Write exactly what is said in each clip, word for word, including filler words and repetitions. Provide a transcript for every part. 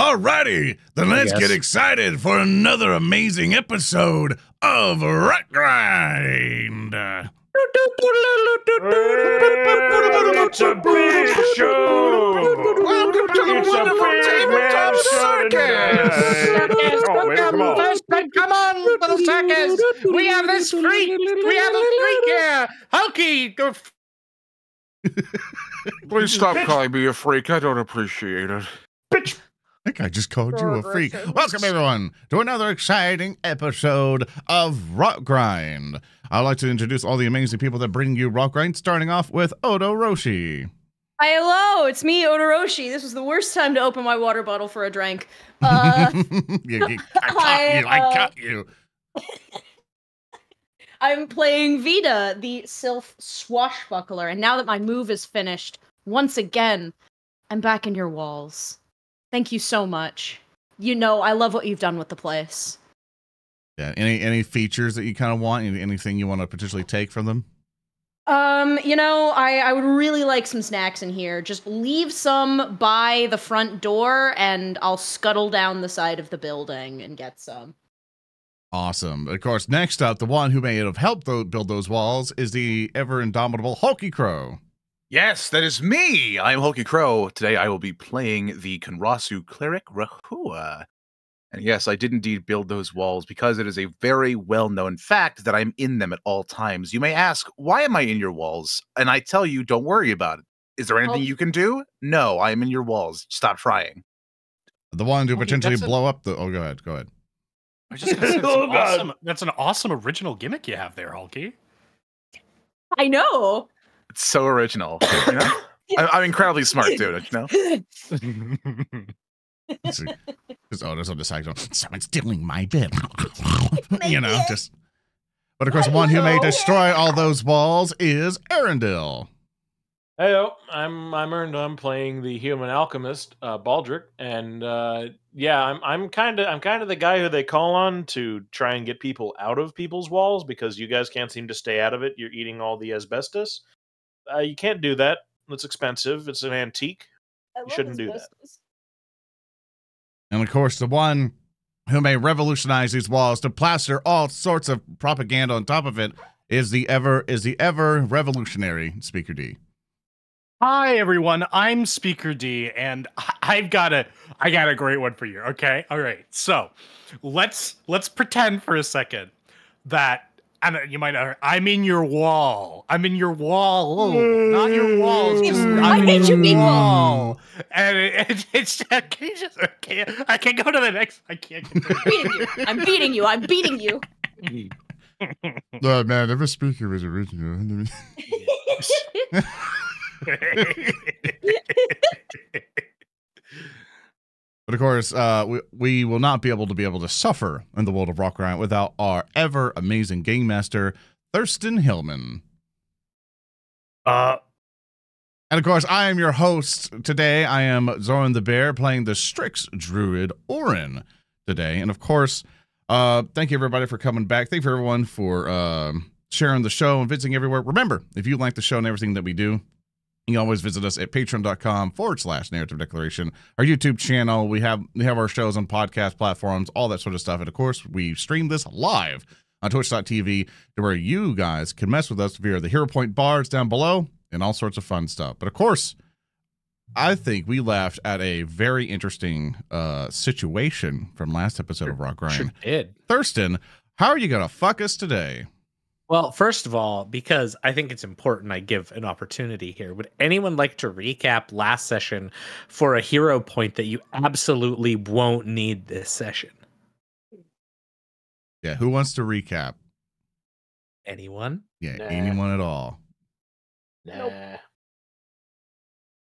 Alrighty, then let's get excited for another amazing episode of Rotgrind. It's a big show. Welcome to the wonderful tabletop circus. Welcome, come on, little circus. We have the streak. We have a streak here. Hulky. Please stop calling me a freak. I don't appreciate it. Bitch. I think I just called you a freak. Welcome, everyone, to another exciting episode of Rotgrind. I'd like to introduce all the amazing people that bring you Rotgrind, starting off with Odo Roshi. Hi, hello, it's me, Odo Roshi. This was the worst time to open my water bottle for a drink. Uh, you, you, I caught I, you, I uh, caught you. I'm playing Vita, the Sylph Swashbuckler, and now that my move is finished, once again, I'm back in your walls. Thank you so much. You know, I love what you've done with the place. Yeah. Any any features that you kind of want? Anything you want to potentially take from them? Um, you know, I, I would really like some snacks in here. Just leave some by the front door, and I'll scuttle down the side of the building and get some. Awesome. Of course, next up, the one who may have helped th- build those walls is the ever-indomitable Hulky Crow. Yes, that is me. I'm Hulky Crow. Today I will be playing the Kanrasu cleric Rahua. And yes, I did indeed build those walls because it is a very well-known fact that I'm in them at all times. You may ask, why am I in your walls? And I tell you, don't worry about it. Is there anything oh. you can do? No, I am in your walls. Stop trying. The one to okay, potentially blow up the... Oh, go ahead. Go ahead. I was just gonna say, that's, oh, an awesome, that's an awesome original gimmick you have there, Hulky. I know. It's so original. You know? I'm, I'm incredibly smart, dude. You know? It's a, it's, oh, there's no distraction. Someone's stealing my bit. You know, just. But of course, the one who may destroy all those walls is Erendil. Heyo, I'm I'm Erendil. I'm playing the human alchemist, uh, Baldric, and uh, yeah, I'm I'm kind of I'm kind of the guy who they call on to try and get people out of people's walls because you guys can't seem to stay out of it. You're eating all the asbestos. Uh, you can't do that. It's expensive. It's an antique. You shouldn't do that. And of course, the one who may revolutionize these walls to plaster all sorts of propaganda on top of it is the ever is the ever revolutionary Speaker D. Hi everyone, I'm Speaker D, and I've got a I got a great one for you. Okay, all right. So let's let's pretend for a second that. And you might not heard, I'm in your wall. I'm in your wall. Mm. Not your walls. Just, mm. I'm in your you wall. Mean? And it, it, it's just, I can't, just I, can't, I can't go to the next. I can't. I'm beating you. I'm beating you. I'm beating you. Oh, man, every speaker was original. But of course, uh, we, we will not be able to be able to suffer in the world of Rotgrind without our ever amazing game master, Thurston Hillman. Uh, and of course, I am your host today. I am Zoran the Bear, playing the Strix Druid Orin today. And of course, uh, thank you everybody for coming back. Thank you for everyone for uh, sharing the show and visiting everywhere. Remember, if you like the show and everything that we do, you can always visit us at patreon.com forward slash narrative declaration, our YouTube channel. We have we have our shows on podcast platforms, all that sort of stuff. And of course, we stream this live on twitch dot t v to where you guys can mess with us via the Hero Point bars down below and all sorts of fun stuff. But of course, I think we laughed at a very interesting uh, situation from last episode sure, of Rotgrind. Sure did. Thurston, how are you going to fuck us today? Well, first of all, because I think it's important I give an opportunity here, would anyone like to recap last session for a hero point that you absolutely won't need this session? Yeah, who wants to recap? Anyone? Yeah, nah. Anyone at all. Nope.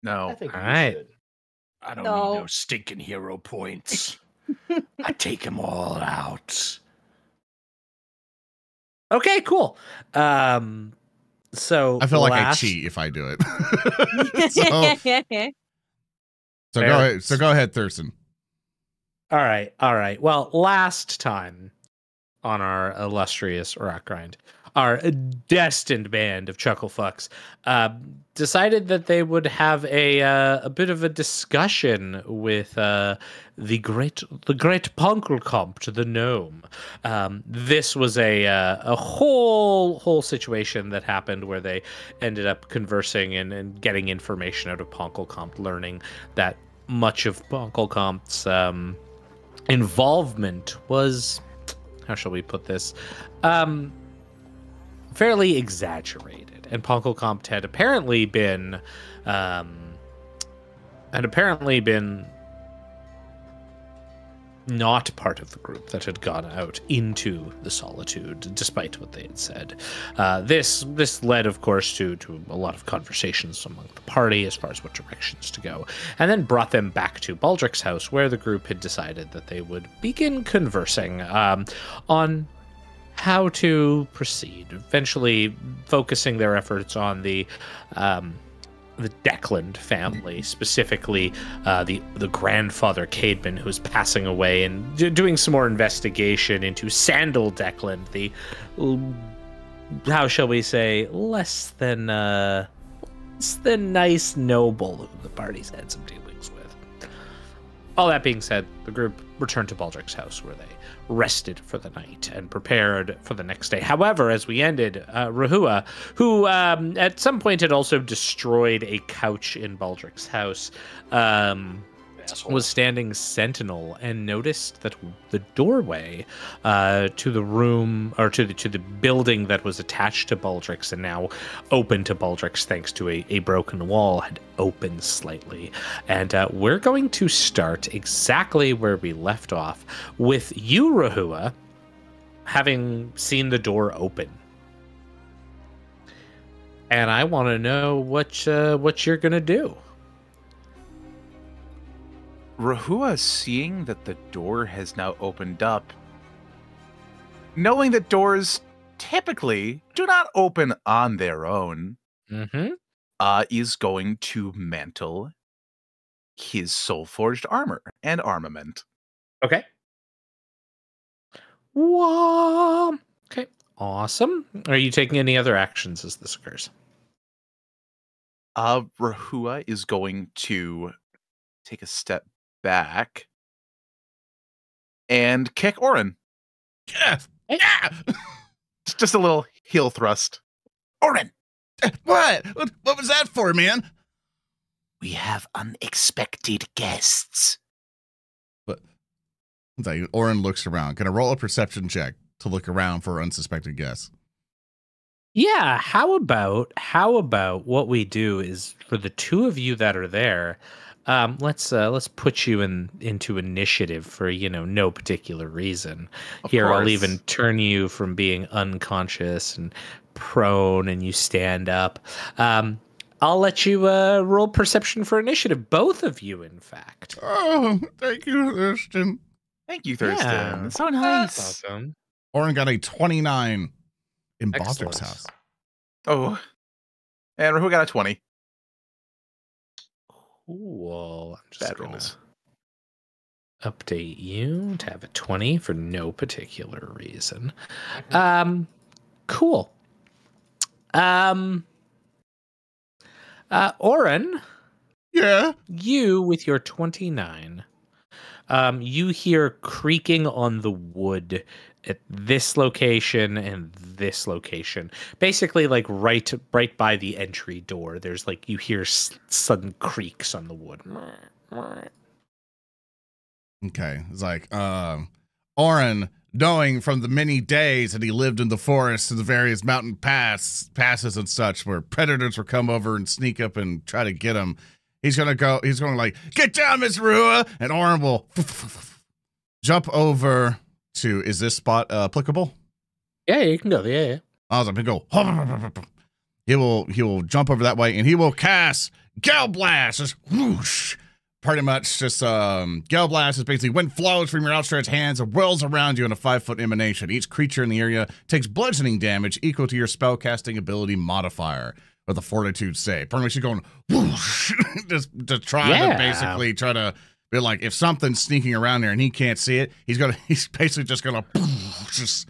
No. I think all right. Should. I don't no. need no stinking hero points. I take them all out. Okay, cool. Um, so I feel last... like I cheat if I do it. so, so go ahead. So go ahead, Thurston. All right, all right. Well, last time on our illustrious Rotgrind, our destined band of chuckle fucks, uh, decided that they would have a uh, a bit of a discussion with uh, the great the great Ponklecomp, the gnome. Um, this was a uh, a whole whole situation that happened where they ended up conversing and, and getting information out of Ponklecomp, learning that much of Ponklecomp's um, involvement was, how shall we put this, um, fairly exaggerated, and Ponklecomp had apparently been, um, had apparently been not part of the group that had gone out into the solitude, despite what they had said. Uh, this this led, of course, to to a lot of conversations among the party as far as what directions to go, and then brought them back to Baldric's house, where the group had decided that they would begin conversing um, on how to proceed, eventually focusing their efforts on the um, the Declan family, specifically uh, the the grandfather Cademan, who's passing away, and d doing some more investigation into Sandal Declan, the, how shall we say, less than uh, less than nice noble who the party's had some dealings with. All that being said, the group returned to Baldric's house, where they rested for the night and prepared for the next day. However, as we ended, uh, Rahua, who um, at some point had also destroyed a couch in Baldric's house, um, was standing sentinel and noticed that the doorway uh, to the room, or to the to the building that was attached to Baldric's and now open to Baldric's thanks to a, a broken wall, had opened slightly. And uh, we're going to start exactly where we left off with you, Rahua, having seen the door open. And I want to know what uh, what you're gonna do. Rahua, seeing that the door has now opened up, knowing that doors typically do not open on their own, mm-hmm. uh, is going to mantle his soul-forged armor and armament. Okay. Whoa. Okay, awesome. Are you taking any other actions as this occurs? Uh, Rahua is going to take a step back and kick Orin. Yeah, yeah. Just a little heel thrust. Orin, what? What was that for, man? We have unexpected guests. But Orin looks around. Can I roll a perception check to look around for unsuspected guests? Yeah. How about how about what we do is, for the two of you that are there, Um, let's uh, let's put you in into initiative for, you know, no particular reason. Of Here, course. I'll even turn you from being unconscious and prone, and you stand up. Um, I'll let you uh, roll perception for initiative, both of you, in fact. Oh, thank you, Thurston. Thank you, Thurston. Yeah, so nice. That's awesome. Orin got a twenty-nine in Baldric's house. Oh, and Rahua got a twenty. Whoa, I'm just Bad gonna rolls. update you to have a twenty for no particular reason. Um, cool. Um, uh, Orin. Yeah? You, with your twenty-nine, um, you hear creaking on the wood at this location and this location, basically like right right by the entry door. There's like, you hear s sudden creaks on the wood. Okay, it's like um Orin, knowing from the many days that he lived in the forest and the various mountain pass passes and such, where predators would come over and sneak up and try to get him, he's gonna go he's gonna like, get down, Miss Rahua, and Orin will jump over to, is this spot uh, applicable? Yeah, you can go there. Yeah, yeah. Awesome. He go. He will. He will jump over that way, and he will cast Gale Blast. Just whoosh. Pretty much, just um, Gale Blast is basically wind flows from your outstretched hands and whirls around you in a five-foot emanation. Each creature in the area takes bludgeoning damage equal to your spellcasting ability modifier with a Fortitude save. Pretty much, you're going whoosh, just to try yeah. to basically try to. But like, if something's sneaking around there and he can't see it, he's gonna—he's basically just gonna just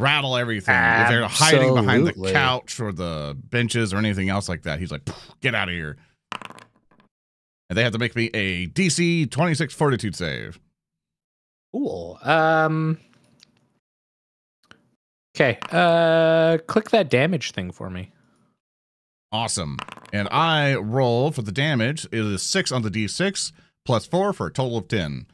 rattle everything. Absolutely. If they're hiding behind the couch or the benches or anything else like that, he's like, get out of here. And they have to make me a D C twenty-six fortitude save. Cool. Um, okay. Uh, click that damage thing for me. Awesome. And I roll for the damage. It is six on the D six plus four for a total of ten.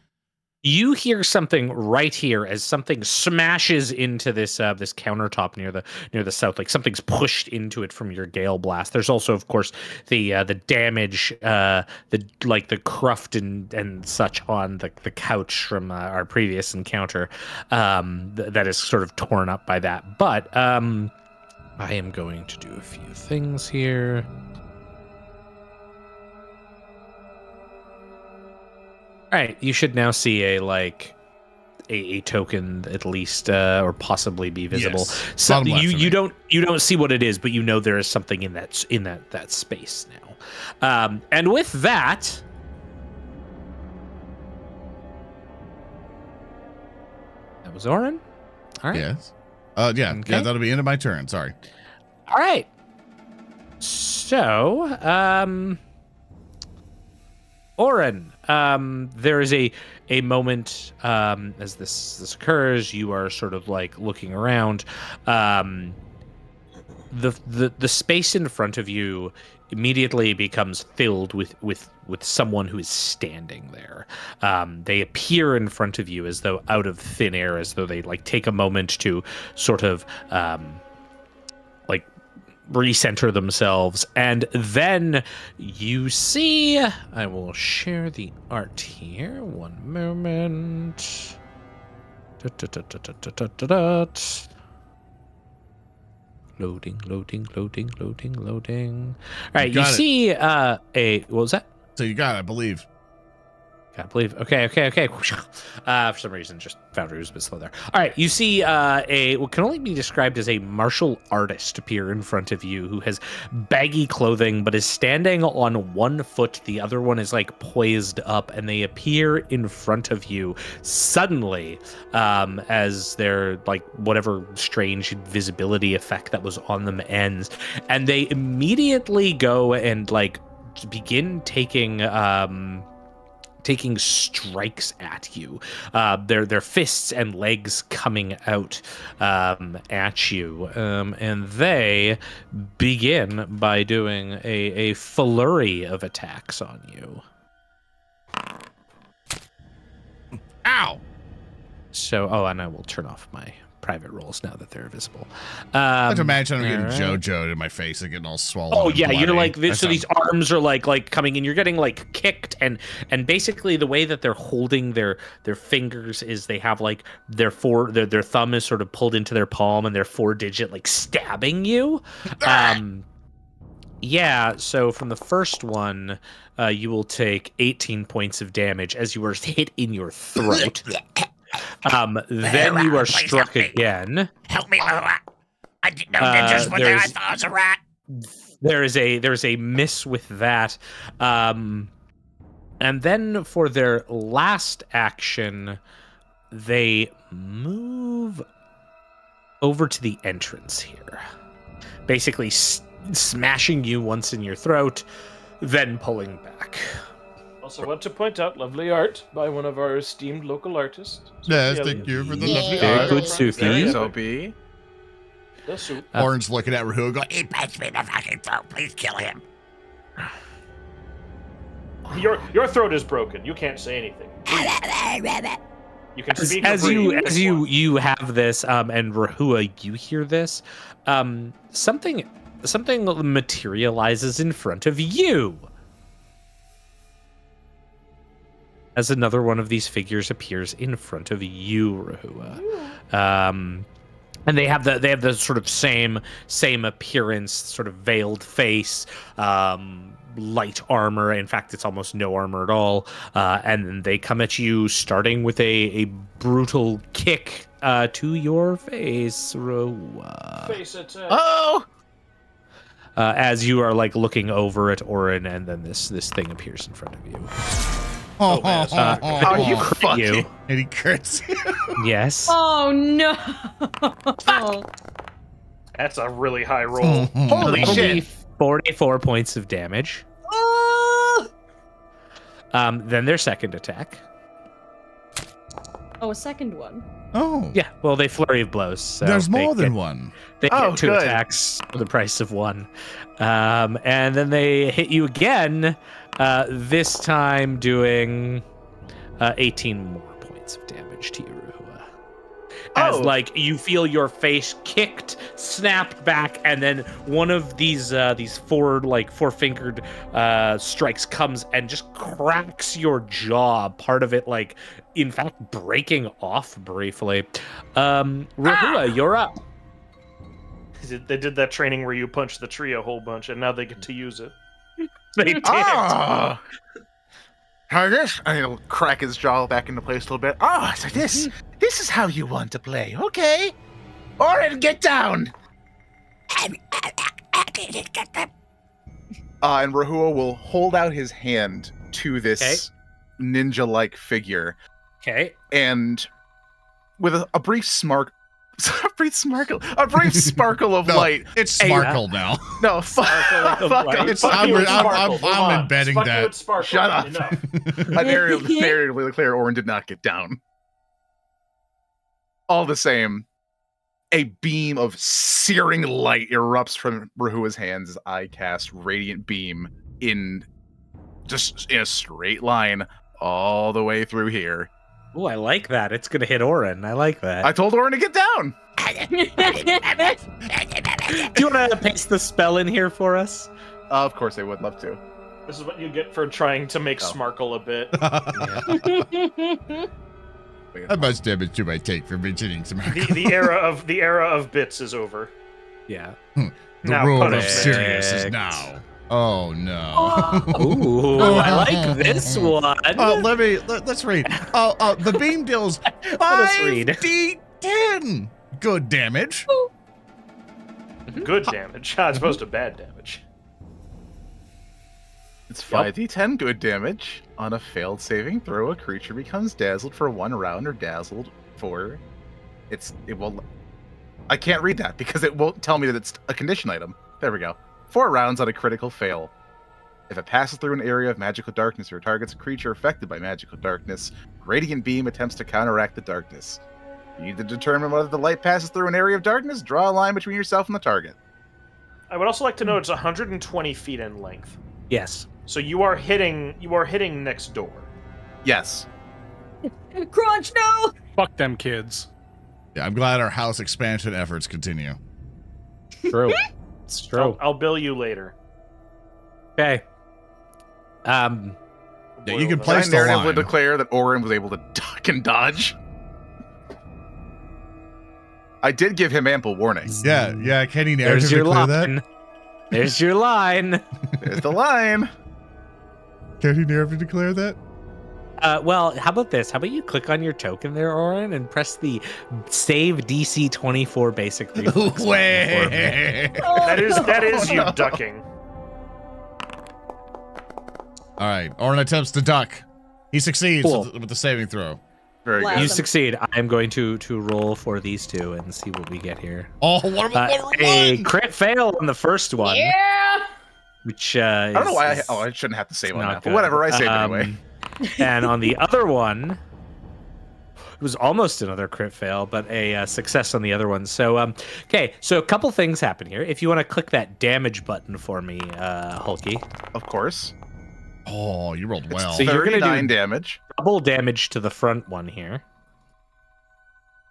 You hear something right here as something smashes into this uh, this countertop near the near the south. Like something's pushed into it from your gale blast. There's also, of course, the uh, the damage, uh, the like the cruft and and such on the the couch from uh, our previous encounter um, th that is sort of torn up by that. But um, I am going to do a few things here. All right, you should now see a like a, a token at least, uh, or possibly be visible. Yes. So you you don't you don't see what it is, but you know there is something in that in that that space now. Um, and with that, that was Orin. All right. Yes. Uh, yeah. Okay. Yeah. That'll be end of my turn. Sorry. All right. So, um, Orin. Um, there is a a moment um, as this this occurs. You are sort of like looking around. Um, the the the space in front of you immediately becomes filled with with with someone who is standing there. Um, they appear in front of you as though out of thin air, as though they like take a moment to sort of um, like recenter themselves, and then you see, I will share the art here, one moment. Da, da, da, da, da, da, da, da. Loading, loading, loading, loading, loading. All right, you, you see uh, a, what was that? So you got it, I believe. I believe. Okay, okay, okay. Uh, for some reason, just Foundry was a bit slow there. All right, you see uh, a what can only be described as a martial artist appear in front of you, who has baggy clothing but is standing on one foot. The other one is like poised up, and they appear in front of you suddenly um, as their like whatever strange invisibility effect that was on them ends, and they immediately go and like begin taking. Um, taking strikes at you, uh, their their fists and legs coming out um, at you, um, and they begin by doing a, a flurry of attacks on you. Ow! So, oh, and I will turn off my private rolls now that they're visible. Um, I have to imagine I'm getting right. JoJo'd in my face and getting all swollen. Oh yeah, bloody. You're like this, so these arms are like like coming in. You're getting like kicked, and and basically the way that they're holding their their fingers is they have like their four their their thumb is sort of pulled into their palm and their four digit like stabbing you. Um, yeah. So from the first one, uh, you will take eighteen points of damage as you were hit in your throat. Um, then you are struck again. Help me, I didn't know ninjas were there. I thought it was a rat. There is a there is a miss with that, um, and then for their last action, they move over to the entrance here, basically s smashing you once in your throat, then pulling back. Also want to point out lovely art by one of our esteemed local artists. Sophie yes, Elliot. Thank you for the yeah. lovely Very art. Very good, Sophie. Sophie. The soup. Uh, Orin's looking at Rahua going, he bites me in the fucking throat. Please kill him. Your your throat is broken. You can't say anything. You can speak as, as you as you you have this um and Rahua, you hear this um something something materializes in front of you. As another one of these figures appears in front of you, Rahua, um, and they have the they have the sort of same same appearance, sort of veiled face, um, light armor. In fact, it's almost no armor at all. Uh, and they come at you, starting with a a brutal kick uh, to your face, Rahua. Face attack. Oh. Uh, as you are like looking over at Orin, and then this this thing appears in front of you. Oh, man, uh, oh, you crit you. It. And he crits you. Yes. Oh, no. Oh. That's a really high roll. Holy shit. forty-four points of damage. Uh. Um, then their second attack. Oh, a second one. Oh. Yeah, well, they flurry of blows. So There's more than get, one. They oh, get two good. attacks for the price of one. Um, and then they hit you again, uh, this time doing uh, eighteen more points of damage to you, Rahua. As, oh. like, you feel your face kicked, snapped back, and then one of these uh, these forward, like, four-fingered uh, strikes comes and just cracks your jaw, part of it, like... in fact, breaking off briefly. Um, Rahua, ah! you're up. They did that training where you punch the tree a whole bunch, and now they get to use it. They did. Oh. How this? I'll crack his jaw back into place a little bit. Oh, so this, this is how you want to play. Okay. Orin, get down. Uh, and Rahua will hold out his hand to this okay. ninja-like figure. Okay. And with a, a brief smart, a brief sparkle, a brief sparkle of no, light. It's sparkle now. No, fuck. It's I'm, I'm, I'm, I'm embedding that. Shut up. An area really clear. Orin did not get down. All the same, a beam of searing light erupts from Rahua's hands as I cast Radiant Beam in just in a straight line all the way through here. Oh, I like that. It's going to hit Orin. I like that. I told Orin to get down. Do you want to paste the spell in here for us? Uh, of course I would love to. This is what you get for trying to make oh. Smarkle a bit. How much damage do I take for mentioning Smarkle? The, the, era of, the era of bits is over. Yeah. Hmm. The now rule of serious is now. Oh no! Oh, ooh, I like this one. Uh, let me let, let's read. Oh, uh, uh, the beam deals five d ten good damage. Good damage. It's supposed to bad damage. It's five d ten good damage. On a failed saving throw, a creature becomes dazzled for one round or dazzled for. It's it will. I can't read that because it won't tell me that it's a condition item. There we go. Four rounds on a critical fail. If it passes through an area of magical darkness or targets a creature affected by magical darkness, Radiant Beam attempts to counteract the darkness. You need to determine whether the light passes through an area of darkness, draw a line between yourself and the target. I would also like to know it's one hundred twenty feet in length. Yes. So you are hitting you are hitting next door. Yes. Crunch, no! Fuck them kids. Yeah, I'm glad our house expansion efforts continue. True. It's true. I'll, I'll bill you later. Okay. Um, yeah, you can place the narrative line. Would declare that Orin was able to duck and dodge. I did give him ample warning. Yeah, yeah. Can he narrative declare that? There's your line. There's the line. Can he narrative declare that? Uh, well, how about this? How about you click on your token there, Orin, and press the save D C twenty-four basic reflex. Way. That is, that is oh, you no. ducking. All right. Orin attempts to duck. He succeeds cool. with, with the saving throw. Very good. You succeed. I'm going to, to roll for these two and see what we get here. Oh, what about uh, a crit fail on the first one. Yeah. Which, uh, I don't is, know why I, oh, I shouldn't have to save one now, but whatever, I saved um, it anyway. And on the other one, it was almost another crit fail, but a uh, success on the other one. So, um, okay, so a couple things happen here. If you want to click that damage button for me, uh, Hulky. Of course. Oh, you rolled well. So you're going to do damage. Double damage to the front one here.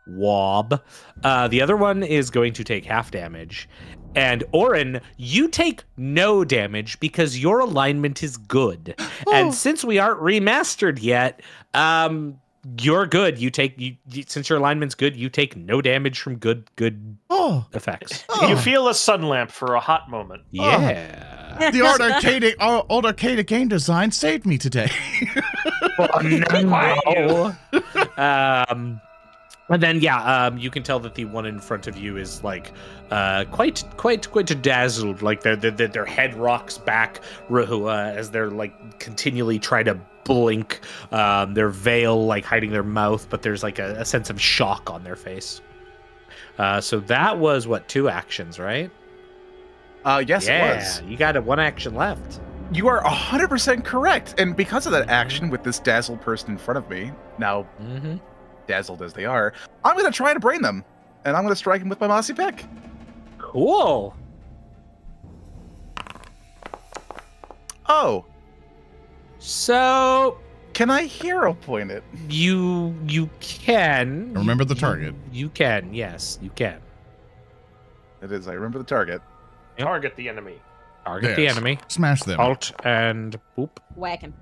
Wob. Uh, the other one is going to take half damage. And Orin, you take no damage because your alignment is good. Oh. And since we aren't remastered yet, um, you're good. You take you, you since your alignment's good, you take no damage from good good oh. effects. Oh. You feel a sun lamp for a hot moment. Yeah. Oh. The old arcade old arcade game design saved me today. Well, no. um And then, yeah, um, you can tell that the one in front of you is like uh, quite, quite, quite dazzled. Like their their their head rocks back, Rahua, as they're like continually trying to blink. Um, their veil like hiding their mouth, but there's like a, a sense of shock on their face. Uh, so that was what two actions, right? Uh, yes, yeah, it was. You got a one action left. You are one hundred percent correct, and because of that action with this dazzled person in front of me now. Mm-hmm. Dazzled as they are, I'm going to try to brain them, and I'm going to strike them with my mossy pick. Cool. Oh. So... Can I hero point it? You you can. Remember the target. You, you can, yes, you can. It is, I remember the target. Target the enemy. Target yes. the enemy. Smash them. Alt and boop. Whack him.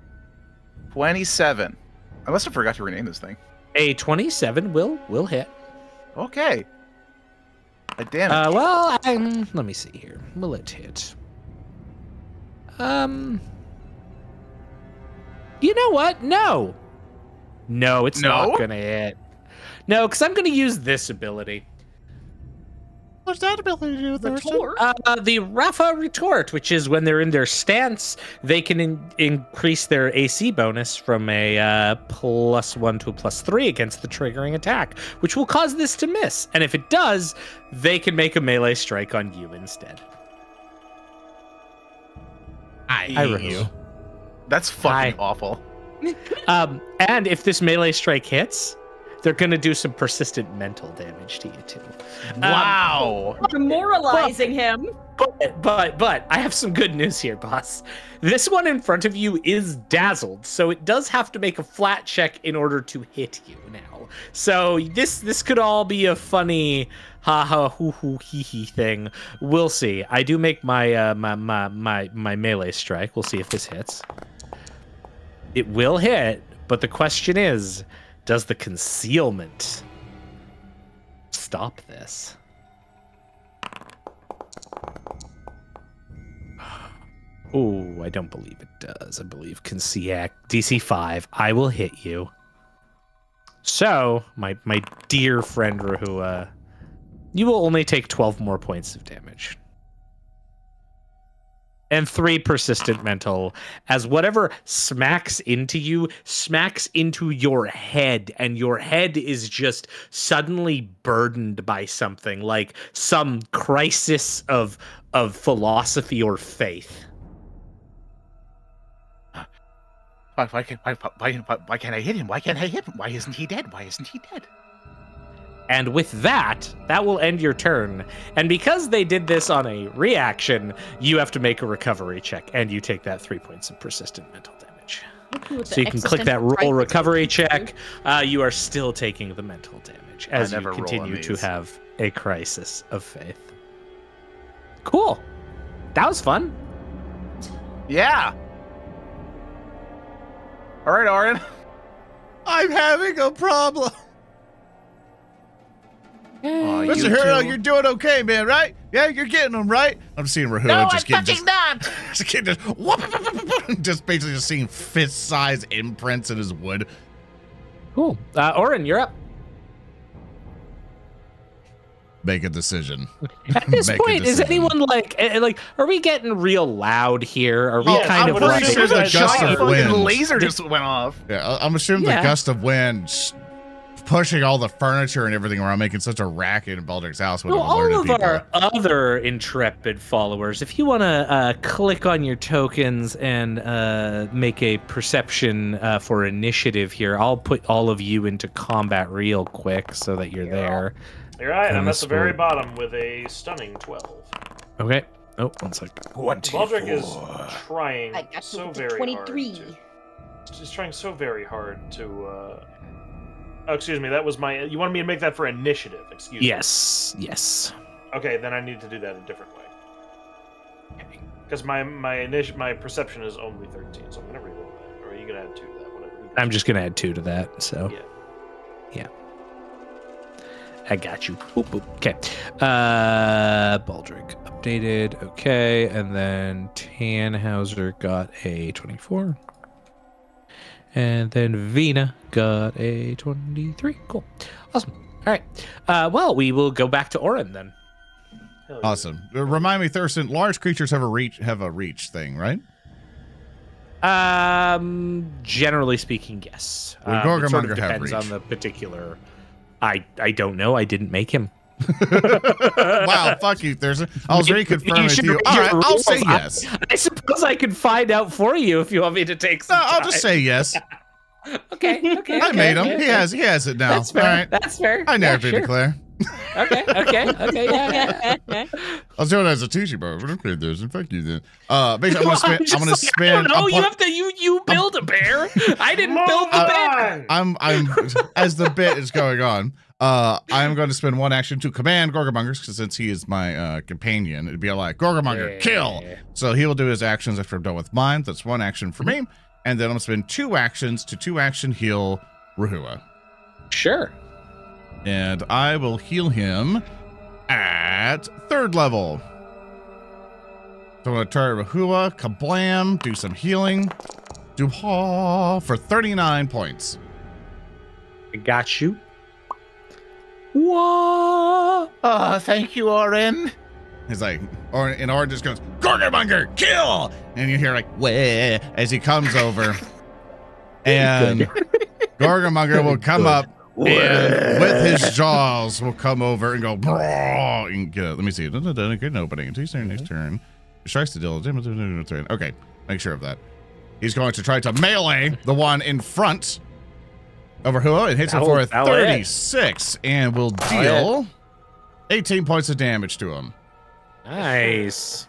twenty-seven. I must have forgot to rename this thing. A twenty-seven will will hit. Okay. A damage. Uh, well, I'm, let me see here. Will it hit? Um. You know what? No. No, it's no? not gonna hit. No, because I'm gonna use this ability. What's that ability to do with the retort? Uh, the Rafa retort, which is when they're in their stance, they can in increase their A C bonus from a uh, plus one to a plus three against the triggering attack, which will cause this to miss. And if it does, they can make a melee strike on you instead. I, I you. That's fucking I. awful. um, and if this melee strike hits, they're going to do some persistent mental damage to you, too. Wow. Um, Demoralizing well, him. But, but, but I have some good news here, boss. This one in front of you is dazzled, so it does have to make a flat check in order to hit you now. So this this could all be a funny ha-ha-hoo-hoo-hee-hee thing. We'll see. I do make my, uh, my, my, my, my melee strike. We'll see if this hits. It will hit, but the question is... Does the concealment stop this? Oh, I don't believe it does. I believe conceal D C five. I will hit you. So, my my dear friend Rahua, you will only take twelve more points of damage. And three persistent mental, as whatever smacks into you, smacks into your head, and your head is just suddenly burdened by something, like some crisis of of philosophy or faith. Why, why, why, why, why can't I hit him? Why can't I hit him? Why isn't he dead? Why isn't he dead? And with that, that will end your turn. And because they did this on a reaction, you have to make a recovery check, and you take that three points of persistent mental damage. So you can click that roll recovery check. Uh, you are still taking the mental damage as you continue to have a crisis of faith. Cool. That was fun. Yeah. All right, Orin. I'm having a problem. Oh, Mister Hero, you're doing okay, man, right? Yeah, you're getting them, right? I'm seeing Rahua no, just I'm getting just, not. just getting just, whoop, whoop, whoop, whoop, just basically just seeing fist-size imprints in his wood. Cool. Uh, Orin, you're up. Make a decision. At this point, is anyone like, like, are we getting real loud here? Are we oh, kind I'm of like? Sure the gust of wind. Laser just went off. Yeah, I'm assuming yeah. the gust of wind. Pushing all the furniture and everything around, making such a racket in Baldric's house. Well, all of people. Our other intrepid followers, if you want to uh, click on your tokens and uh, make a perception uh, for initiative here, I'll put all of you into combat real quick so that you're yeah. there. You're right. I'm at the very bottom with a stunning twelve. Okay. Oh, one second. Baldric is trying so very twenty-three. hard. To, he's trying so very hard to... Uh, Oh, excuse me, that was my... You wanted me to make that for initiative, excuse yes, me. Yes, yes. Okay, then I need to do that a different way. Because my my initial, my perception is only thirteen, so I'm going to reroll that. Or are you going to add two to that? Whatever. I'm just going to add two to that, so... Yeah. Yeah. I got you. Boop, boop. Okay. Uh, Baldric updated. Okay, and then Tannhauser got a twenty-four. And then Vina got a twenty-three. Cool. Awesome. All right. Uh, well, we will go back to Orin then. Awesome. Remind me, Thurston, large creatures have a reach have a reach thing, right? Um, generally speaking, yes. Um, Gorgamonger sort of depends have reach. on the particular. I I don't know. I didn't make him. Wow, fuck you, Thurston. I was reconfirming with you. All right, I'll say yes. I, I suppose I could find out for you if you want me to take some. No, I'll time. just say yes. Okay, okay. I okay, made him. Okay, he okay. has he has it now. That's fair. All right. That's fair. I never yeah, sure. declare. okay, okay, okay, yeah, yeah. I was doing it as a Tushy bar, but okay, there's in fact you then. Uh basically I'm gonna spin I'm gonna spin Oh, you have to you you build I'm, a bear. I didn't build the bear. I'm I'm as the bit is going on, uh I'm gonna spend one action to command Gorgamonger, because since he is my uh companion, it'd be like Gorgamonger, yeah. kill. So he will do his actions after I'm done with mine. That's one action for me. And then I'm gonna spend two actions to two action heal Rahua. Sure. And I will heal him at third level. So I'm going to target Rahua, kablam, do some healing, do ha for thirty-nine points. I got you. Whoa! Oh, thank you, Orin. He's like, Orin, and Orin just goes, Gorgamonger, kill! And you hear like, wah, as he comes over. And Gorgamonger will come up. And with his jaws will come over and go brawl and get it. Let me see. Good opening. Until you start next turn. Strikes to deal. Okay, make sure of that. He's going to try to melee the one in front over Huo. It hits him for a thirty-six and will deal eighteen points of damage to him. Nice.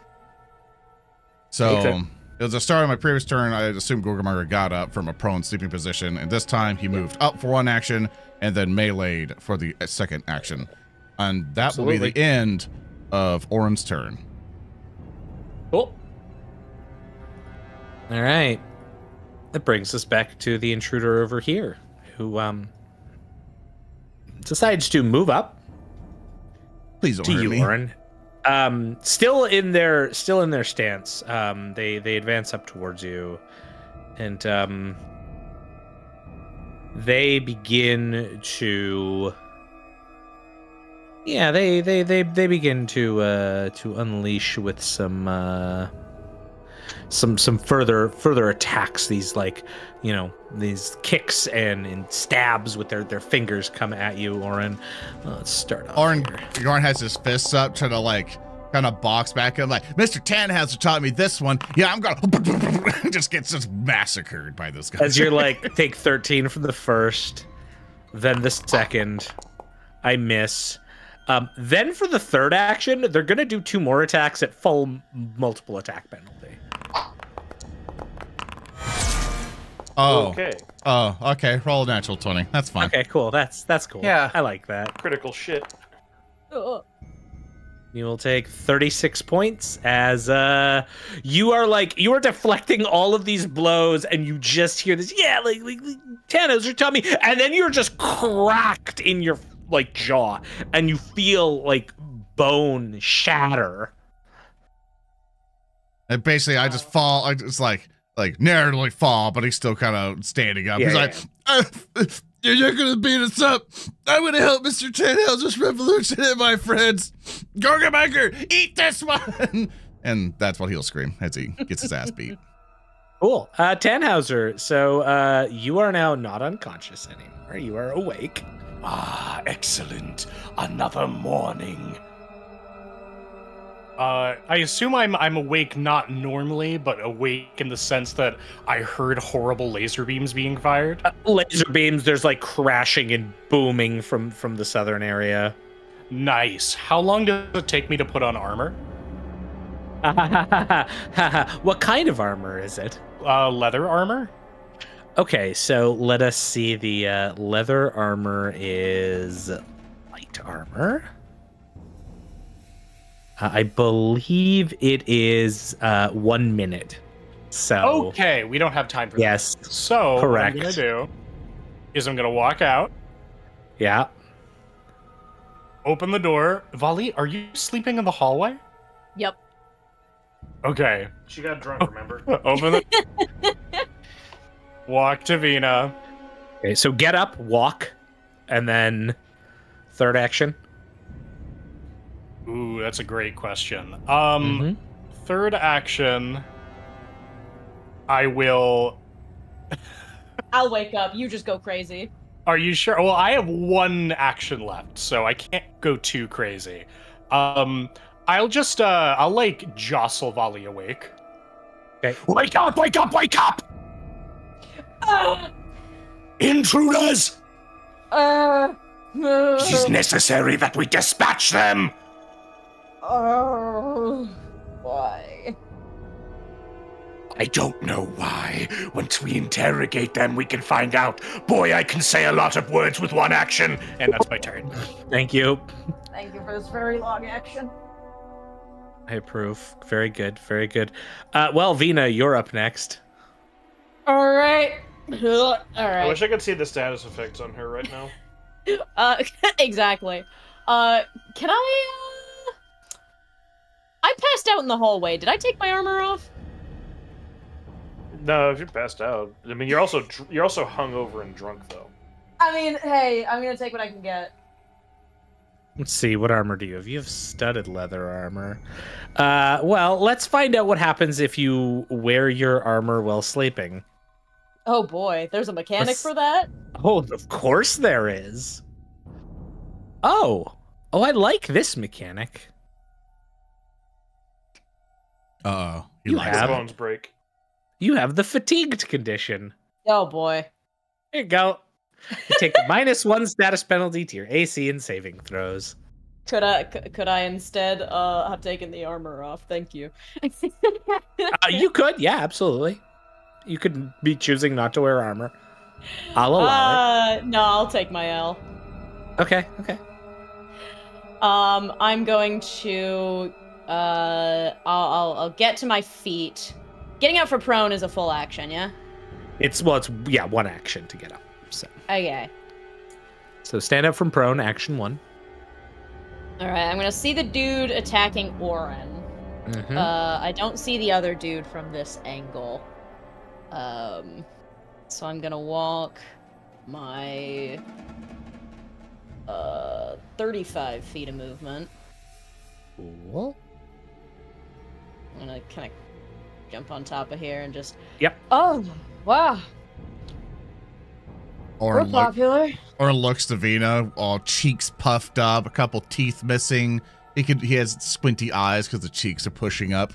So it was a start on my previous turn. I assume Gorgamonger got up from a prone sleeping position, and this time he moved up for one action and then meleeed for the second action. And that Absolutely. will be the end of Orin's turn. Cool. All right. That brings us back to the intruder over here, who um decides to move up. Please don't to hurt you, me. Orin. Um, still in their still in their stance, um, they they advance up towards you, and um, they begin to yeah they they they they begin to uh, to unleash with some uh, some some further further attacks. These like you know these kicks and, and stabs with their their fingers come at you, Orin. Well, let's start off. Orin, Orin has his fists up, trying to like kind of box back up, like Mister Tannhauser taught me this one. Yeah, I'm gonna just gets just massacred by this guy. As you're like take thirteen from the first, then the second, I miss. Um, then for the third action, they're gonna do two more attacks at full multiple attack penalty. Oh, okay. Oh, okay. Roll a natural twenty. That's fine. Okay, cool. That's that's cool. Yeah, I like that. Critical shit. Ugh. You will take thirty-six points as uh, you are like you are deflecting all of these blows, and you just hear this. Yeah, like, like, like Tannhauser taught me, and then you're just cracked in your like jaw, and you feel like bone shatter. And basically, I just fall. I just like. Like narrowly fall, but he's still kind of standing up. Yeah, he's yeah. like, uh, "You're gonna beat us up. I'm gonna help Mister Tannhauser's revolution, and my friends. Gorgamonger, eat this one!" And that's what he'll scream as he gets his ass beat. Cool, uh, Tannhauser. So uh, you are now not unconscious anymore. You are awake. Ah, excellent. Another morning. Uh, I assume I'm I'm awake, not normally, but awake in the sense that I heard horrible laser beams being fired. Uh, laser beams, there's like crashing and booming from from the southern area. Nice. How long does it take me to put on armor? What kind of armor is it? Uh, leather armor. Okay, so let us see. The uh, leather armor is light armor. Uh, I believe it is uh, one minute. So okay, we don't have time for yes, that. Yes. So correct. What I'm gonna do is I'm gonna walk out. Yeah. Open the door. Vali, are you sleeping in the hallway? Yep. Okay. She got drunk. Remember? Open the. Walk to Vina. Okay, so get up, walk, and then third action? Ooh, that's a great question. Um, mm-hmm. Third action, I will... I'll wake up. You just go crazy. Are you sure? Well, I have one action left, so I can't go too crazy. Um, I'll just, uh, I'll, like, jostle Volley awake. Okay. Wake up, wake up, wake up! Uh, Intruders! Uh, uh, it is necessary that we dispatch them! Oh, uh, why? I don't know why. Once we interrogate them, we can find out. Boy, I can say a lot of words with one action. And that's my turn. Thank you. Thank you for this very long action. I approve. Very good. Very good. Uh, well, Vina, you're up next. All right. All right. I wish I could see the status effects on her right now. uh, exactly. Uh, can I... Uh... I passed out in the hallway. Did I take my armor off? No, if you're passed out. I mean, you're also you're also hungover and drunk, though. I mean, hey, I'm gonna take what I can get. Let's see, what armor do you have? You have studded leather armor. Uh, well, let's find out what happens if you wear your armor while sleeping. Oh boy, there's a mechanic let's... for that? Oh, of course there is. Oh, oh, I like this mechanic. Uh oh, you likes have bones break. You have the fatigued condition. Oh, boy. There you go. You take the minus one status penalty to your A C and saving throws. Could I could I instead uh, have taken the armor off? Thank you. uh, you could. Yeah, absolutely. You could be choosing not to wear armor. I'll allow uh, it. No, I'll take my L. Okay, okay. Um, I'm going to... Uh, I'll, I'll, I'll get to my feet... Getting up for prone is a full action, yeah? It's, well, it's, yeah, one action to get up, so. Okay. So stand up from prone, action one. All right, I'm going to see the dude attacking Orin. Mm-hmm. Uh, I don't see the other dude from this angle. Um, so I'm going to walk my uh, thirty-five feet of movement. Cool. I'm going to kind of jump on top of here and just... Yep. Oh, wow. Or We're popular. Or looks to Vina, all cheeks puffed up, a couple teeth missing. He could, he has squinty eyes because the cheeks are pushing up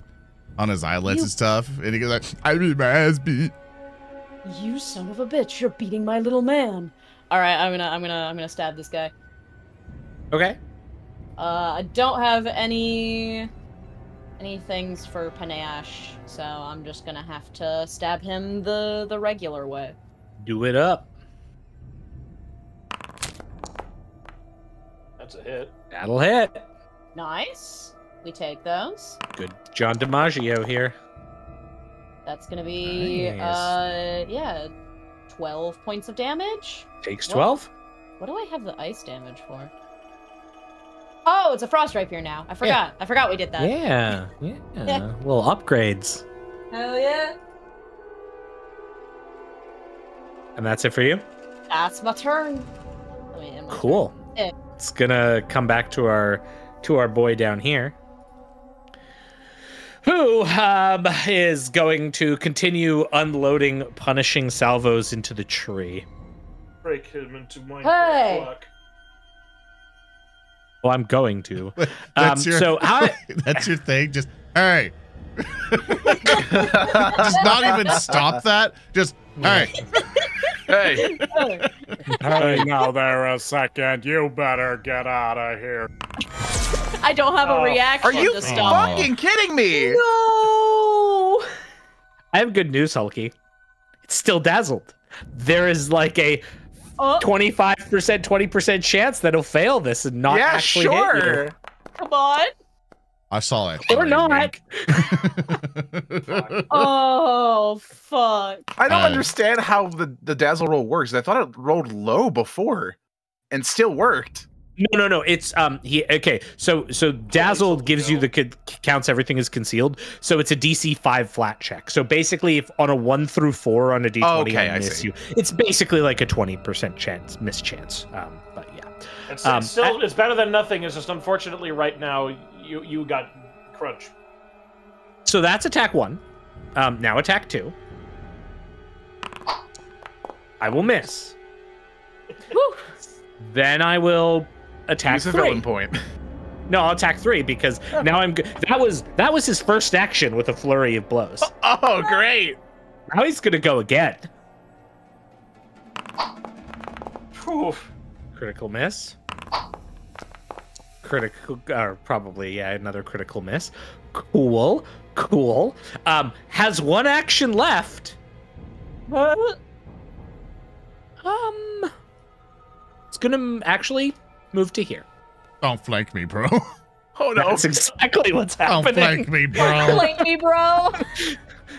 on his eyelids you, and stuff. And he goes like, I need my ass beat. You son of a bitch, you're beating my little man. All right, I'm gonna, I'm gonna, I'm gonna stab this guy. Okay. Uh, I don't have any... any things for panache, so I'm just gonna have to stab him the the regular way. Do it up. That's a hit. That'll hit. Nice. We take those. Good John DiMaggio here. That's gonna be nice. uh yeah, twelve points of damage. Takes twelve. What do I have the ice damage for? Oh, it's a frost rapier now. I forgot. Yeah. I forgot we did that. Yeah, yeah. yeah. Little upgrades. Hell yeah. And that's it for you? That's my turn. I mean, my cool. Turn. Yeah. It's gonna come back to our to our boy down here, who um, is going to continue unloading punishing salvos into the tree. Break him into my hey. block. Well, I'm going to. That's, um, your, so I, that's your thing. Just, hey. Just not even stop that. Just, hey. Hey. Hey, now there a second. You better get out of here. I don't have oh. a reaction. Are you to stop. fucking kidding me? No. I have good news, Hulky. It's still dazzled. There is like a... twenty-five percent, twenty percent chance that he'll fail this and not yeah, actually sure. hit you. Come on. I saw it. Or not. Oh, fuck. I don't uh, understand how the, the dazzle roll works. I thought it rolled low before and still worked. No, no, no. It's um. He okay. So so dazzled gives you the counts everything is concealed. So it's a D C five flat check. So basically, if on a one through four on a D twenty, oh, okay, I miss you. It's basically like a twenty percent chance mischance. Um, but yeah, it's, um, it's still I, it's better than nothing. It's just unfortunately right now you you got crunch. So that's attack one. Um, now attack two. I will miss. Woo. Then I will attack Use three. Use a villain point. No, I'll attack three because oh. now I'm. G that was that was his first action with a flurry of blows. Oh, oh great! Now he's gonna go again. Oof. Critical miss. Critical, or probably yeah, another critical miss. Cool, cool. Um, has one action left. What? Um. It's gonna actually move to here. Don't flank me, bro. Oh no! That's exactly what's happening. Don't flank me, bro. Don't flank me, bro.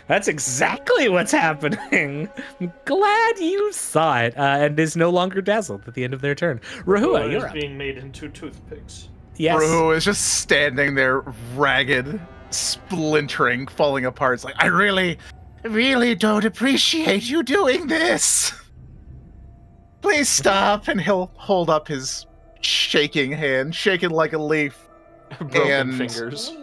That's exactly what's happening. I'm glad you saw it, uh, and is no longer dazzled at the end of their turn. Rahua, oh, you're up. Being made into toothpicks. Yes. Rahua is just standing there, ragged, splintering, falling apart. It's like I really, really don't appreciate you doing this. Please stop, and he'll hold up his shaking hand, shaking like a leaf. Broken fingers.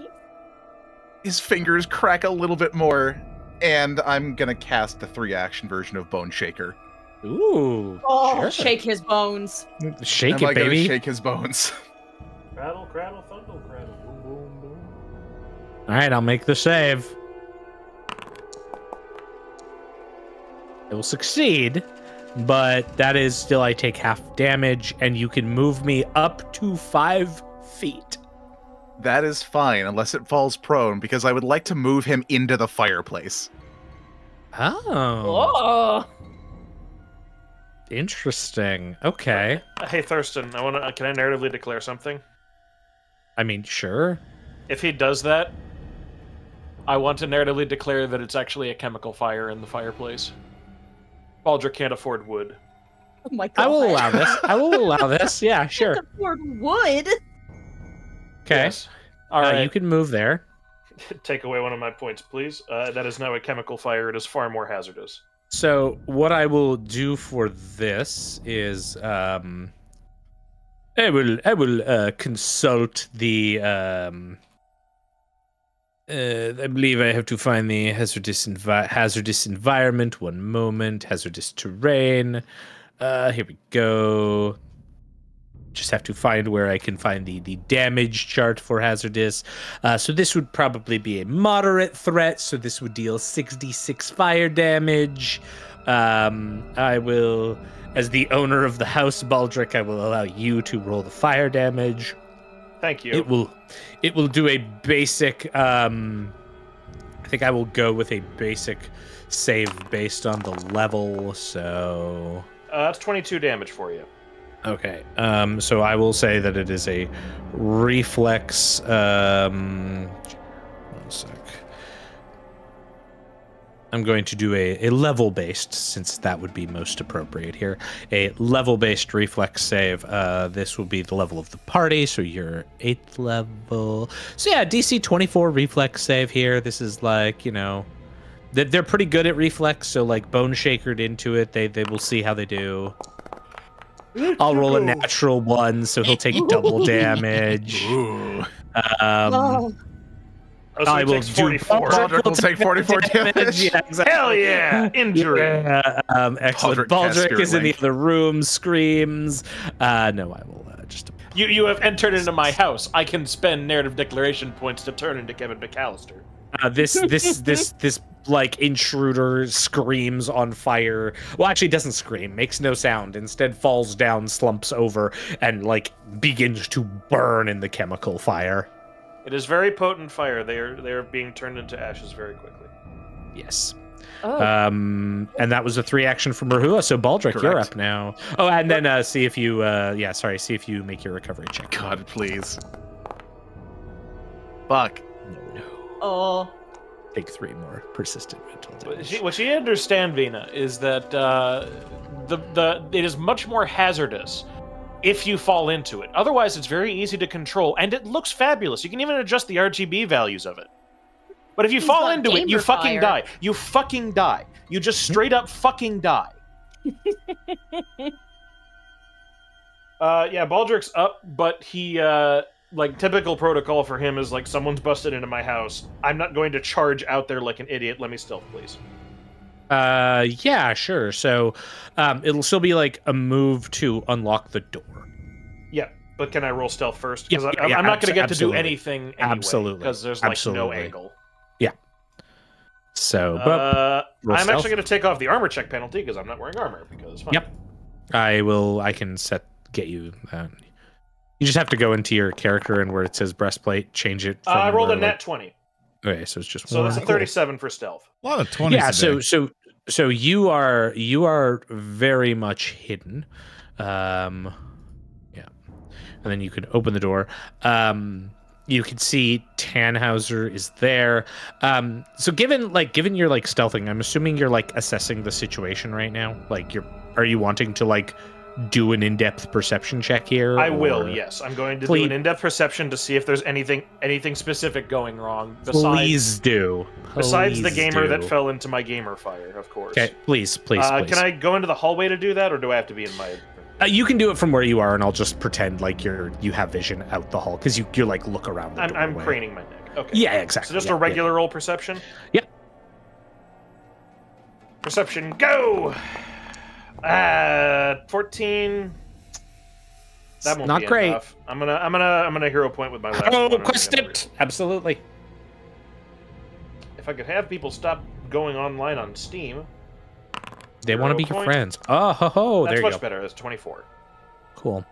His fingers crack a little bit more, and I'm gonna cast the three-action version of Bone Shaker. Ooh. Oh, sure. Shake his bones. Shake I'm it, like baby. Shake his bones. Craddle, craddle, thundle, craddle. Boom, boom, boom. All right, I'll make the save. It will succeed. But that is still, I take half damage, and you can move me up to five feet. That is fine, unless it falls prone, because I would like to move him into the fireplace. Oh. Whoa. Interesting. Okay. Hey, Thurston, I want to. Can I narratively declare something? I mean, sure. If he does that, I want to narratively declare that it's actually a chemical fire in the fireplace. Baldric can't afford wood. Oh my God. I will allow this. I will allow this. Yeah, sure. Can't afford wood. Okay. Yes. All uh, right. You can move there. Take away one of my points, please. Uh, that is now a chemical fire. It is far more hazardous. So what I will do for this is um, I will I will uh, consult the. Um, Uh, I believe I have to find the hazardous envi hazardous environment. One moment, hazardous terrain. Uh, here we go. Just have to find where I can find the the damage chart for hazardous. Uh, so this would probably be a moderate threat. So this would deal six d six fire damage. Um, I will, as the owner of the house, Baldric, I will allow you to roll the fire damage. Thank you. It will, it will do a basic. Um, I think I will go with a basic save based on the level. So uh, that's twenty-two damage for you. Okay. Um, so I will say that it is a reflex. Um, one sec. I'm going to do a, a level based, since that would be most appropriate here. A level based reflex save. Uh, this will be the level of the party, so you're eighth level. So yeah, D C twenty-four reflex save here. This is like, you know, they're pretty good at reflex, so like Bone Shakered into it. They they will see how they do. I'll roll a natural one, so he'll take double damage. Ooh. Um, oh. Oh, so I will do. Baldric will take forty-four damage. damage. Yeah, exactly. Hell yeah! Injury. Yeah, um, excellent. Baldric, Baldric is in the other room. Screams. Uh, no, I will uh, just. You you have entered into my house. I can spend narrative declaration points to turn into Kevin McAllister. Uh, this this this this like intruder screams on fire. Well, actually, doesn't scream. Makes no sound. Instead, falls down, slumps over, and like begins to burn in the chemical fire. It is very potent fire. They are they are being turned into ashes very quickly. Yes. Oh. Um, and that was a three action from Rahua. So Baldric, correct. You're up now. Oh, and then uh, see if you uh, yeah, sorry, see if you make your recovery check. God, please. Fuck. No. Oh. Take three more persistent mental damage. She, what she understand, Vina, is that uh, the the it is much more hazardous if you fall into it. Otherwise, it's very easy to control, and it looks fabulous. You can even adjust the R G B values of it. But if you He's fall into it, you fucking die. You fucking die. You just straight up fucking die. uh, yeah, Baldric's up, but he, uh, like, typical protocol for him is, like, someone's busted into my house. I'm not going to charge out there like an idiot. Let me stealth, please. Uh, yeah, sure. So, um, it'll still be, like, a move to unlock the door. Yeah, but can I roll stealth first? Because yeah, yeah, I'm, yeah, I'm not going to get absolutely. to do anything anyway. Absolutely. Because there's, like, absolutely. no angle. Yeah. So, uh, I'm stealth. actually going to take off the armor check penalty because I'm not wearing armor. Because fine. Yep, I will. I can set get you. Um, you just have to go into your character and where it says breastplate, change it. From uh, I rolled a nat like, twenty. Okay, so it's just so one. That's a thirty-seven for stealth. A lot of twenties. Yeah. So so so you are you are very much hidden. Um, yeah, and then you can open the door. Um. You can see Tannhauser is there. Um, so given like given you're like stealthing, I'm assuming you're like assessing the situation right now. Like you're are you wanting to like do an in-depth perception check here? I or... will, yes. I'm going to please. do an in-depth perception to see if there's anything anything specific going wrong. Besides, please do. Please besides the gamer do. that fell into my gamer fire, of course. Okay, please, please, uh, please. Can I go into the hallway to do that, or do I have to be in my... Uh, you can do it from where you are, and I'll just pretend like you're you have vision out the hall because you you're like look around. The I'm I'm craning my neck. Okay. Yeah, exactly. So just yeah, a regular yeah. roll perception. Yep. Perception go. Uh, fourteen. That won't not be great. Enough. I'm gonna I'm gonna I'm gonna hero point with my last. Oh, quest it! Absolutely. If I could have people stop going online on Steam. They want to be your friends. Oh, ho, ho. There you go. That's much better. That's twenty-four. Cool.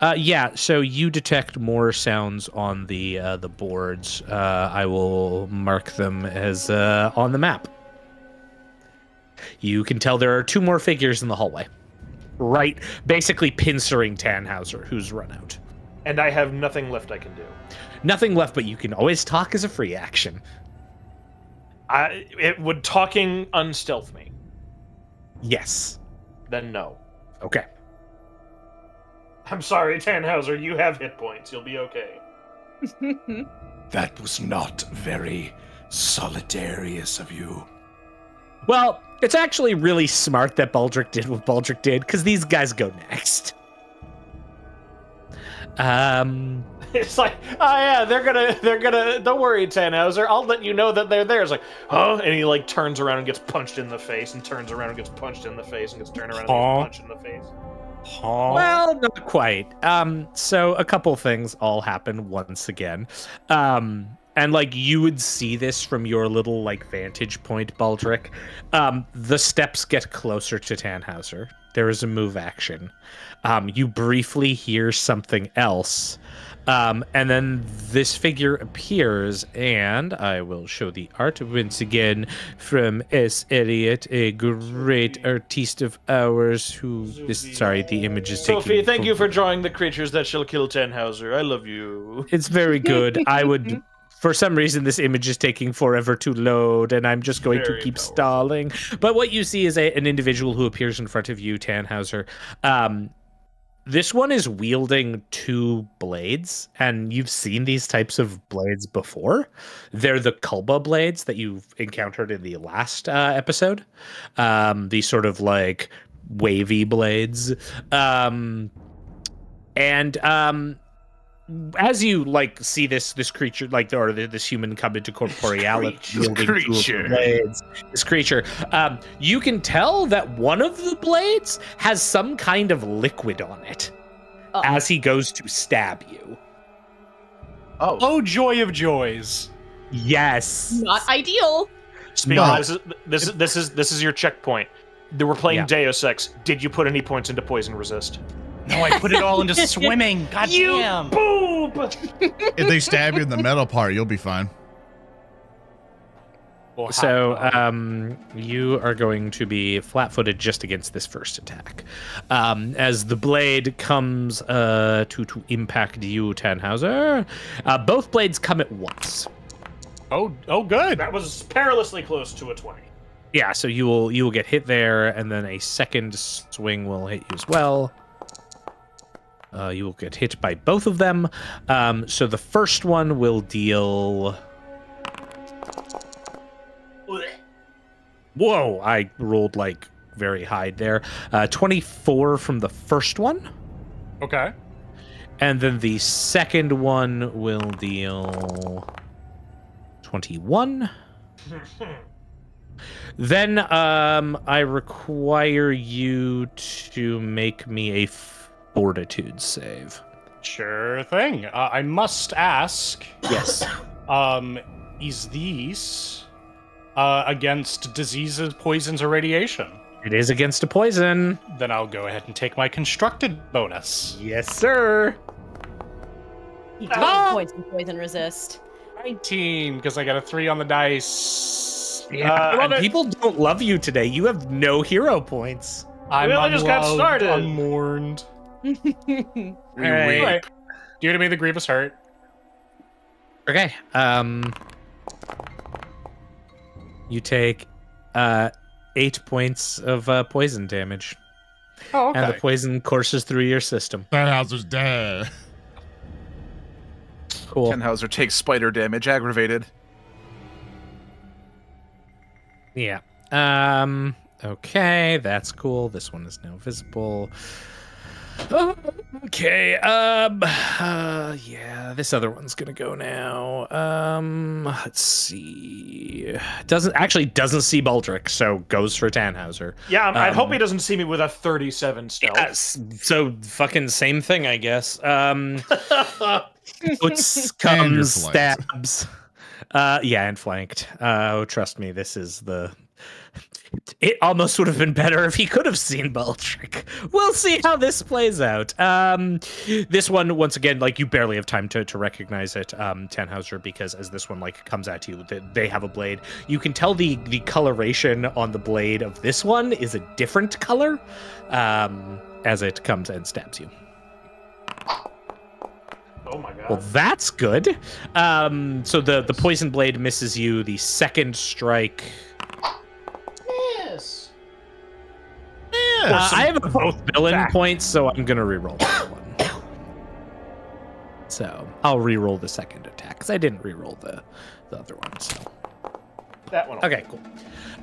Uh, yeah, so you detect more sounds on the uh, the boards. Uh, I will mark them as uh, on the map. You can tell there are two more figures in the hallway. Right, basically pincering Tannhauser, who's run out. And I have nothing left I can do. Nothing left, but you can always talk as a free action. I, it would talking unstealth me. Yes. Then no. Okay. I'm sorry, Tannhauser, you have hit points. You'll be okay. That was not very solidarious of you. Well, it's actually really smart that Baldric did what Baldric did, because these guys go next. Um... It's like, oh yeah, they're gonna, they're gonna, don't worry, Tannhauser, I'll let you know that they're there. It's like, huh? And he like turns around and gets punched in the face, and turns around and gets punched in the face, and gets turned around huh? and gets punched in the face. Huh? Well, not quite. Um, so a couple things all happen once again. Um, and like you would see this from your little like vantage point, Baldric. Um, the steps get closer to Tannhauser. There is a move action. Um, you briefly hear something else. Um, and then this figure appears, and I will show the art once again from S. Elliot, a great artiste of ours who is, sorry, the image is taken. Sophie, thank you for drawing the creatures that shall kill Tannhauser. I love you. It's very good. I would, for some reason, this image is taking forever to load, and I'm just going very to keep powerful. stalling. But what you see is a, an individual who appears in front of you, Tannhauser. Um... This one is wielding two blades, and you've seen these types of blades before. They're the Kulba blades that you've encountered in the last uh, episode. Um, these sort of, like, wavy blades. Um, and um, as you, like, see this this creature, like, or this human come into corporeality, this creature, blades, this creature, um, you can tell that one of the blades has some kind of liquid on it oh. as he goes to stab you. Oh, oh, joy of joys! Yes, not ideal. Speaking not. Of, this is this is this is your checkpoint. They were playing yeah. Deus Ex. Did you put any points into poison resist? No, I put it all into swimming. God you damn. Boob! If they stab you in the metal part, you'll be fine. So, um, you are going to be flat-footed just against this first attack. Um, as the blade comes uh, to, to impact you, Tannhauser, uh, both blades come at once. Oh, oh, good. That was perilously close to a twenty. Yeah, so you will you will get hit there, and then a second swing will hit you as well. Uh, you will get hit by both of them. Um, so the first one will deal... Whoa, I rolled like very high there. Uh, twenty-four from the first one. Okay. And then the second one will deal twenty-one. Then um, I require you to make me a fortitude save. Sure thing. Uh, I must ask. Yes. Um, is these uh, against diseases, poisons, or radiation? It is against a poison. Then I'll go ahead and take my constructed bonus. Yes, sir. You don't ah! poison, poison resist. nineteen, because I got a three on the dice. Yeah, uh, people don't love you today. You have no hero points. I really just got started. I'm mourned. All right. Anyway, due to me, the grievous hurt. Okay. Um, you take uh, eight points of uh, poison damage. Oh, okay. And the poison courses through your system. Tannhauser's dead. Cool. Tannhauser takes spider damage, aggravated. Yeah. Um. Okay, that's cool. This one is now visible. Okay. Um. Uh, yeah. This other one's gonna go now. Um. Let's see. Doesn't actually doesn't see Baldric, so goes for Tannhauser. Yeah. Um, I hope he doesn't see me with a thirty-seven stealth. Yes. So fucking same thing, I guess. Um. Boots, comes, stabs. Uh. Yeah, and flanked. Uh, oh, trust me. This is the. It almost would have been better if he could have seen Baldric. We'll see how this plays out. Um, this one, once again, like you barely have time to, to recognize it, um, Tannhauser, because as this one like comes at you, they, they have a blade. You can tell the the coloration on the blade of this one is a different color um, as it comes and stabs you. Oh my god. Well, that's good. Um, so the the poison blade misses you. The second strike. Uh, I have both villain back. points, so I'm gonna reroll that one. So I'll reroll the second attack because I didn't reroll the the other one. So that one. Okay, cool.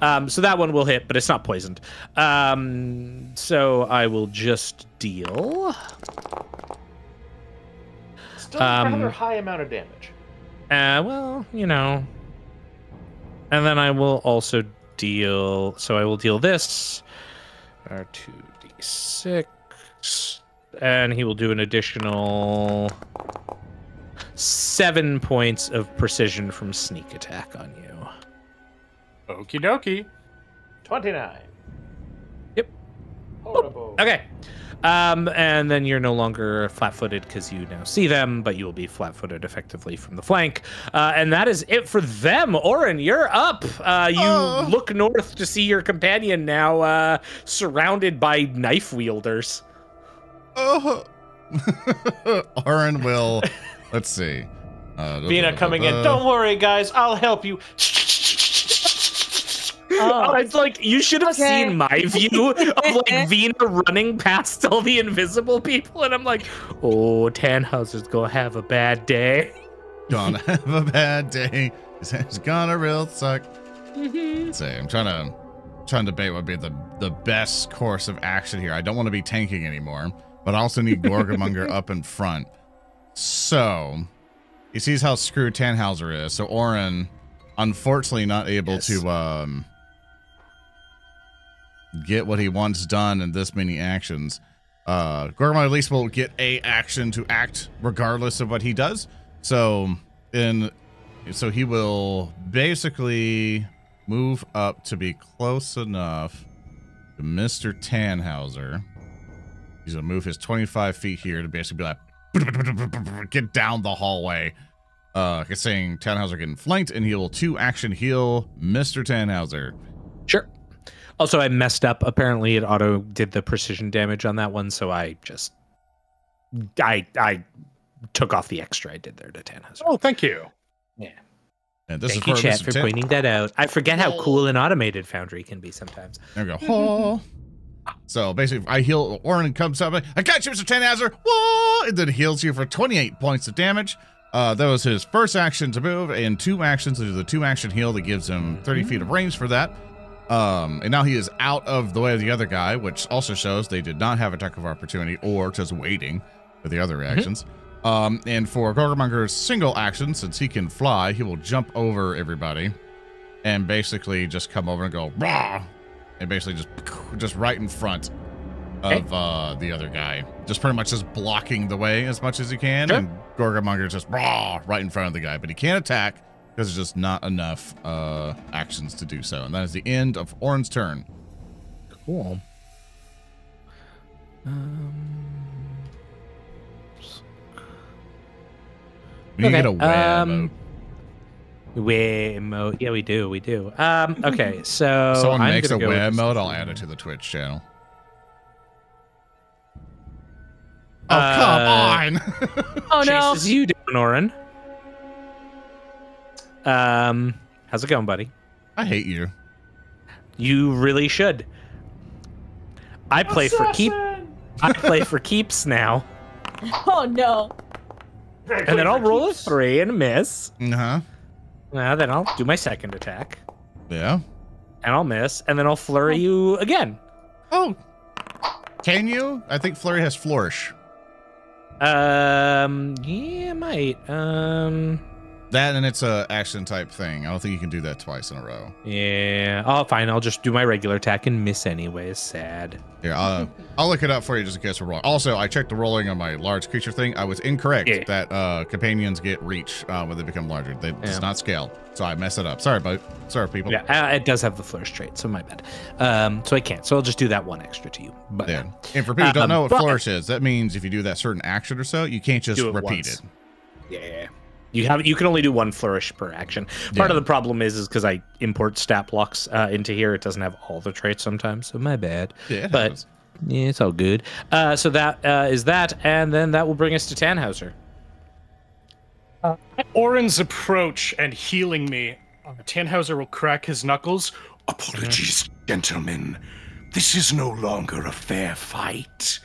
Um, so that one will hit, but it's not poisoned. Um, so I will just deal. Still um, rather high amount of damage. Uh, well, you know. And then I will also deal. So I will deal this. R two D six, and he will do an additional seven points of precision from sneak attack on you. Okie dokie. twenty-nine. Yep. Horrible. Okay. Um, and then you're no longer flat-footed because you now see them, but you will be flat-footed effectively from the flank. Uh, and that is it for them. Orin, you're up. Uh, you oh. look north to see your companion now uh, surrounded by knife wielders. Oh. Orin will, let's see. Uh, Vina coming in. Don't worry, guys. I'll help you. Oh. Oh, it's like you should have okay. seen my view of like Vina running past all the invisible people, and I'm like, "Oh, Tannhauser's gonna have a bad day. Gonna have a bad day. It's gonna real suck." Mm-hmm. Say, I'm trying to trying to debate what would be the the best course of action here. I don't want to be tanking anymore, but I also need Gorgamonger up in front. So he sees how screwed Tannhauser is. So Orin, unfortunately, not able yes. to. Um, get what he wants done in this many actions. Uh, Gorgamonger at least will get a action to act regardless of what he does. So in, so he will basically move up to be close enough to Mister Tannhauser. He's gonna move his twenty-five feet here to basically be like, get down the hallway. Uh, it's saying Tannhauser getting flanked, and he will two action heal Mister Tannhauser. Sure. Also, I messed up. Apparently, it auto did the precision damage on that one, so I just I I took off the extra I did there to Tannhauser. Oh, thank you. Yeah. And this thank is you, chat, for pointing that out. I forget how cool and automated Foundry can be sometimes. There we go. Mm-hmm. So basically, I heal. Orin comes up. I got you, Mister Tannhauser. Whoa! And then heals you for twenty-eight points of damage. Uh, that was his first action to move and two actions to do the two action heal that gives him thirty feet of range for that. Um, and now he is out of the way of the other guy, which also shows they did not have attack of opportunity or just waiting for the other reactions. Mm-hmm. um, and for Gorgamonger's single action, since he can fly, he will jump over everybody and basically just come over and go rah, and basically just just right in front of okay. uh, the other guy, just pretty much just blocking the way as much as he can. Sure. And Gorgamonger just rah, right in front of the guy, but he can't attack. There's just not enough uh, actions to do so. And that is the end of Orin's turn. Cool. Um, we okay. need to get a web um, mode. Web mode. Yeah, we do. We do. Um, okay, so. If someone I'm makes a web mode, I'll add it to the Twitch channel. Oh, uh, come on. Oh, no. Jesus, you doing, Orin? Um, how's it going, buddy? I hate you. You really should. I play Assassin! for keep. I play for keeps now. Oh no! And then I'll roll keeps. a three and a miss. Uh huh. Well, then I'll do my second attack. Yeah. And I'll miss, and then I'll flurry oh. you again. Oh. Can you? I think flurry has flourish. Um. Yeah, might. Um. That and it's a action type thing. I don't think you can do that twice in a row. Yeah. Oh, fine. I'll just do my regular attack and miss anyways. Sad. Yeah. I'll, I'll look it up for you just in case we're wrong. Also, I checked the rolling on my large creature thing. I was incorrect yeah. that uh, companions get reach uh, when they become larger. They yeah. does not scale. So I messed it up. Sorry, but sorry, people. Yeah, it does have the flourish trait, so my bad. Um, so I can't. So I'll just do that one extra to you. But yeah. And for people who don't um, know what flourish is, that means if you do that certain action or so, you can't just do it repeat once. it. Yeah. You have you can only do one flourish per action. Part yeah. of the problem is is because I import stat blocks uh, into here. It doesn't have all the traits sometimes, so my bad. Yeah, it but yeah, it's all good. Uh, so that uh, is that, and then that will bring us to Tannhauser. Uh, Orin's approach and healing me. Tannhauser will crack his knuckles. Apologies, mm-hmm. gentlemen. This is no longer a fair fight.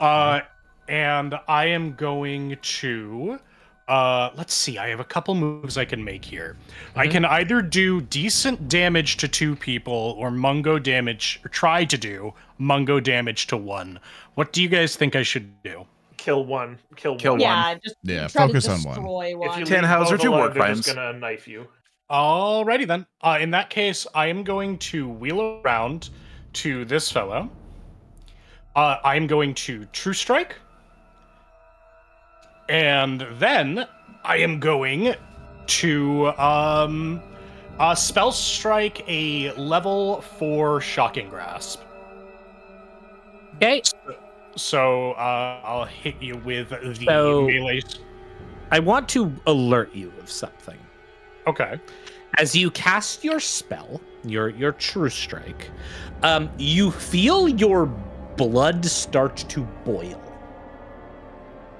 Uh, and I am going to. Uh, let's see, I have a couple moves I can make here. Mm-hmm. I can either do decent damage to two people or mungo damage, or try to do mungo damage to one. What do you guys think I should do? Kill one. Kill, Kill one. Yeah, just yeah, focus on one. one. If you Tannhauser to work by just gonna knife you. Alrighty then. Uh, in that case, I am going to wheel around to this fellow. Uh, I'm going to True Strike. And then I am going to um, uh, Spell Strike a level four Shocking Grasp. Okay. So, so uh, I'll hit you with the so, melee. I want to alert you of something. Okay. As you cast your spell, your, your True Strike, um, you feel your blood start to boil.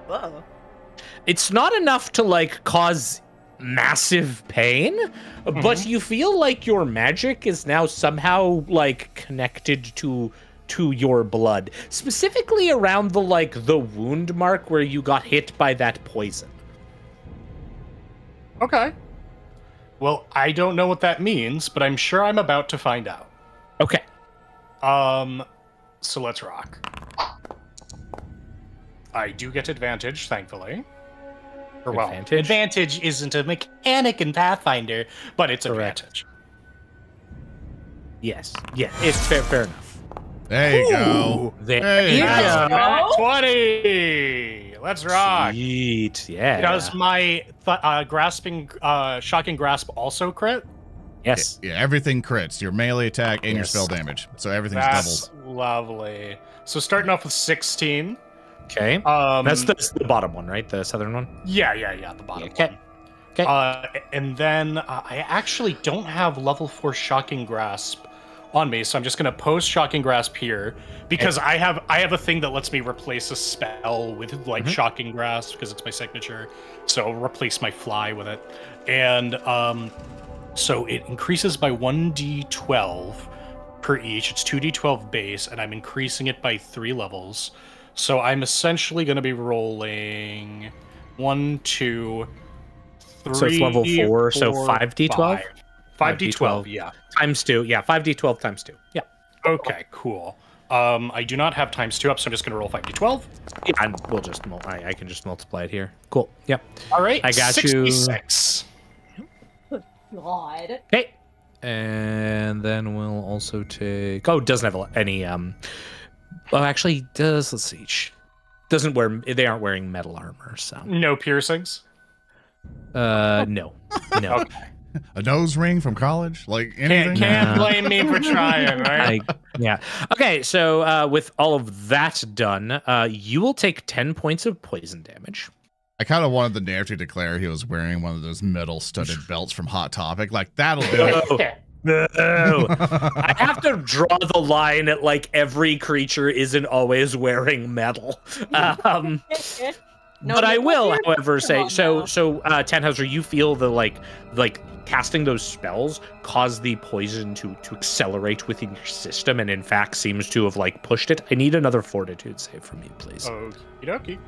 Whoa. It's not enough to, like, cause massive pain, mm-hmm. but you feel like your magic is now somehow, like, connected to to your blood. Specifically around the, like, the wound mark where you got hit by that poison. Okay. Well, I don't know what that means, but I'm sure I'm about to find out. Okay. Um, so let's rock. I do get advantage, thankfully. Or well, advantage. advantage isn't a mechanic in Pathfinder, but it's Correct. advantage. Yes, yeah, it's fair, fair enough. There you Ooh, go. There, there you go. go. twenty. Let's rock. Sweet, yeah. Does my th uh, grasping, uh, shocking grasp also crit? Yes. Yeah, everything crits. Your melee attack and yes. your spell damage. So everything's That's doubled. Lovely. So starting off with sixteen. Okay, um, that's, the, that's the bottom one, right? The southern one? Yeah, yeah, yeah, the bottom okay. one. Okay. Uh, and then uh, I actually don't have level four Shocking Grasp on me, so I'm just going to post Shocking Grasp here because okay. I have I have a thing that lets me replace a spell with, like, mm-hmm. Shocking Grasp because it's my signature, so I'll replace my fly with it. And um, so it increases by one d twelve per each. It's two d twelve base, and I'm increasing it by three levels. So I'm essentially going to be rolling one, two, three. So it's level four, four so five d twelve? five d twelve, yeah. Times two, yeah. five d twelve times two, yeah. Okay, cool. Um, I do not have times two up, so I'm just going to roll five d twelve. Yeah, and we'll just, mul I, I can just multiply it here. Cool, yep. All right, I got sixty-six. You. Good God. Okay. And then we'll also take... Oh, it doesn't have any... Um, well, actually, does... Let's see. Doesn't wear... They aren't wearing metal armor, so... No piercings? Uh, no. No. Okay. A nose ring from college? Like anything? Can't, can't no. blame me for trying, right? I, yeah. Okay, so uh, with all of that done, uh, you will take ten points of poison damage. I kind of wanted the narrative to declare he was wearing one of those metal studded belts from Hot Topic. Like, that'll do it. No. No. I have to draw the line at, like, every creature isn't always wearing metal. Um, no, but I will, however, say, so, so uh, Tannhauser, you feel the, like, like, casting those spells caused the poison to, to accelerate within your system and, in fact, seems to have, like, pushed it. I need another fortitude save from you, please. Okie dokie.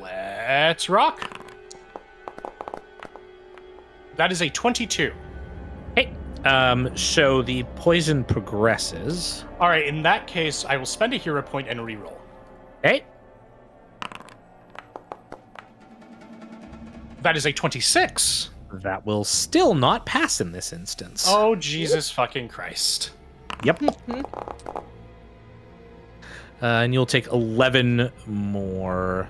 Let's rock. That is a twenty-two. Hey. Um, so the poison progresses. All right. In that case, I will spend a hero point and reroll. Hey. That is a twenty-six. That will still not pass in this instance. Oh, Jesus fucking Christ. Yep. Mm-hmm. uh, and you'll take eleven more...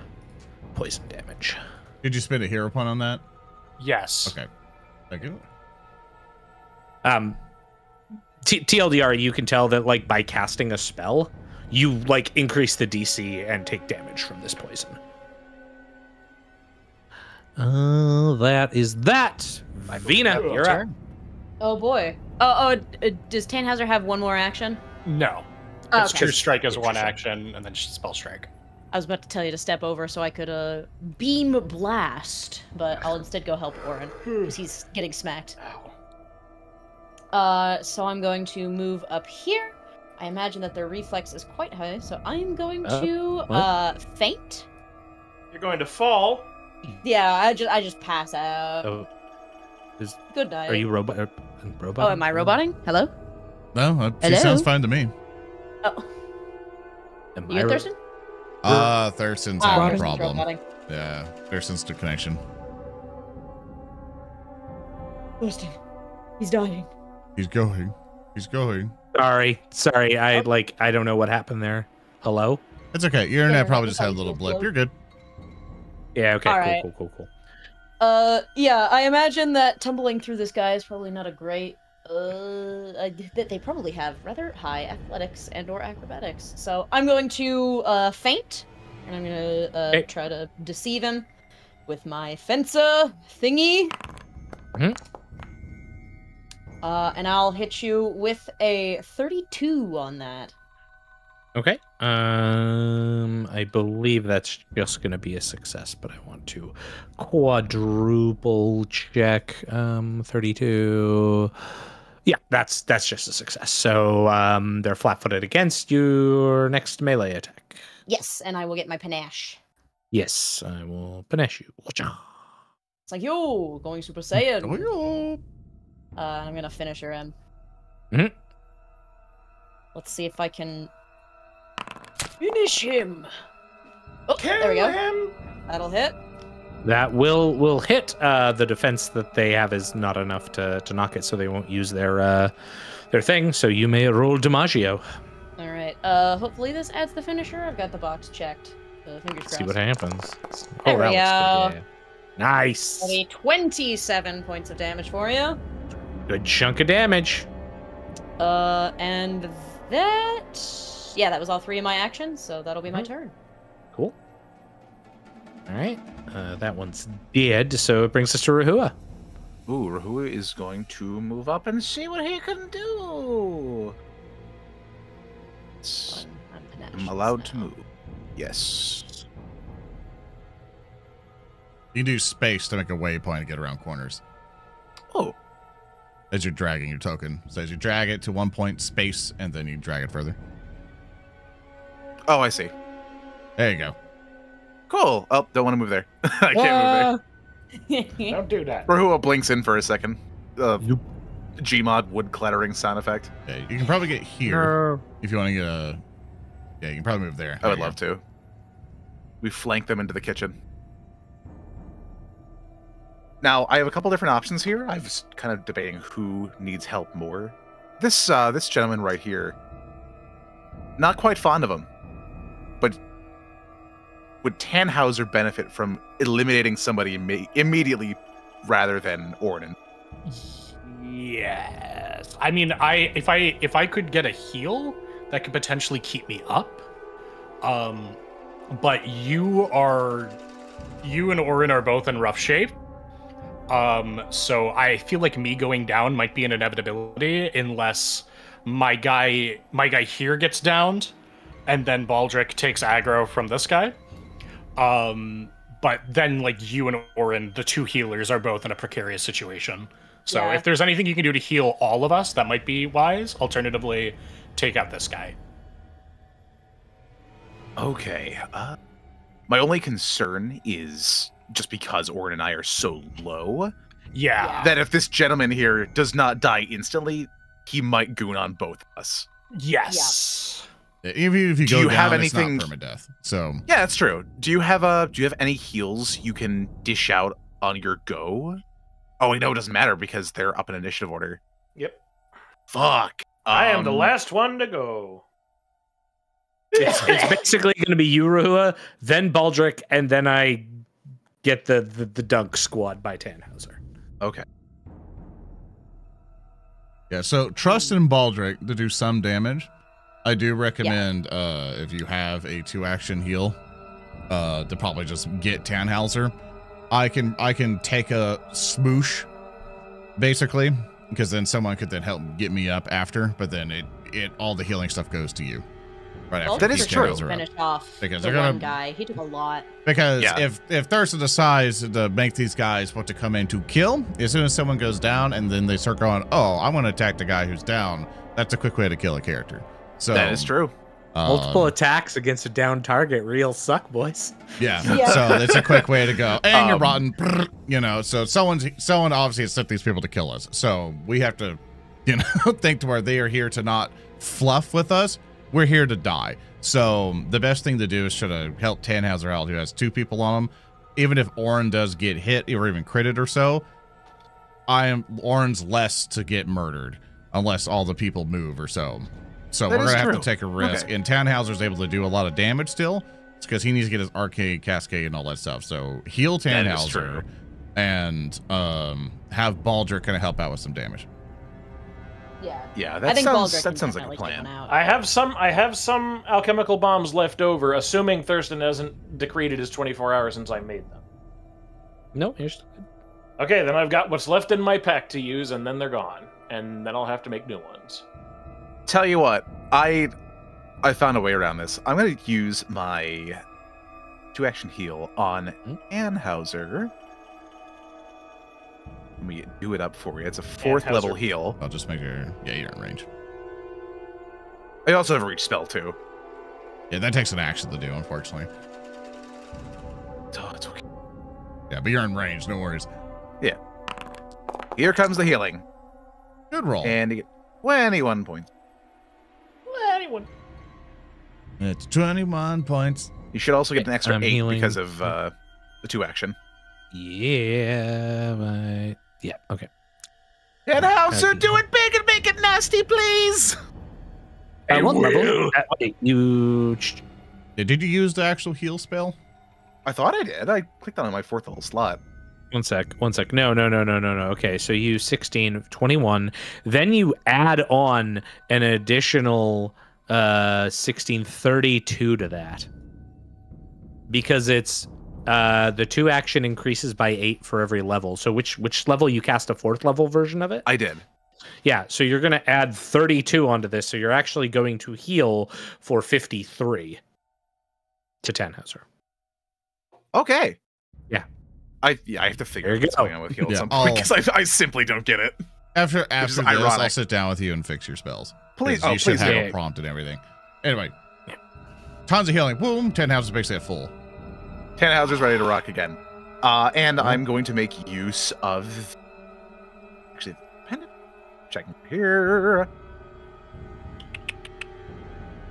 poison damage. Did you spend a hero point on that? Yes. Okay. Thank you. Um, T TLDR, you can tell that, like, by casting a spell, you, like, increase the D C and take damage from this poison. Uh, that is that. Vina, you're up. Oh, boy. Oh, oh, does Tannhauser have one more action? No. Oh, okay. True Strike is one action, and then Spell Strike. I was about to tell you to step over so I could uh, beam blast, but I'll instead go help Orin because he's getting smacked. Uh, so I'm going to move up here. I imagine that their reflex is quite high, so I'm going uh, to uh, faint. You're going to fall. Yeah, I just I just pass out. Oh, is, good night. Are you robot? Are, robot? Oh, am I roboting? Hello. No, that sounds fine to me. Oh, am you I Thurston? Uh, Thurston's oh, having a problem. Roboting. Yeah, Thurston's the connection. Thurston, he's dying. He's going. He's going. Sorry, sorry. I like. I don't know what happened there. Hello. It's okay. Your internet probably just had a little blip. You're good. Yeah. Okay. All right. Cool. Cool. Cool. Cool. Uh, yeah. I imagine that tumbling through this guy is probably not a great. Uh, that they probably have rather high athletics and or acrobatics. So I'm going to uh, faint, and I'm going to uh, hey. try to deceive him with my fencer thingy. Mm-hmm. uh, and I'll hit you with a thirty-two on that. Okay. Um, I believe that's just going to be a success, but I want to quadruple check. Um, thirty-two... Yeah, that's that's just a success. So um, they're flat-footed against your next melee attack. Yes, and I will get my panache. Yes, I will panache you. It's like, yo, going Super Saiyan. Oh, yo. Uh, I'm going to finish her in. Mm-hmm. Let's see if I can finish him. Oh, Kill there we go. Him. That'll hit. That will will hit. Uh, the defense that they have is not enough to to knock it, so they won't use their uh, their thing. So you may roll Dimaggio. All right. Uh, hopefully this adds the finisher. I've got the box checked. Uh, fingers crossed. See what happens. There oh, we go. Nice. That'll be twenty-seven points of damage for you. Good chunk of damage. Uh, and that yeah, that was all three of my actions. So that'll be mm-hmm. my turn. Cool. All right, uh, that one's dead, so it brings us to Rahua. Ooh, Rahua is going to move up and see what he can do. I'm allowed to move. Yes. You can do space to make a waypoint and get around corners. Oh. as you're dragging your token. So as you drag it to one point, space, and then you drag it further. Oh, I see. There you go. Cool. Oh, don't want to move there. I can't move there. Don't do that. Rahua blinks in for a second. Uh, yep. Gmod wood clattering sound effect. Yeah, you can probably get here no. if you want to get a... Yeah, you can probably move there. I would love to. We flank them into the kitchen. Now, I have a couple different options here. I was kind of debating who needs help more. This uh, this gentleman right here, not quite fond of him, but would Tannhauser benefit from eliminating somebody imme immediately rather than Orin? Yes. I mean, I if I if I could get a heal, that could potentially keep me up. Um, but you are, you and Orin are both in rough shape. Um, so I feel like me going down might be an inevitability unless my guy, my guy here gets downed and then Baldric takes aggro from this guy. Um, but then like you and Orin, the two healers are both in a precarious situation. So yeah. If there's anything you can do to heal all of us, that might be wise. Alternatively, take out this guy. Okay. Uh, my only concern is just because Orin and I are so low, yeah, that if this gentleman here does not die instantly, he might goon on both of us. Yes. Yeah. If you, if you do go you down, have anything? It's not permadeath, so yeah, that's true. Do you have a? Do you have any heals you can dish out on your go? Oh, I know it doesn't matter because they're up in initiative order. Yep. Fuck. I am um, the last one to go. It's, it's basically going to be you, Rahua, then Baldric, and then I get the, the, the dunk squad by Tannhauser. Okay. Yeah, so trust in Baldric to do some damage. I do recommend, yeah, uh, if you have a two-action heal, uh, to probably just get Tannhauser. I can, I can take a smoosh, basically, because then someone could then help get me up after, but then it, it all the healing stuff goes to you. Right after. Well, that is true. Finish off because the they're gonna, one guy. He took a lot. Because yeah. if if Thurston decides to make these guys want to come in to kill, as soon as someone goes down and then they start going, oh, I want to attack the guy who's down. That's a quick way to kill a character. So that is true. Um, Multiple attacks against a down target real suck, boys. Yeah, yeah. So it's a quick way to go. And um, you're rotten, you know. So someone's someone obviously has sent these people to kill us. So we have to, you know, think to where they are here to not fluff with us. We're here to die. So the best thing to do is try to help Tannhauser out, who has two people on him. Even if Orin does get hit or even critted or so, I am Orin's less to get murdered unless all the people move or so. So that we're gonna true. have to take a risk. Okay. And Tannhauser's able to do a lot of damage still. It's because he needs to get his arcade cascade and all that stuff. So heal Tannhauser and um, have Baldric kind of help out with some damage. Yeah, yeah, that sounds that sounds like a plan. I have some I have some alchemical bombs left over, assuming Thurston hasn't decreed his twenty-four hours since I made them. No, you're still good. Okay, then I've got what's left in my pack to use, and then they're gone, and then I'll have to make new ones. Tell you what, I I found a way around this. I'm going to use my two-action heal on Tannhauser. Let me do it up for you. It's a fourth yeah, level your... heal. I'll just make sure. Yeah, you're in range. I also have a reach spell, too. Yeah, that takes an action to do, unfortunately. Oh, it's okay. Yeah, but you're in range. No worries. Yeah. Here comes the healing. Good roll. And you get twenty-one points. twenty-one. It's twenty-one points. You should also get an extra I'm eight healing. because of uh, the two action. Yeah, but... Yeah, okay. Tannhauser, do it big and make it nasty, please! At one level, huge. Did you use the actual heal spell? I thought I did. I clicked on my fourth level slot. One sec, one sec. No, no, no, no, no, no. Okay, so you use sixteen, twenty-one. Then you add on an additional uh, sixteen, thirty-two to that. Because it's... Uh, the two action increases by eight for every level. So which which level you cast a fourth level version of it? I did. Yeah, so you're going to add thirty-two onto this, so you're actually going to heal for fifty-three to Tannhauser. Okay. Yeah. I yeah, I have to figure out what's go. going on with heal yeah. at some point because I, I simply don't get it. After after this, ironic. I'll sit down with you and fix your spells. Please, oh, you should please have a prompt and everything. Anyway, tons of healing. Boom. Tannhauser's basically at full. Tannhauser's ready to rock again. Uh, and mm-hmm. I'm going to make use of. Actually, pendant. Checking here.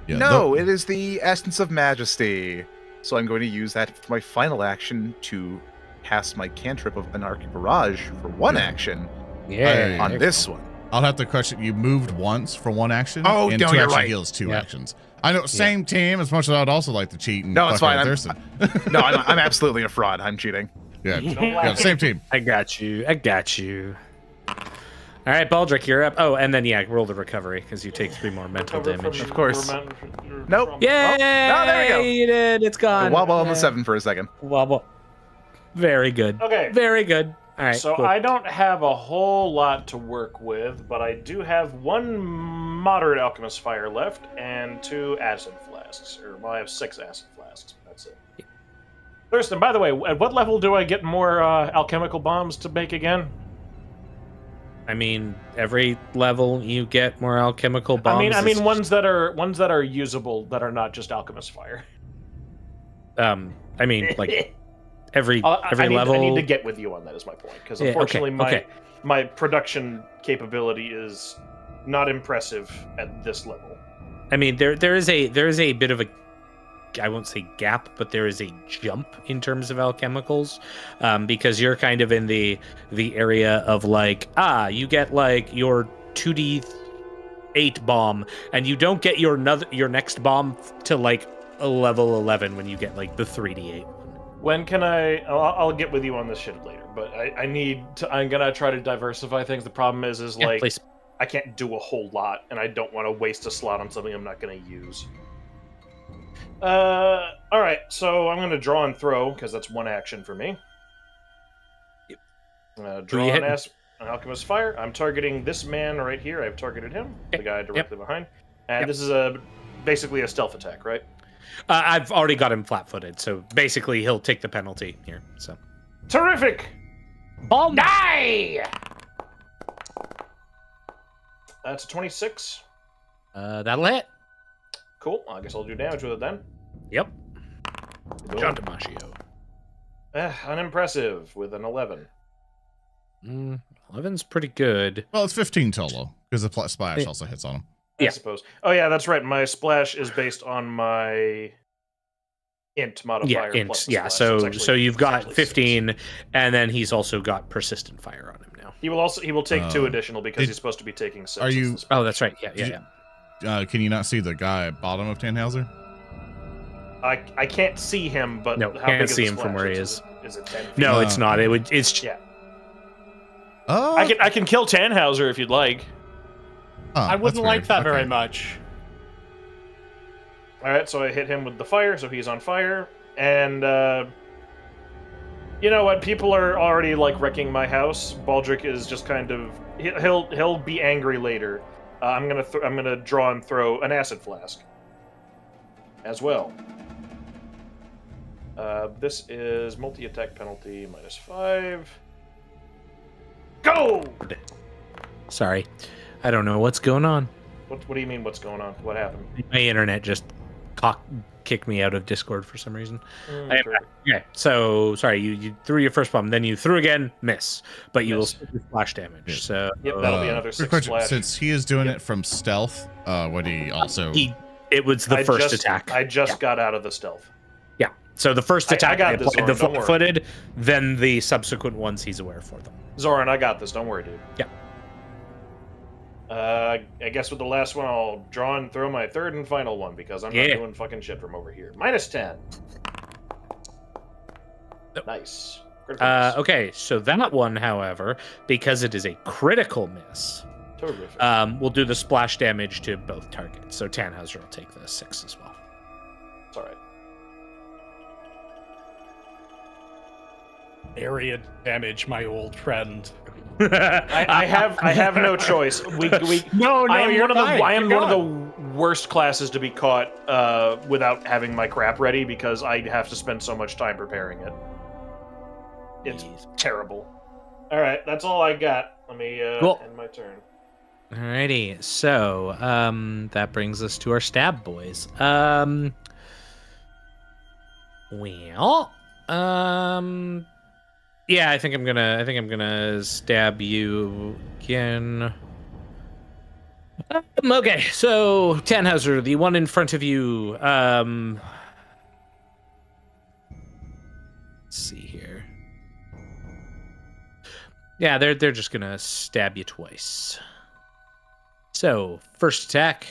Yeah, no, the... it is the Essence of Majesty. So I'm going to use that for my final action to cast my cantrip of Anarchic Barrage for one action. Yeah. Uh, on this one. I'll have to question. You moved once for one action. Oh, and no, two you're right. Heals two yeah. actions. I know. Same yeah. team. As much as I'd also like to cheat. And no, it's fine. I'm, I, no, I'm, I'm absolutely a fraud. I'm cheating. Yeah. yeah. yeah. Same team. I got you. I got you. All right, Baldric, you're up. Oh, and then yeah, roll the recovery because you take three more mental recover damage. From, of course. From, from, nope. Yeah. Oh, oh, there we go. You did. It's gone. Wobble on the seven for a second. Wobble. Very good. Okay. Very good. All right, so cool. I don't have a whole lot to work with, but I do have one moderate alchemist fire left and two acid flasks. Or, well, I have six acid flasks, but that's it. Yeah. Thurston, by the way, at what level do I get more uh, alchemical bombs to make again? I mean, every level you get more alchemical bombs. I mean, I mean ones just... that are ones that are usable that are not just alchemist fire. Um, I mean, like. Every every I need, level. I need to get with you on that. Is my point, because yeah, unfortunately okay, my okay. my production capability is not impressive at this level. I mean, there there is a there is a bit of a, I won't say gap, but there is a jump in terms of alchemicals, um, because you're kind of in the the area of like ah you get like your two D eight bomb, and you don't get your another your next bomb to like a level eleven when you get like the three D eight. When can I? I'll, I'll get with you on this shit later, but I, I need to. I'm gonna try to diversify things. The problem is, is yeah, like please. I can't do a whole lot, and I don't want to waste a slot on something I'm not gonna use. Uh, all right, so I'm gonna draw and throw because that's one action for me. Yep. Uh, draw an ass, an alchemist fire. I'm targeting this man right here. I've targeted him, okay. the guy directly yep. behind, and yep. this is a basically a stealth attack, right? Uh, I've already got him flat-footed, so basically he'll take the penalty here. So, terrific! Ball die! That's a twenty-six. Uh, that'll hit. Cool. I guess I'll do damage with it then. Yep. Cool. John DiMaggio. Uh, unimpressive with an eleven. Mm, eleven's pretty good. Well, it's fifteen total because the splash it also hits on him. I yeah. suppose. Oh yeah, that's right. My splash is based on my int modifier. Yeah, int. Plus yeah. So, so, actually, so you've got fifteen, six. And then he's also got persistent fire on him now. He will also he will take uh, two additional because did, he's supposed to be taking six. Are you? Oh, that's right. Yeah, yeah. You, yeah. Uh, can you not see the guy at bottom of Tannhauser? I I can't see him, but no, how can't big see is him from where he is. Is it, is it ten feet? No, uh, it's not. It would. It's yeah. Uh, I can I can kill Tannhauser if you'd like. Oh, I wouldn't like that okay. very much. All right, so I hit him with the fire, so he's on fire. And, uh... you know what? People are already, like, wrecking my house. Baldric is just kind of... He'll he'll be angry later. Uh, I'm gonna th I'm gonna draw and throw an acid flask. As well. Uh, this is multi-attack penalty, minus five. Go! Sorry. I don't know what's going on. What, what do you mean what's going on? What happened? My internet just cock, kicked me out of Discord for some reason. Mm, I, sure. Okay, so sorry, you, you threw your first bomb, then you threw again, miss, but miss. You will still do flash damage. Yeah. So yep, that'll uh, be another six question, flash. Since he is doing yep. it from stealth, uh, what he also he, it was the I first just, attack. I just yeah. got out of the stealth. Yeah, so the first attack I, I got this, Zoran, the flat-footed, then the subsequent ones he's aware for them. Zoran, I got this. Don't worry, dude. Yeah. Uh, I guess with the last one, I'll draw and throw my third and final one because I'm yeah. not doing fucking shit from over here. Minus ten. Nice. Uh, okay, so that one, however, because it is a critical miss, terrific. Um, we'll do the splash damage to both targets. So Tannhauser will take the six as well. It's all right. Area damage, my old friend. I, I have I have no choice. We, we no no. I am, you're one, of the, I am you're one of the worst classes to be caught uh, without having my crap ready because I have to spend so much time preparing it. It's Jeez. Terrible. All right, that's all I got. Let me uh, cool. end my turn. Alrighty, so um, that brings us to our stab boys. Um, well, um, yeah, I think I'm gonna, I think I'm gonna stab you again. Um, okay, so Tannhauser, the one in front of you. Um, let's see here. Yeah, they're they're just gonna stab you twice. So first attack.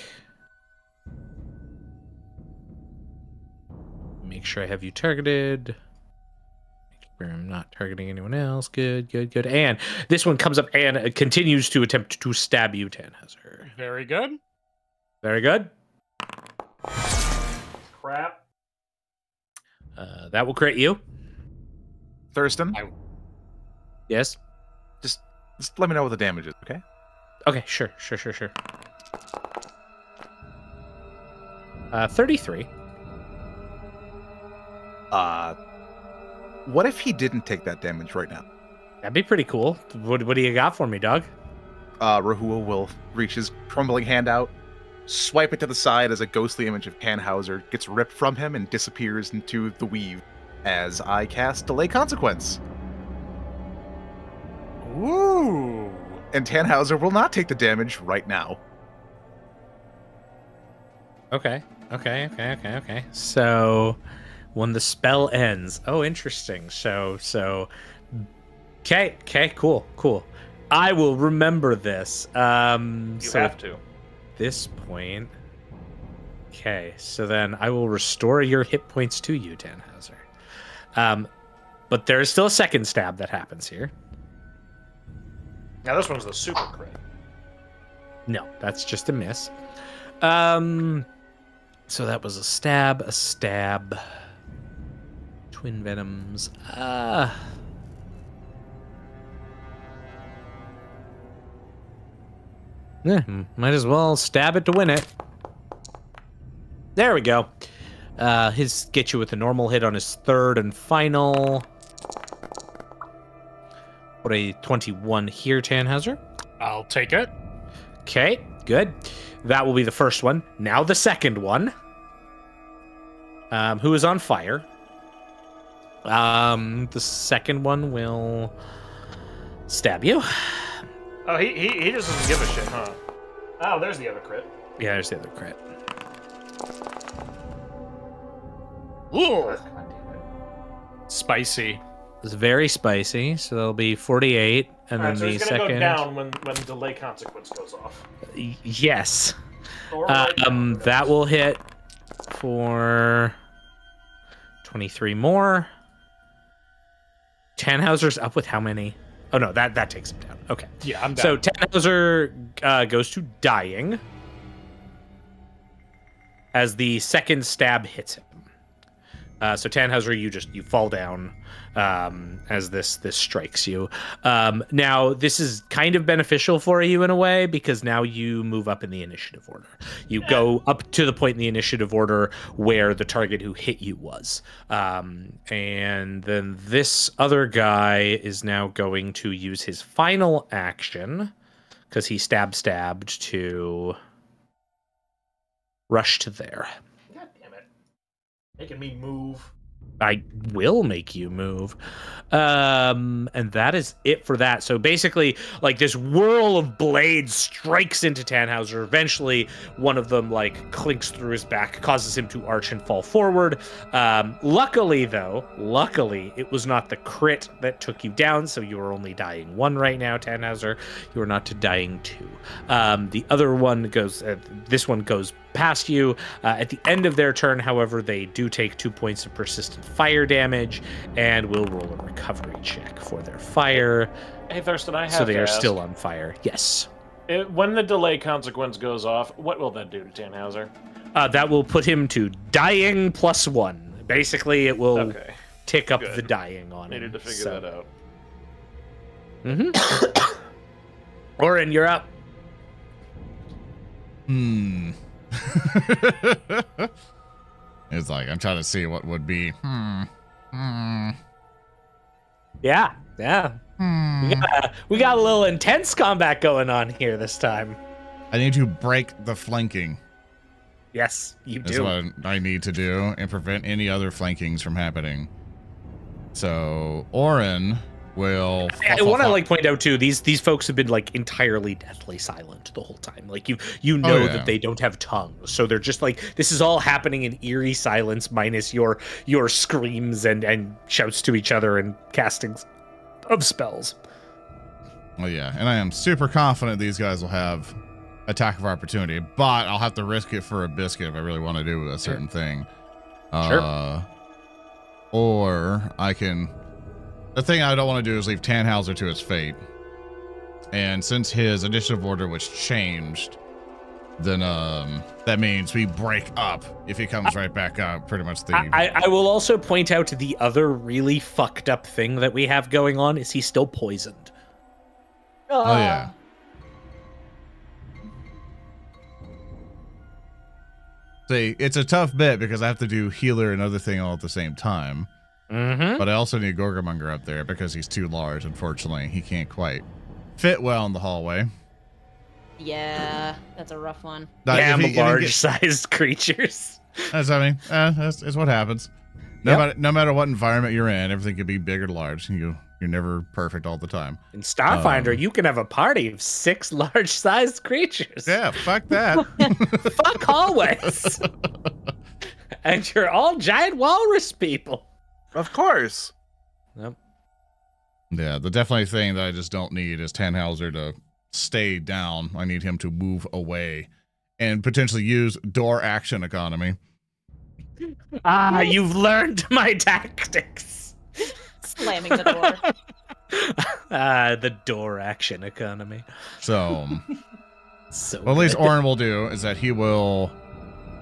Make sure I have you targeted. Make sure I'm not targeting anyone else. Good, good, good. And this one comes up and continues to attempt to stab you, Tannhauser. Very good. Very good. Crap. Uh, that will crit you, Thurston. I... Yes. Just, just let me know what the damage is, okay? Okay, sure, sure, sure, sure. Uh, thirty-three. Uh, what if he didn't take that damage right now? That'd be pretty cool. What, what do you got for me, dog? Uh, Rahua will reach his crumbling hand out, swipe it to the side as a ghostly image of Tannhauser gets ripped from him and disappears into the weave as I cast Delay Consequence. Ooh. And Tannhauser will not take the damage right now. Okay, okay, okay, okay, okay. So when the spell ends, oh, interesting. So, so, okay, okay, cool, cool. I will remember this. Um, you so have to. At this point, okay. So then I will restore your hit points to you, Tannhauser. Um, but there is still a second stab that happens here. Now this one's the super crit. No, that's just a miss. Um, so that was a stab, a stab. Twin Venoms. Uh, yeah, might as well stab it to win it. There we go. Uh, his get you with a normal hit on his third and final. What a twenty-one here, Tannhauser. I'll take it. Okay, good. That will be the first one. Now the second one. Um, who is on fire? Um, the second one will stab you. Oh, he he, he just doesn't give a shit, huh? Oh, there's the other crit. Yeah, there's the other crit. Ooh, spicy. It's very spicy, so that'll be forty-eight, and all then right, so the he's gonna second. Go down when when delay consequence goes off. Yes. Or right um, now, that will hit for twenty-three more. Tannhauser's up with how many? Oh no, that that takes him down. Okay. Yeah, I'm down. So Tannhauser uh, goes to dying as the second stab hits him. Uh, so Tannhauser, you just you fall down um, as this this strikes you. Um, now this is kind of beneficial for you in a way because now you move up in the initiative order. You yeah. go up to the point in the initiative order where the target who hit you was, um, and then this other guy is now going to use his final action because he stab stabbed to rush to there. Making me move. I will make you move. Um, and that is it for that. So basically, like, this whirl of blades strikes into Tannhauser. Eventually, one of them, like, clinks through his back, causes him to arch and fall forward. Um, luckily, though, luckily, it was not the crit that took you down, so you are only dying one right now, Tannhauser. You are not dying two. Um, the other one goes, uh, this one goes past you. Uh, at the end of their turn, however, they do take two points of persistent fire damage and will roll a recovery check for their fire. Hey, Thurston, I have So they are ask, still on fire. Yes. It, when the delay consequence goes off, what will that do to Tannhauser? Uh, that will put him to dying plus one. Basically, it will okay. tick up Good. the dying on Needed him. Needed to figure so. that out. Mm-hmm. Orin, you're up. Hmm. It's like I'm trying to see what would be. Hmm. Hmm. Yeah, yeah. Hmm. We, got, we got a little intense combat going on here this time. I need to break the flanking. Yes, you do. That's what I need to do and prevent any other flankings from happening. So Orin will. I, I want to like point out too. These these folks have been like entirely deathly silent the whole time. Like you you know oh, yeah. that they don't have tongues, so they're just like this is all happening in eerie silence, minus your your screams and and shouts to each other and castings of spells. Oh yeah, and I am super confident these guys will have attack of opportunity, but I'll have to risk it for a biscuit if I really want to do a certain sure. thing. Sure. Uh, or I can. The thing I don't want to do is leave Tannhauser to his fate. And since his initiative order was changed, then um, that means we break up if he comes I, right back up. Pretty much the. I, I will also point out the other really fucked up thing that we have going on is he's still poisoned. Oh ah. yeah. See, it's a tough bit because I have to do healer and other thing all at the same time. Mm-hmm. But I also need Gorgamonger up there because he's too large, unfortunately. He can't quite fit well in the hallway. Yeah, that's a rough one. Yeah, large-sized creatures. That's I mean, uh, that's, that's what happens. No, yep. matter, no matter what environment you're in, everything could be big or large. You, you're never perfect all the time. In Starfinder, um, you can have a party of six large-sized creatures. Yeah, fuck that. Fuck hallways. And you're all giant walrus people. Of course. Yep. Yeah, the definitely thing that I just don't need is Tannhauser to stay down. I need him to move away and potentially use door action economy. Ah, you've learned my tactics. Slamming the door. Ah, the door action economy. So, so well, at least Orin will do is that he will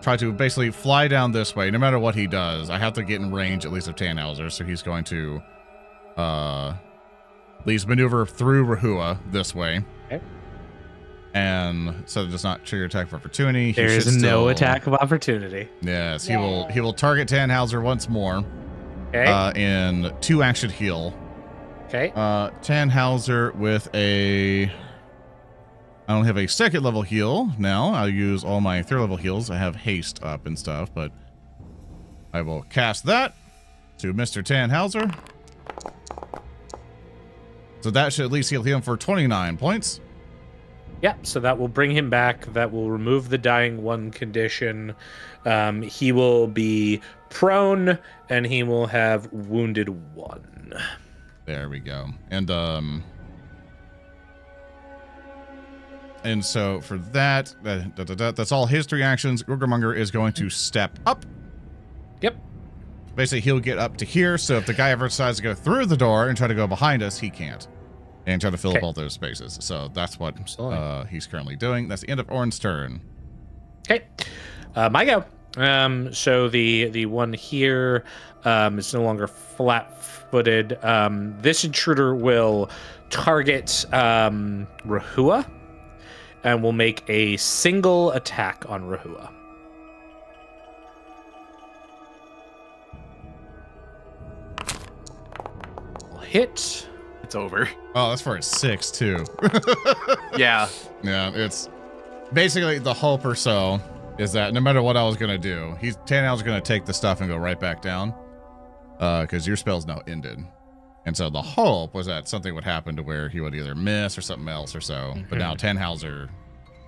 try to basically fly down this way. No matter what he does, I have to get in range at least of Tannhauser, so he's going to uh, at least maneuver through Rahua this way. Okay. And so it does not trigger attack of opportunity. There is no still... attack of opportunity. Yes, he yeah. will he will target Tannhauser once more. Okay. Uh, in two action heal. Okay. Uh, Tannhauser with a. I don't have a second level heal now. I'll use all my third level heals. I have haste up and stuff, but I will cast that to Mister Tannhauser. So that should at least heal him for twenty-nine points. Yeah, so that will bring him back. That will remove the dying one condition. Um, he will be prone, and he will have wounded one. There we go. And um, and so for that, that, that, that that's all his three actions. Gorgamonger is going to step up. Yep. Basically, he'll get up to here. So if the guy ever decides to go through the door and try to go behind us, he can't. And try to fill okay. up all those spaces. So that's what uh, he's currently doing. That's the end of Orin's turn. Okay. Uh, my go. Um, so the the one here um, is no longer flat-footed. Um, this intruder will target um, Rahua and will make a single attack on Rahua. We'll hit... It's over. Oh, that's for a six too. Yeah. Yeah, it's basically the hope or so is that no matter what I was gonna do, he's Tannhauser's gonna take the stuff and go right back down. Uh, because your spell's now ended. And so the hope was that something would happen to where he would either miss or something else or so. Mm-hmm. But now Tannhauser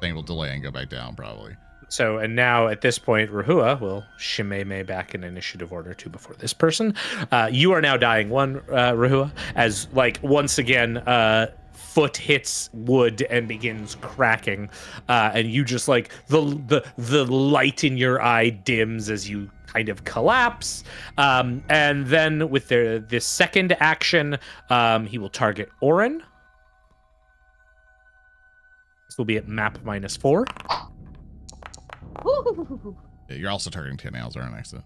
thing will delay and go back down probably. So, and now at this point, Rahua will shimeme back in initiative order two before this person. Uh, you are now dying one, uh, Rahua, as like once again, uh, foot hits wood and begins cracking. Uh, and you just like the, the, the light in your eye dims as you kind of collapse. Um, and then with their, this second action, um, he will target Orin. This will be at map minus four. Yeah, you're also targeting Tannhauser, aren't I? So.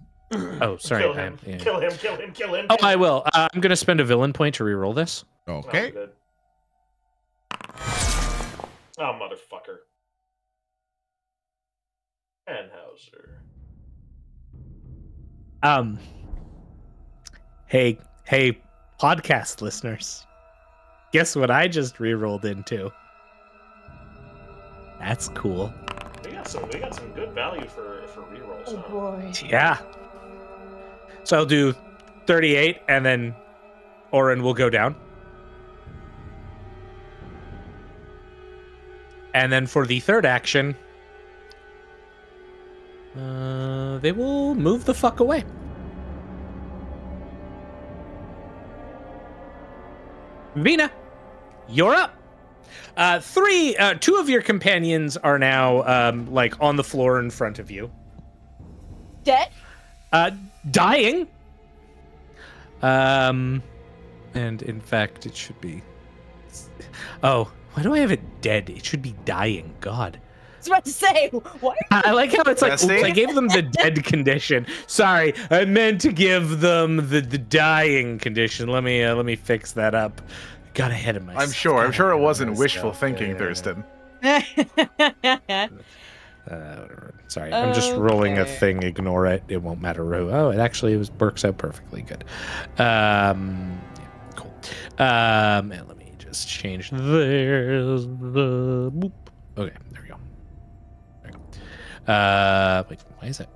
Oh, sorry. Kill him. Yeah. Kill him, kill him, kill him. Oh, I will. Uh, I'm going to spend a villain point to reroll this. Okay. Oh, oh motherfucker. Tannhauser. Um. Hey, hey, podcast listeners. Guess what I just rerolled into? That's cool. We got some, we got some good value for, for rerolls. Oh, huh? Boy. Yeah. So I'll do thirty-eight, and then Orin will go down. And then for the third action, uh, they will move the fuck away. Vina, you're up. Uh, three, uh, two of your companions are now um, like on the floor in front of you. Dead? Uh, dying. Um, and in fact, it should be. Oh. Why do I have it dead? It should be dying. God. I was about to say, what? I like how it's like, oops, I gave them the dead condition. Sorry, I meant to give them the, the dying condition. Let me uh, let me fix that up. Got ahead of myself. I'm sure. I'm sure it wasn't wishful thinking, Thurston. uh, sorry, I'm just rolling a thing. Ignore it. It won't matter. Oh, it actually was works out perfectly good. Um, yeah, cool. Um, and let me. Just change there's the boop. Okay, there we go. There we go. Uh, wait, why is it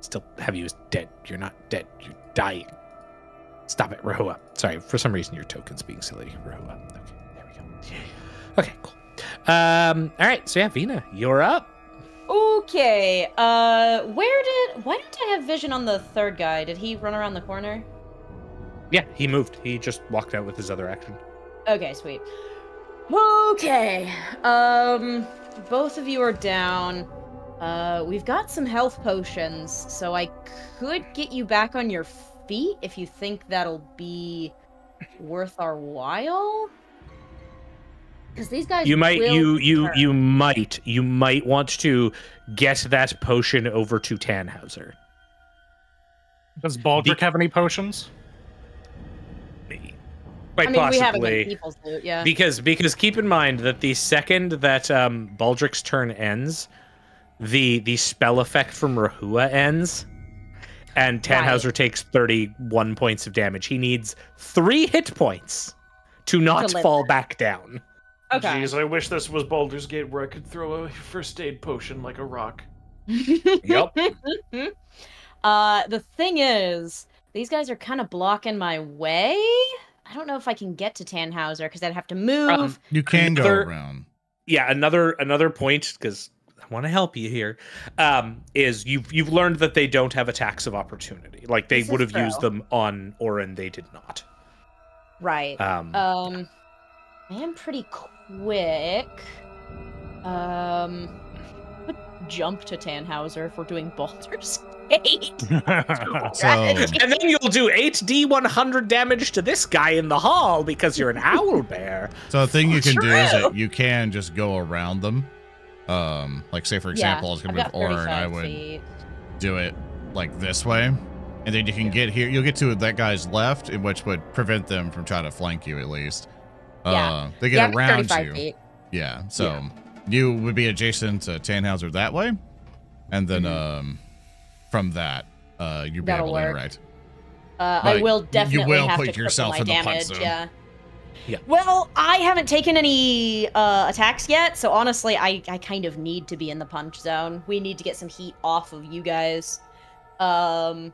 still have you as dead? You're not dead. You're dying. Stop it, Rahua. Sorry, for some reason your token's being silly, Rahua. Okay, there we go. Okay, cool. Um, all right. So yeah, Vina, you're up. Okay. Uh, where did? Why didn't I have vision on the third guy? Did he run around the corner? Yeah, he moved. He just walked out with his other action. Okay, sweet. Okay. Um, both of you are down. Uh, we've got some health potions, so I could get you back on your feet if you think that'll be worth our while. Because these guys, you might, you you you might, you might want to get that potion over to Tannhauser. Does Baldric have any potions? Quite I mean, possibly, we have it in people's loot, yeah. Because because keep in mind that the second that um, Baldric's turn ends, the the spell effect from Rahua ends, and Tannhauser right. takes thirty-one points of damage. He needs three hit points to not to fall back down. Okay. Jeez, I wish this was Baldur's Gate where I could throw a first aid potion like a rock. Yep. Uh, the thing is, these guys are kind of blocking my way. I don't know if I can get to Tannhauser because I'd have to move. Um, you can another, go around. Yeah, another another point, because I want to help you here, um, is you've you've learned that they don't have attacks of opportunity. Like they would have true. used them on Orin, they did not. Right. Um, um I am pretty quick. Um jump to Tannhauser if we're doing Baldur's Gate. So. And then you'll do eight d one hundred damage to this guy in the hall because you're an owl bear. So the thing oh, you can true. do is that you can just go around them. Um, like say for example, yeah, I was gonna move Orin, I would feet. do it like this way, and then you can yeah. get here. You'll get to that guy's left, which would prevent them from trying to flank you at least. Yeah. Uh, they get yeah, around you. Feet. Yeah. So. Yeah. You would be adjacent to Tannhauser that way, and then mm-hmm. um, from that, uh, you'd be That'll able to interact. Uh, I will definitely you will have put to yourself in the damage. Punch zone. Yeah. Yeah. Well, I haven't taken any uh, attacks yet, so honestly, I I kind of need to be in the punch zone. We need to get some heat off of you guys. Um.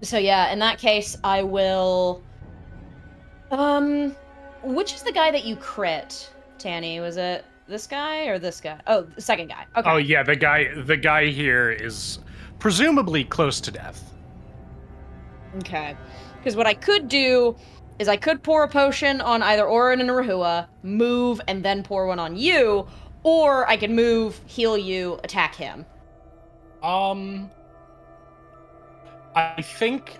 So yeah, in that case, I will. Um, which is the guy that you crit, Tanny? Was it? This guy or this guy? Oh, the second guy. Okay. Oh yeah, the guy the guy here is presumably close to death. Okay. Because what I could do is I could pour a potion on either Orin and Rahua, move, and then pour one on you, or I could move, heal you, attack him. Um I think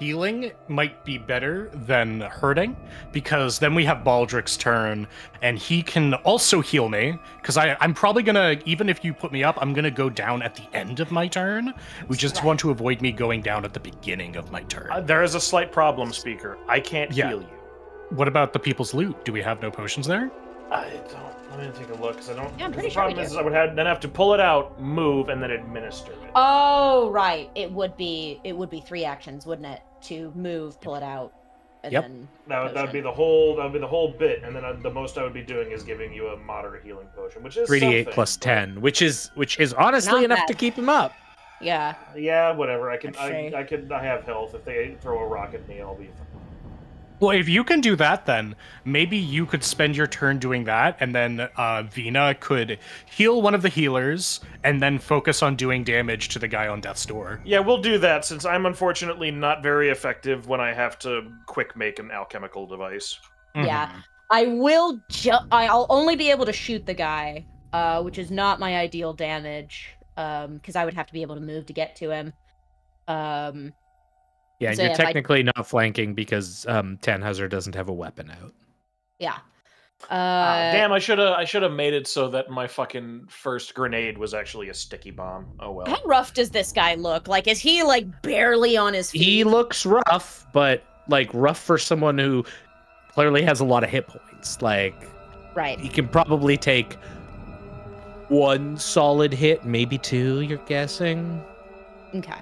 healing might be better than hurting, because then we have Baldric's turn and he can also heal me, because I I'm probably gonna, even if you put me up, I'm gonna go down at the end of my turn. We just right. want to avoid me going down at the beginning of my turn. Uh, there is a slight problem, Speaker. I can't yeah. heal you. What about the people's loot? Do we have no potions there? I don't. Let me take a look, because I don't. Yeah, I'm pretty the sure problem we do. Is I would have, then have to pull it out, move, and then administer it. Oh right, it would be it would be three actions, wouldn't it? To move, pull it out, And yep. Then that would that would be the whole that would be the whole bit, and then I, the most I would be doing is giving you a moderate healing potion, which is three d eight plus ten, which is which is honestly enough to keep him up. Yeah. Yeah, whatever. I can I, I can I have health. If they throw a rock at me, I'll be fine. Well, if you can do that, then maybe you could spend your turn doing that, and then uh, Vina could heal one of the healers, and then focus on doing damage to the guy on death's door. Yeah, we'll do that, since I'm unfortunately not very effective when I have to quick make an alchemical device. Mm-hmm. Yeah, I will ju- I'll only be able to shoot the guy, uh, which is not my ideal damage, because um, I would have to be able to move to get to him. Um... Yeah, so you're yeah, technically I... not flanking because um, Tannhauser doesn't have a weapon out. Yeah. Uh... Uh, damn, I should have I should have made it so that my fucking first grenade was actually a sticky bomb. Oh well. How rough does this guy look? Like, is he like barely on his feet? He looks rough, but like rough for someone who clearly has a lot of hit points. Like, right. He can probably take one solid hit, maybe two. You're guessing. Okay.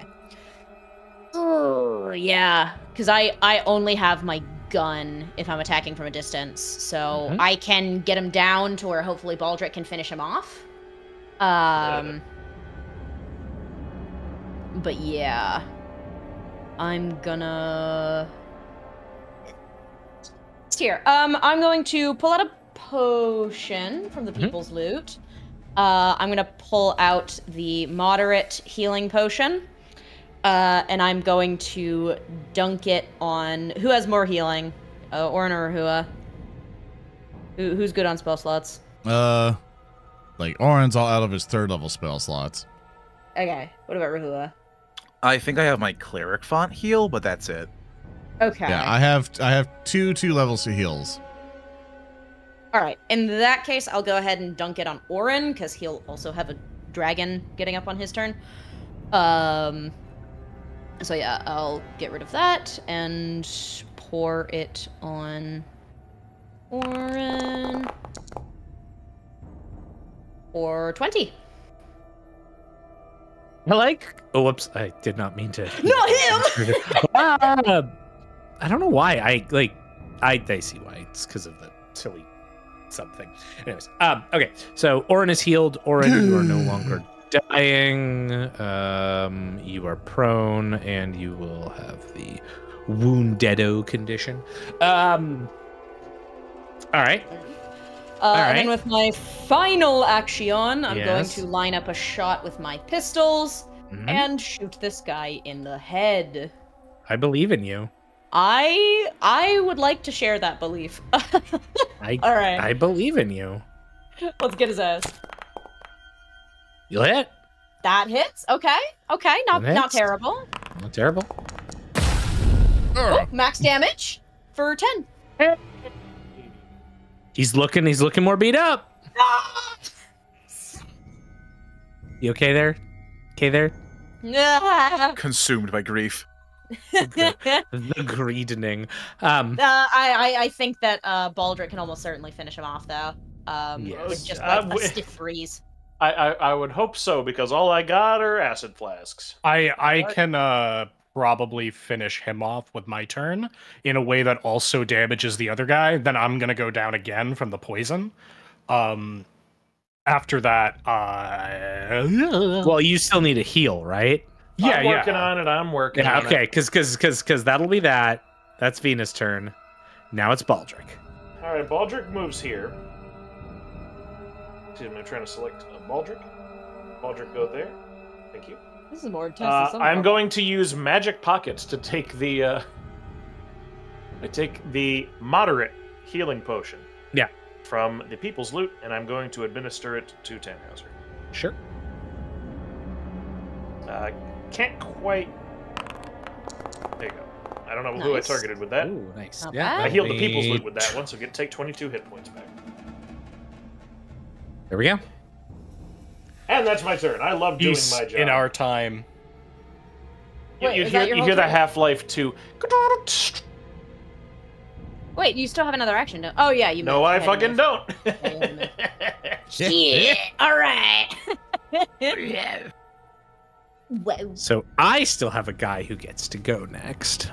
Oh, yeah, because I, I only have my gun if I'm attacking from a distance, so mm-hmm. I can get him down to where hopefully Baldric can finish him off. Um, but yeah, I'm gonna... It's here. Um, I'm going to pull out a potion from the mm-hmm. people's loot. Uh, I'm gonna pull out the moderate healing potion. Uh, and I'm going to dunk it on... Who has more healing? Uh, Orin or Rahua? Who, who's good on spell slots? Uh, like, Orin's all out of his third level spell slots. Okay, what about Rahua? I think I have my cleric font heal, but that's it. Okay. Yeah, I have I have two two levels to heals. Alright, in that case, I'll go ahead and dunk it on Orin, because he'll also have a dragon getting up on his turn. Um... So yeah, I'll get rid of that and pour it on Orin for twenty. I like. Oh, whoops! I did not mean to. Not him. uh, I don't know why. I like. I I see why. It's because of the silly something. Anyways, um. Okay. So Orin is healed. Orin, you are no longer dying. Um, you are prone, and you will have the woundedo condition. Um, all right. Uh, all right. And then with my final action, I'm yes. going to line up a shot with my pistols mm-hmm. and shoot this guy in the head. I believe in you. I I would like to share that belief. I, all right. I believe in you. Let's get his ass. You'll hit. That hits. Okay. Okay. Not not terrible. Not terrible. Oh, max damage for ten. Hey. He's looking. He's looking more beat up. Ah. You okay there? Okay there? Ah. Consumed by grief. the, the greedening. Um. Uh, I, I I think that uh, Baldric can almost certainly finish him off though. Um. Yes. With just like uh, a stiff freeze. I, I, I would hope so, because all I got are acid flasks. I, I can uh, probably finish him off with my turn in a way that also damages the other guy. Then I'm going to go down again from the poison. Um, after that, I... Well, you still need a heal, right? Yeah, I'm working yeah. on it. I'm working yeah, on okay, it. Okay, because that'll be that. That's Venus' turn. Now it's Baldric. All right, Baldric moves here. Excuse me, I'm trying to select uh, Baldric. Baldric, go there. Thank you. This is more intense. Uh, I'm going to use Magic Pockets to take the. Uh, I take the moderate healing potion. Yeah. From the people's loot, and I'm going to administer it to Tannhauser. Sure. Uh, can't quite. There you go. I don't know nice. who I targeted with that. Ooh, nice. Not yeah. Bad. I healed the people's loot with that one, so get take twenty-two hit points back. There we go. And that's my turn. I love doing Peace my job. In our time. Wait, you you hear, you hear the Half-Life two. Wait, you still have another action, don't Oh, yeah, you No, I fucking move. don't. Yeah, all right. So I still have a guy who gets to go next.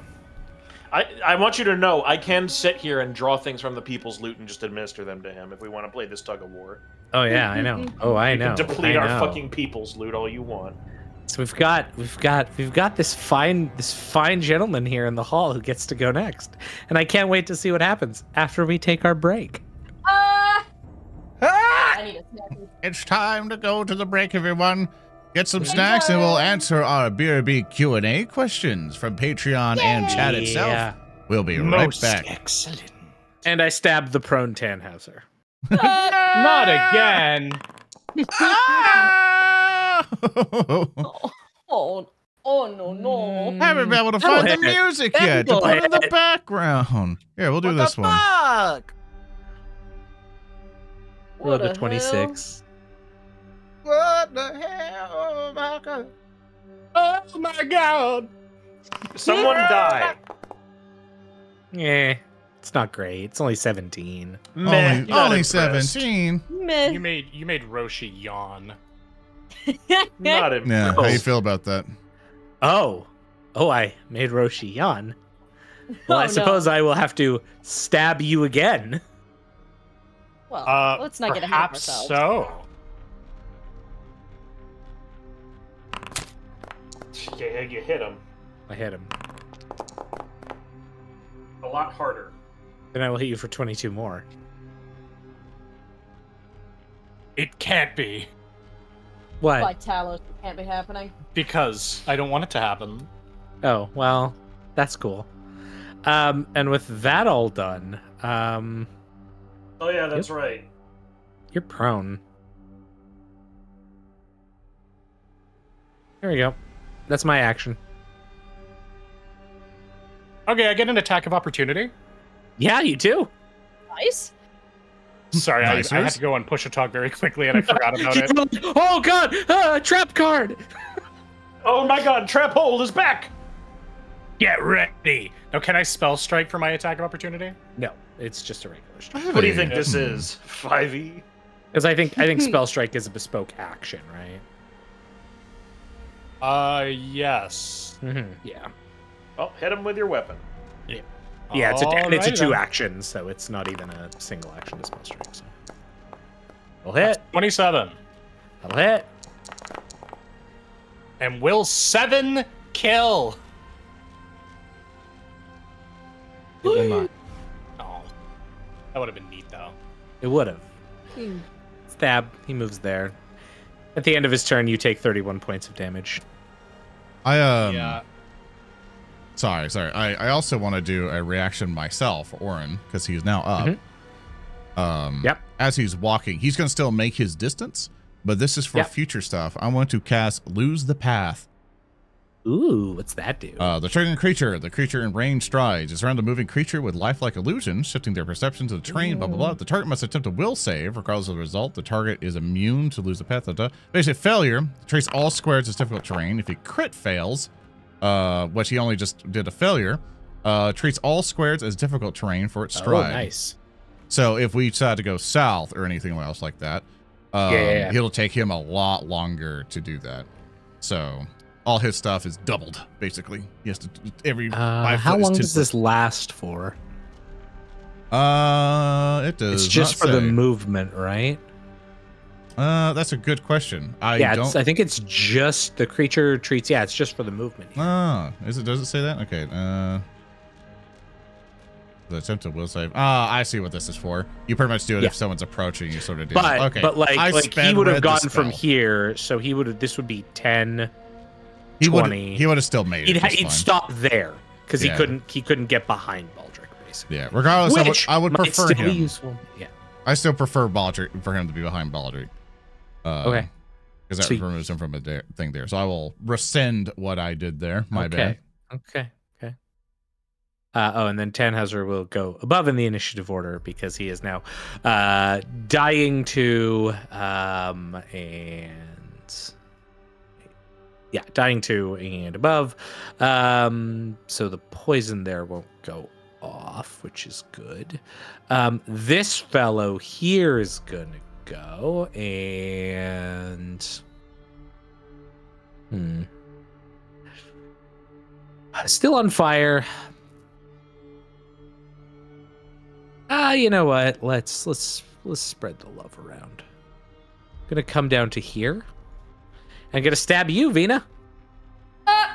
I, I want you to know I can sit here and draw things from the people's loot and just administer them to him if we want to play this tug of war. Oh yeah, I know. Oh, I know. You can deplete our fucking people's loot all you want. So we've got we've got we've got this fine this fine gentleman here in the hall who gets to go next, and I can't wait to see what happens after we take our break. Uh, ah! I need a snack. It's time to go to the break, everyone. Get some snacks and we'll answer our B R B Q and A questions from Patreon Yay! and chat itself. Yeah. We'll be Most right back. Excellent. And I stabbed the prone Tannhauser. Uh, Not again. Ah! oh, oh, oh, no, no. I haven't been able to find the music yet to put in the background. Here, we'll do what this the one. Fuck? Roll the twenty-six. Hell? What the hell? Oh my god. Oh my god. Someone died. Yeah. It's not great. It's only seventeen. Meh. Only, only seventeen. Meh. You made you made Roshi yawn. Not impressed. Yeah, how you feel about that? Oh. Oh, I made Roshi yawn. Well, oh, I suppose no. I will have to stab you again. Well, uh, let's not get ahead of ourselves. So. Yeah, you hit him. I hit him. A lot harder. Then I will hit you for twenty-two more. It can't be. What? By Talos, it can't be happening. Because I don't want it to happen. Oh, well, that's cool. Um, and with that all done, um... Oh yeah, that's you're, right. You're prone. There we go. That's my action. Okay, I get an attack of opportunity. Yeah, you do. Nice. Sorry, I, I had to go and push a talk very quickly, and I forgot about it. Oh, God! Uh, trap card! Oh, my God! Trap hold is back! Get ready! Now, can I spell strike for my attack of opportunity? No, it's just a regular strike. What do you think this is? five E? Because I think, I think spell strike is a bespoke action, right? Uh, yes. Mm-hmm. Yeah. Oh, hit him with your weapon. Yeah. Yeah, it's a, it's a two then. action, so it's not even a single action to spell strike. So. I'll hit. That's twenty-seven. I'll hit. And will seven kill? It will not. Oh. That would have been neat, though. It would have. Hmm. Stab. He moves there. At the end of his turn, you take thirty-one points of damage. I, um... Yeah. Sorry, sorry. I, I also want to do a reaction myself, Orin, because he's now up. Mm-hmm. Um, yep. As he's walking, he's going to still make his distance, but this is for yep. future stuff. I want to cast Lose the Path. Ooh, what's that do? Uh, the triggered creature. The creature in range strides. It's around a moving creature with lifelike illusions, shifting their perception to the terrain, blah, blah, blah. The target must attempt a will save. Regardless of the result, the target is immune to lose the path. Blah, blah. Basically, failure. Trace all squares as difficult terrain. If he crit fails, uh, which he only just did a failure, uh, treats all squares as difficult terrain for its stride. Oh, nice. So if we decide to go south or anything else like that, um, yeah, yeah, yeah. it'll take him a lot longer to do that. So... all his stuff is doubled, basically. He has to every uh, how long does this last for? Uh, it does. It's just for the movement, right? Uh, that's a good question. I yeah, don't. I think it's just the creature treats. Yeah, it's just for the movement. Ah, is it? Does it say that? Okay. Uh, the attempt will save. Ah, I see what this is for. You pretty much do it yeah. if someone's approaching. You sort of do. But it. Okay. But like, like he would have gotten from here, so he would have. This would be ten. He would he would have still made it. He'd, he'd stop there because yeah. he couldn't he couldn't get behind Baldric basically. Yeah, regardless, Which I would, I would prefer still him. Be useful. Yeah, I still prefer Baldric for him to be behind Baldric. Uh, okay, because that so removes him from a da thing there. So I will rescind what I did there. My okay. bad. Okay. Okay. Uh, oh, and then Tannhauser will go above in the initiative order because he is now uh, dying to um, and. Yeah, dying two and above. Um, so the poison there won't go off, which is good. Um, this fellow here is going to go and... Hmm. Still on fire. you know what? Let's let's let's spread the love around. I'm gonna come down to here. I'm gonna stab you, Vina. Uh,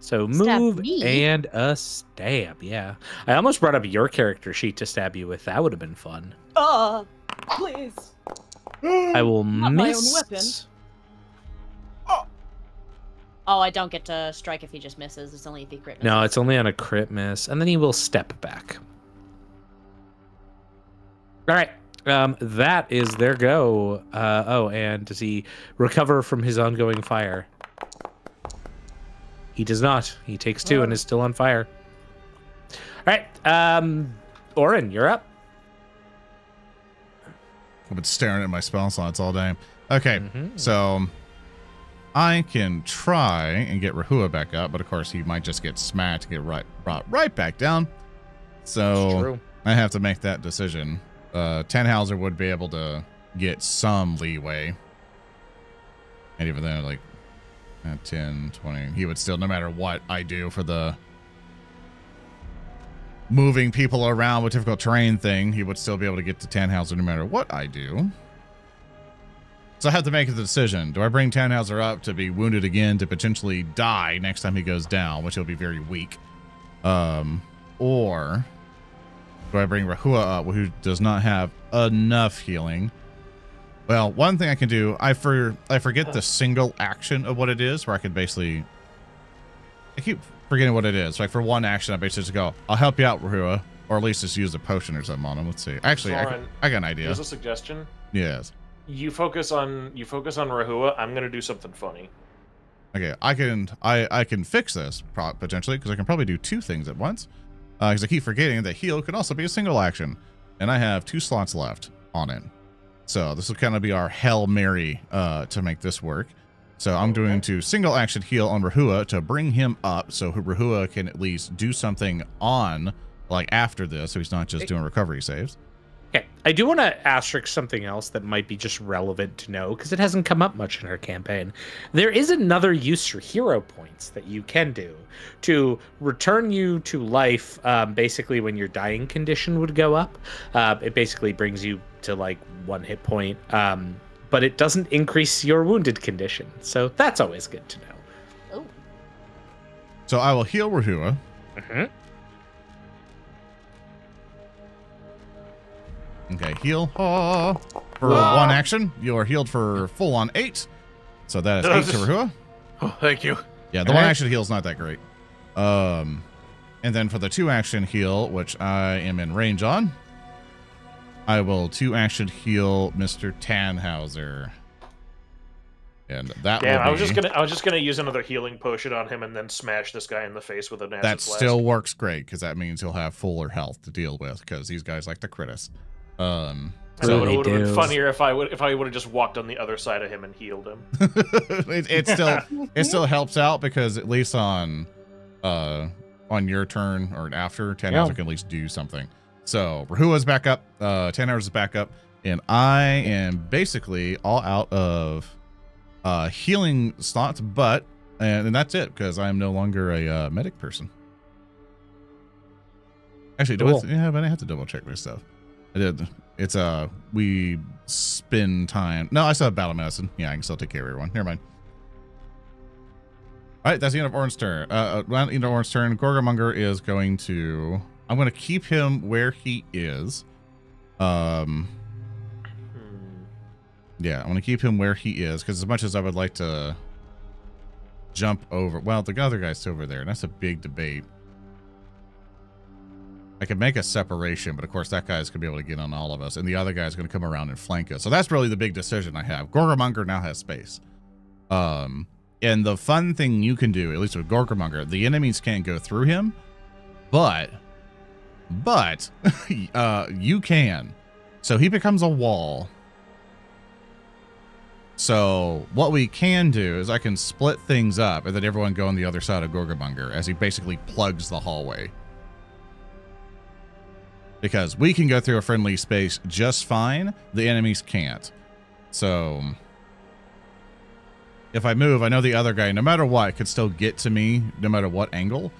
so move me. And a stab. Yeah, I almost brought up your character sheet to stab you with. That would have been fun. Oh, uh, please. I will Not miss. My own weapon. Oh. Oh, I don't get to strike if he just misses. It's only if he crit misses. No, it's only on a crit miss, and then he will step back. All right, um, that is their go. Uh, oh, and does he recover from his ongoing fire? He does not. He takes two oh. and is still on fire. All right, um, Orin, you're up. I've been staring at my spell slots all day. Okay, mm-hmm. so I can try and get Rahua back up, but of course he might just get smacked and get right, brought right back down. So I have to make that decision. Uh, Tannhauser would be able to get some leeway. And even then, like, at ten, twenty, he would still, no matter what I do for the moving people around with difficult terrain thing, he would still be able to get to Tannhauser no matter what I do. So I have to make the decision. Do I bring Tannhauser up to be wounded again to potentially die next time he goes down, which he'll be very weak? Um, or... do I bring Rahua up, who does not have enough healing? Well, one thing I can do, I for I forget the single action of what it is, where I could basically, I keep forgetting what it is. Like for one action, I basically just go, I'll help you out, Rahua, or at least just use a potion or something on him. Let's see. Actually, Zoran, I, can, I got an idea. Here's a suggestion. Yes. You focus on you focus on Rahua. I'm gonna do something funny. Okay, I can I I can fix this potentially because I can probably do two things at once. Because uh, I keep forgetting that heal could also be a single action. And I have two slots left on it. So this will kind of be our Hail Mary uh, to make this work. So I'm okay. doing to single action heal on Rahua to bring him up so Rahua can at least do something on, like, after this. So he's not just doing recovery saves. Okay. I do want to asterisk something else that might be just relevant to know because it hasn't come up much in our campaign. There is another use for hero points that you can do to return you to life. Um, basically, when your dying condition would go up, uh, it basically brings you to like one hit point, um, but it doesn't increase your wounded condition. So that's always good to know. Ooh. So I will heal Rahua. Mm-hmm. Okay, heal oh, for oh. one action. You are healed for full on eight. So that is eight to Rahua. Oh, thank you. Yeah, the All one right. action heal is not that great. Um, and then for the two action heal, which I am in range on, I will two action heal Mister Tannhauser. And that. Yeah, I was just gonna. I was just gonna use another healing potion on him and then smash this guy in the face with an acid blast. That still works great because that means he'll have fuller health to deal with because these guys like to crit us. Um, so it would have been funnier if I would if I would have just walked on the other side of him and healed him. it, it still it still helps out because at least on uh on your turn or after, Tannhauser yeah. can at least do something. So Rahua's back up, uh, Tannhauser's back up, and I am basically all out of uh healing slots, but and, and that's it because I am no longer a uh, medic person. Actually, do cool. I, yeah, but I have to double check my stuff. I did. It's a uh, we spend time. No, I still have battle medicine. Yeah, I can still take care of everyone. Never mind. All right, that's the end of Orin's turn. Uh, around the end of Orin's turn, Gorgamonger is going to. I'm going to keep him where he is. Um. Hmm. Yeah, I'm going to keep him where he is because as much as I would like to jump over, well, the other guy's over there, and that's a big debate. I could make a separation, but of course that guy's going to be able to get on all of us, and the other guy's going to come around and flank us. So that's really the big decision I have. Gorgamonger now has space. Um, and the fun thing you can do, at least with Gorgamonger, the enemies can't go through him, but, but uh, you can. So he becomes a wall. So what we can do is I can split things up and then everyone go on the other side of Gorgamonger as he basically plugs the hallway. Because we can go through a friendly space just fine. The enemies can't. So if I move, I know the other guy, no matter what, could still get to me, no matter what angle.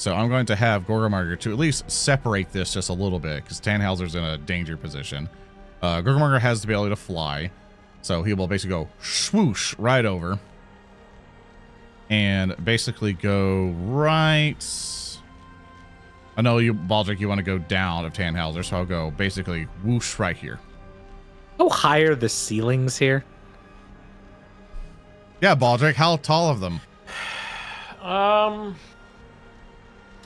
So I'm going to have Gorgamonger to at least separate this just a little bit, because Tannhauser's in a danger position. Uh, Gorgamonger has the ability to fly, so he will basically go swoosh right over and basically go right. I know you, Baldric, you want to go down of Tannhauser, so I'll go basically whoosh right here. How high are the ceilings here? Yeah, Baldric, how tall of them? Um,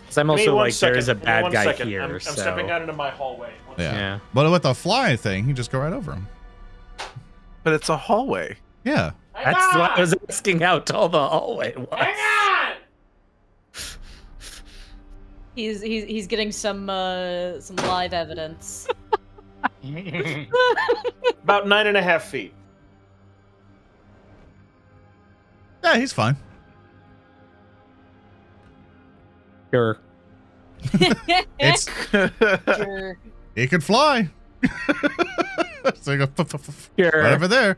because I'm also like, second. There is a bad guy second. here. I'm, I'm so. stepping out into my hallway. Yeah. yeah, but with the fly thing, you just go right over him. But it's a hallway. Yeah. Hang That's on. what I was asking how tall the hallway was. Hang on! he's he's he's getting some uh, some live evidence. About nine and a half feet. Yeah, he's fine. Sure. it's sure. He can fly. So you go f f f sure. right over there.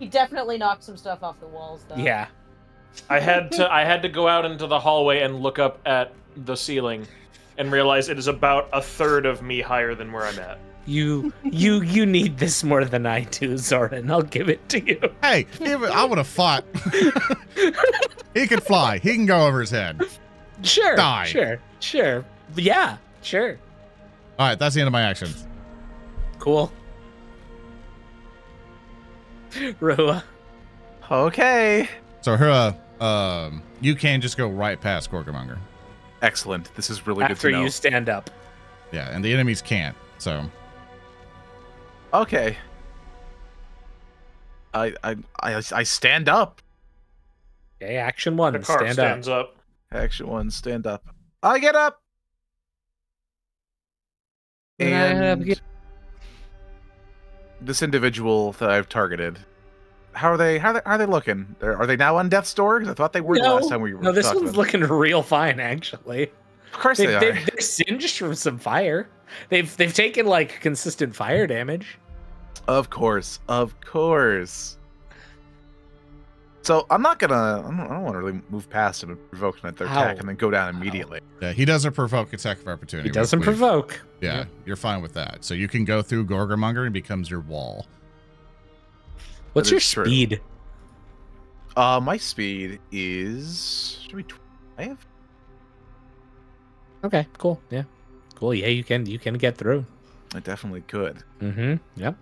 He definitely knocked some stuff off the walls, though. Yeah. I had to I had to go out into the hallway and look up at the ceiling and realize it is about a third of me higher than where I'm at. You you you need this more than I do, Zoran. I'll give it to you. Hey, I would have fought. He can fly. He can go over his head. Sure. Die. Sure. Sure. Yeah. Sure. All right. That's the end of my action. Cool. Rahua. Okay. So Rahua, um, you can just go right past Gorgamonger. Excellent. This is really After good to know. After you stand up. Yeah, and the enemies can't. So. Okay. I I I I stand up. Okay, action one. The car stand stands up. up. Action one, stand up. I get up. And I get this individual that I've targeted. How are they? How are they, how are they looking? They're, are they now on death's door? Because I thought they were no, the last time we were. No, this one's looking real fine, actually. Of course they, they are. They, they're singed from some fire. They've they've taken like consistent fire damage. Of course, of course. So I'm not gonna. I don't, I don't want to really move past him and provoke an attack and then go down immediately. Yeah, he doesn't provoke attack of opportunity. He doesn't provoke. Yeah, yep. You're fine with that. So you can go through Gorgamonger and becomes your wall. What's your true. speed? Uh, my speed is should be twelve. Okay, cool. Yeah. Cool. Yeah, you can you can get through. I definitely could. Mm-hmm. Yep.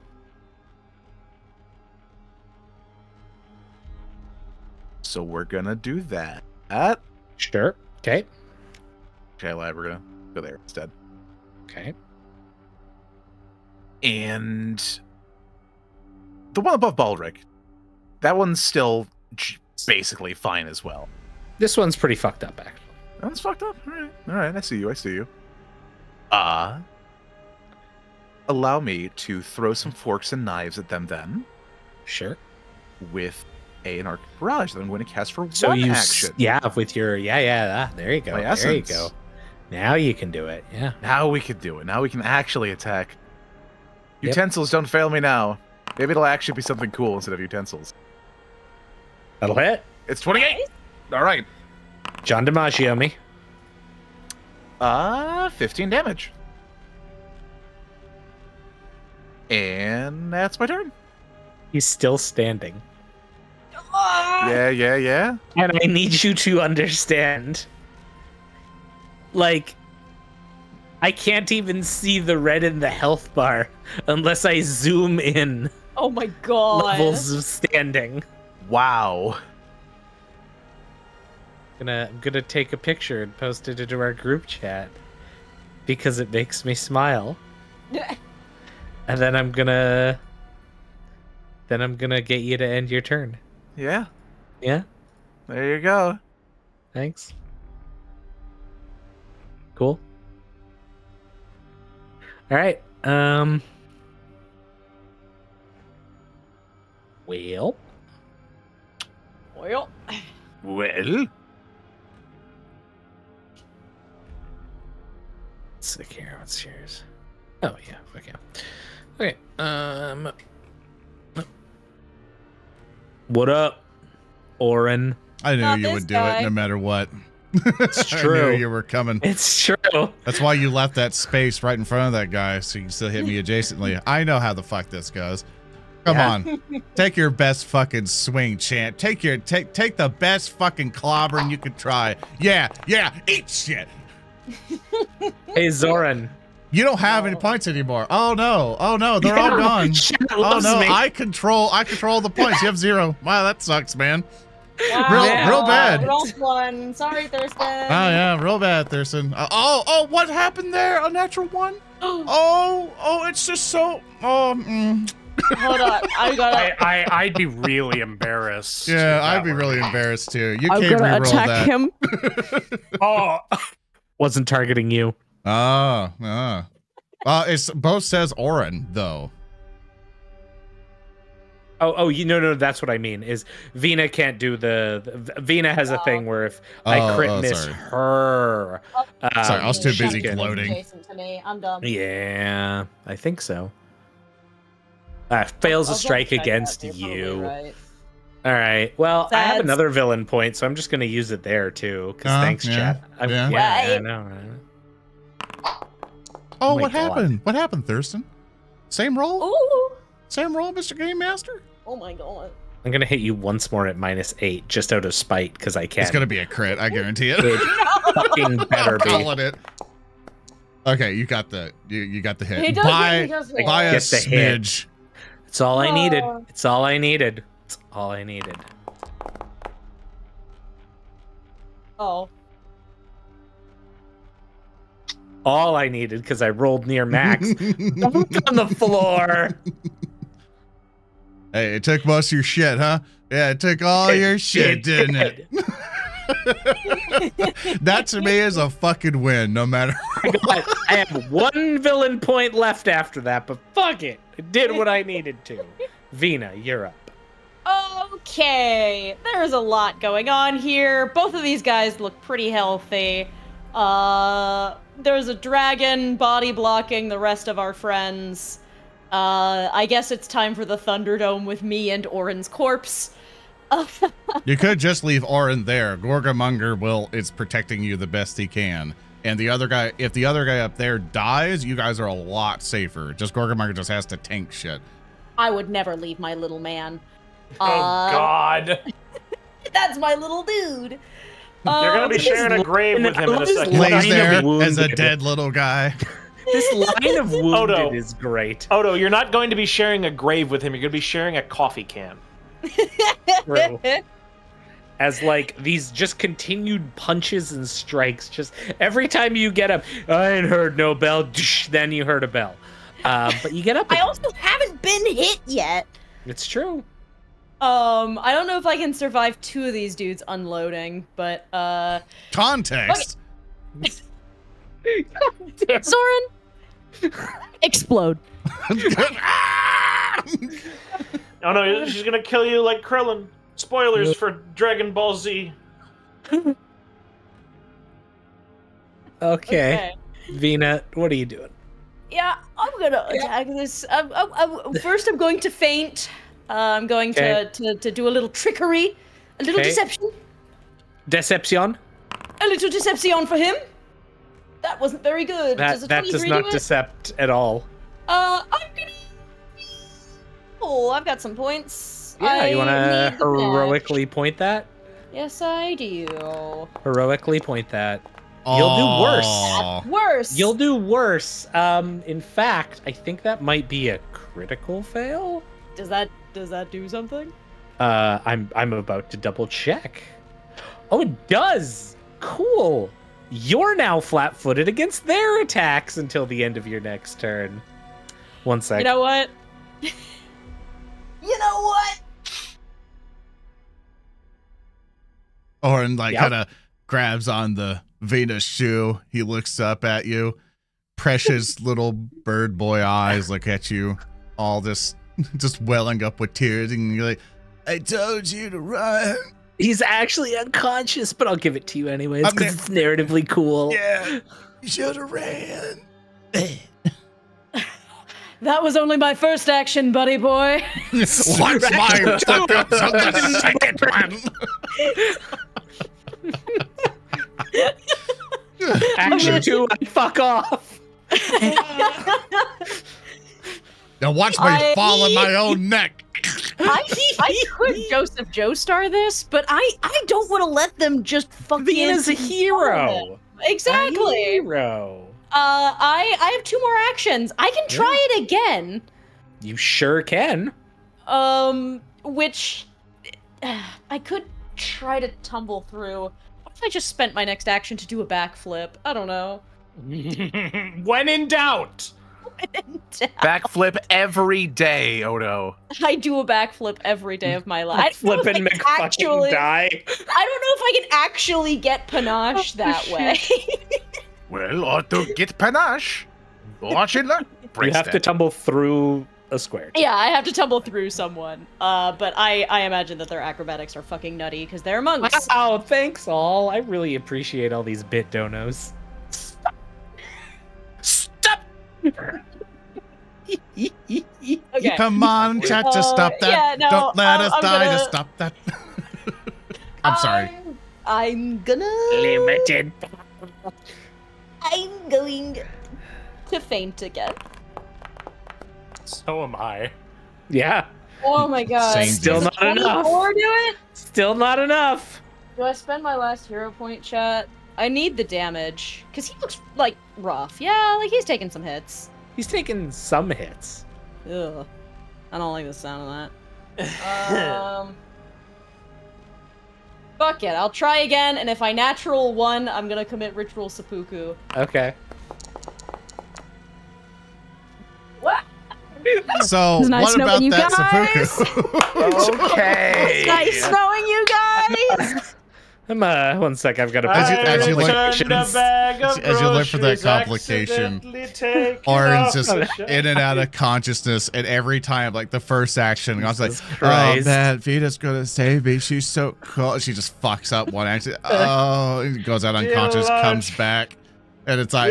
So we're gonna do that. Uh, sure. Okay. Okay, lad, we're gonna go there instead. Okay. And the one above Baldric, that one's still basically fine as well. This one's pretty fucked up, actually. That one's fucked up. All right. All right. I see you. I see you. Uh, allow me to throw some forks and knives at them then. Sure. With a an arc barrage that I'm going to cast for so one you, action. Yeah, with your yeah, yeah, ah, there you go. My there essence. you go. Now you can do it. Yeah. Now we can do it. Now we can actually attack. Utensils yep. don't fail me now. Maybe it'll actually be something cool instead of utensils. That'll hit. It's twenty-eight. All right. John DiMaggio me. Uh, fifteen damage. And that's my turn. He's still standing. Yeah, yeah, yeah. And I need you to understand. Like, I can't even see the red in the health bar unless I zoom in. Oh my god. Levels of standing. Wow. Gonna, I'm gonna take a picture and post it into our group chat because it makes me smile. And then I'm gonna, then I'm gonna get you to end your turn. Yeah. Yeah. There you go. Thanks. Cool. All right. Um. Well. Well. Well. Sick here. What's yours? Oh yeah. Okay. Okay. Um. What up, Orin? I knew Not you would do guy. it no matter what. It's true. I knew you were coming. It's true. That's why you left that space right in front of that guy, so you can still hit me adjacently. I know how the fuck this goes. Come yeah. on, take your best fucking swing, champ. Take your take take the best fucking clobbering you could try. Yeah, yeah, eat shit. Hey Zoran, you don't have no. any points anymore. Oh no, oh no, they're yeah, all gone. Oh no, me. I control, I control the points. You have zero. Wow, that sucks, man. Wow. Real, yeah. real bad. Roll one. Sorry, Thurston. Oh yeah, real bad, Thurston. Uh, oh, oh, what happened there? A natural one? Oh, oh, it's just so. Oh. Mm. Hold on, I gotta. I, I I'd be really embarrassed. Yeah, I'd be one. really embarrassed too. You I'm can't gonna re-roll attack that. him. Oh, wasn't targeting you. Ah, oh, ah. Oh. Uh, it's both says Orin though. Oh, oh, you no, no, that's what I mean. Is Vina can't do the, the Vina has a oh. thing where if I oh, crit oh, miss sorry. her. Oh, um, sorry, I was too busy gloating. I'm dumb. Yeah, I think so. Uh, fails a strike against you. Right. All right. Well, That's... I have another villain point, so I'm just going to use it there too. Because uh, thanks, yeah. chat. I, yeah. yeah right. I know. Right? Oh, oh what God. happened? What happened, Thurston? Same roll? Ooh. Same roll, Mister Game Master. Oh my God. I'm going to hit you once more at minus eight, just out of spite, because I can. It's going to be a crit. I guarantee it. It fucking better be. I'm calling it. Okay, you got the you you got the hit. He does by it, he does by a smidge. Hit. It's all I needed. It's all I needed. It's all I needed. Oh. All I needed because I rolled near max. Don't on the floor. Hey, it took most of your shit, huh? Yeah, it took all it, your shit, it didn't did. it? That to me is a fucking win, no matter what. I have one villain point left after that, but fuck it. It did what I needed to. Vina, you're up. Okay. There's a lot going on here. Both of these guys look pretty healthy. Uh, there's a dragon body blocking the rest of our friends. Uh, I guess it's time for the Thunderdome with me and Orin's corpse. You could just leave Orin there. Gorgamonger will is protecting you the best he can. And the other guy, if the other guy up there dies, you guys are a lot safer. Just Gorgamonger just has to tank shit. I would never leave my little man. Oh, uh, God. That's my little dude. Uh, They're going to be sharing a grave with him in a second. Lays there as a dead little guy. This line of wounded Odo, is great. Odo, you're not going to be sharing a grave with him. You're going to be sharing a coffee can. True. As like these just continued punches and strikes, just every time you get up, I ain't heard no bell. Then you heard a bell, uh, but you get up. I also haven't been hit yet. It's true. Um, I don't know if I can survive two of these dudes unloading, but uh, context. Okay. Zoran, explode. Oh no, she's gonna kill you like Krillin. Spoilers yep. for Dragon Ball Z. Okay. Okay. Vina, what are you doing? Yeah, I'm gonna attack yeah. this. I'm, I'm, I'm, first, I'm going to feint. Uh, I'm going okay. to, to, to do a little trickery, a little okay. deception. Deception? A little deception for him. That wasn't very good. That, does that does not do decept at all. Uh, I'm gonna... Oh, I've got some points. Yeah, I you want to heroically match. point that? Yes, I do. Heroically point that. Aww. You'll do worse. That's worse. You'll do worse. Um, in fact, I think that might be a critical fail. Does that does that do something? Uh, I'm I'm about to double check. Oh, it does. Cool. You're now flat-footed against their attacks until the end of your next turn. One sec. You know what? You know what? Orin like yep. kind of grabs on the Vina's shoe. He looks up at you. Precious little bird boy eyes look at you. All this just welling up with tears. And you're like, I told you to run. He's actually unconscious, but I'll give it to you anyways because it's narratively cool. Yeah, you should have ran. That was only my first action, buddy boy. What's my second one? you two, I fuck off. Now watch me I... fall on my own neck. I, I could Joseph Joestar this, but I, I don't want to let them just fucking. Vina's a hero. Exactly. A hero. Uh, I, I have two more actions. I can try yeah. it again. You sure can. Um, which uh, I could try to tumble through. What if I just spent my next action to do a backflip? I don't know. When in doubt. Backflip every day, Odo. I do a backflip every day of my life. Flip and make fucking die. I don't know if I can actually get panache that way. Well, Odo, get panache. Watch it. You have to tumble through a square. Yeah, I have to tumble through someone. Uh, but I, I imagine that their acrobatics are fucking nutty because they're monks. Wow, thanks all. I really appreciate all these bit donos. Okay. Come on, chat, just stop that. Uh, yeah, no, Don't let uh, us I'm die, gonna... just stop that. I'm sorry. I'm, I'm gonna... Limited. I'm going to faint again. So am I. Yeah. Oh my god. Same Still thing. not enough. Do it? Still not enough. Do I spend my last hero point, chat? I need the damage, because he looks, like, rough. Yeah, like, he's taking some hits. He's taking some hits. Ugh. I don't like the sound of that. um, fuck it, I'll try again, and if I natural one, I'm gonna commit ritual seppuku. Okay. What? So, nice what about that seppuku? Okay. It's nice knowing you guys! I'm, uh, one sec, I've got to... As you, as you, look, as, as you look for that complication, Orin's just in and out of consciousness, and every time, like, the first action, Jesus I was like, Christ. Oh, man, Vita's gonna save me, she's so cool. She just fucks up one action. Oh, it goes out unconscious, comes back, and it's like...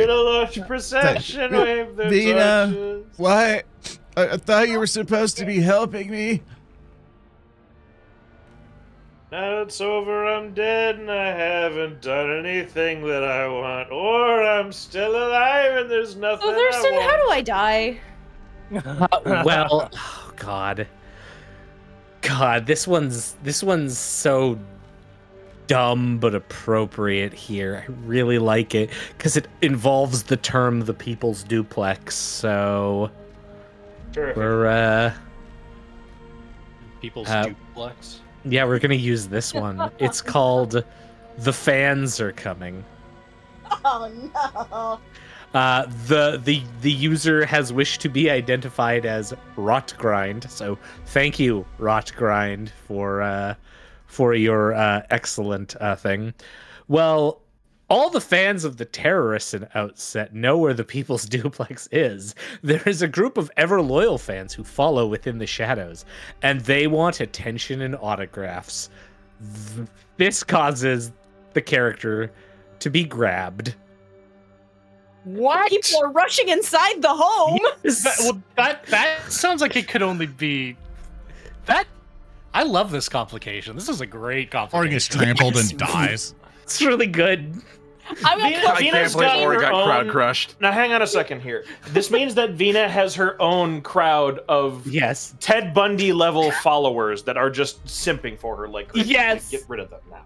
Vina, what? I, I thought you were supposed to be helping me. Now it's over, I'm dead, and I haven't done anything that I want, or I'm still alive, and there's nothing so there's I some, want. How do I die? Uh, well, oh, God. God, this one's, this one's so dumb but appropriate here. I really like it, because it involves the term the people's duplex, so... Sure. We're, uh... People's uh, duplex? Yeah, we're gonna use this one. It's called The Fans Are Coming. Oh no. Uh the the the user has wished to be identified as Rotgrind, so thank you, Rotgrind, for uh for your uh excellent uh thing. Well, all the fans of the terrorists and outset know where the people's duplex is. There is a group of ever-loyal fans who follow within the shadows, and they want attention and autographs. This causes the character to be grabbed. What? People are rushing inside the home! Yes. That, well, that, that sounds like it could only be... That... I love this complication. This is a great complication. Or gets trampled yes. and dies. It's really good. I, mean, Vina, I can't believe Ori got own... crowd crushed. Now, hang on a second here. This means that Vina has her own crowd of yes. Ted Bundy-level followers that are just simping for her. Like, yes. Get rid of them now.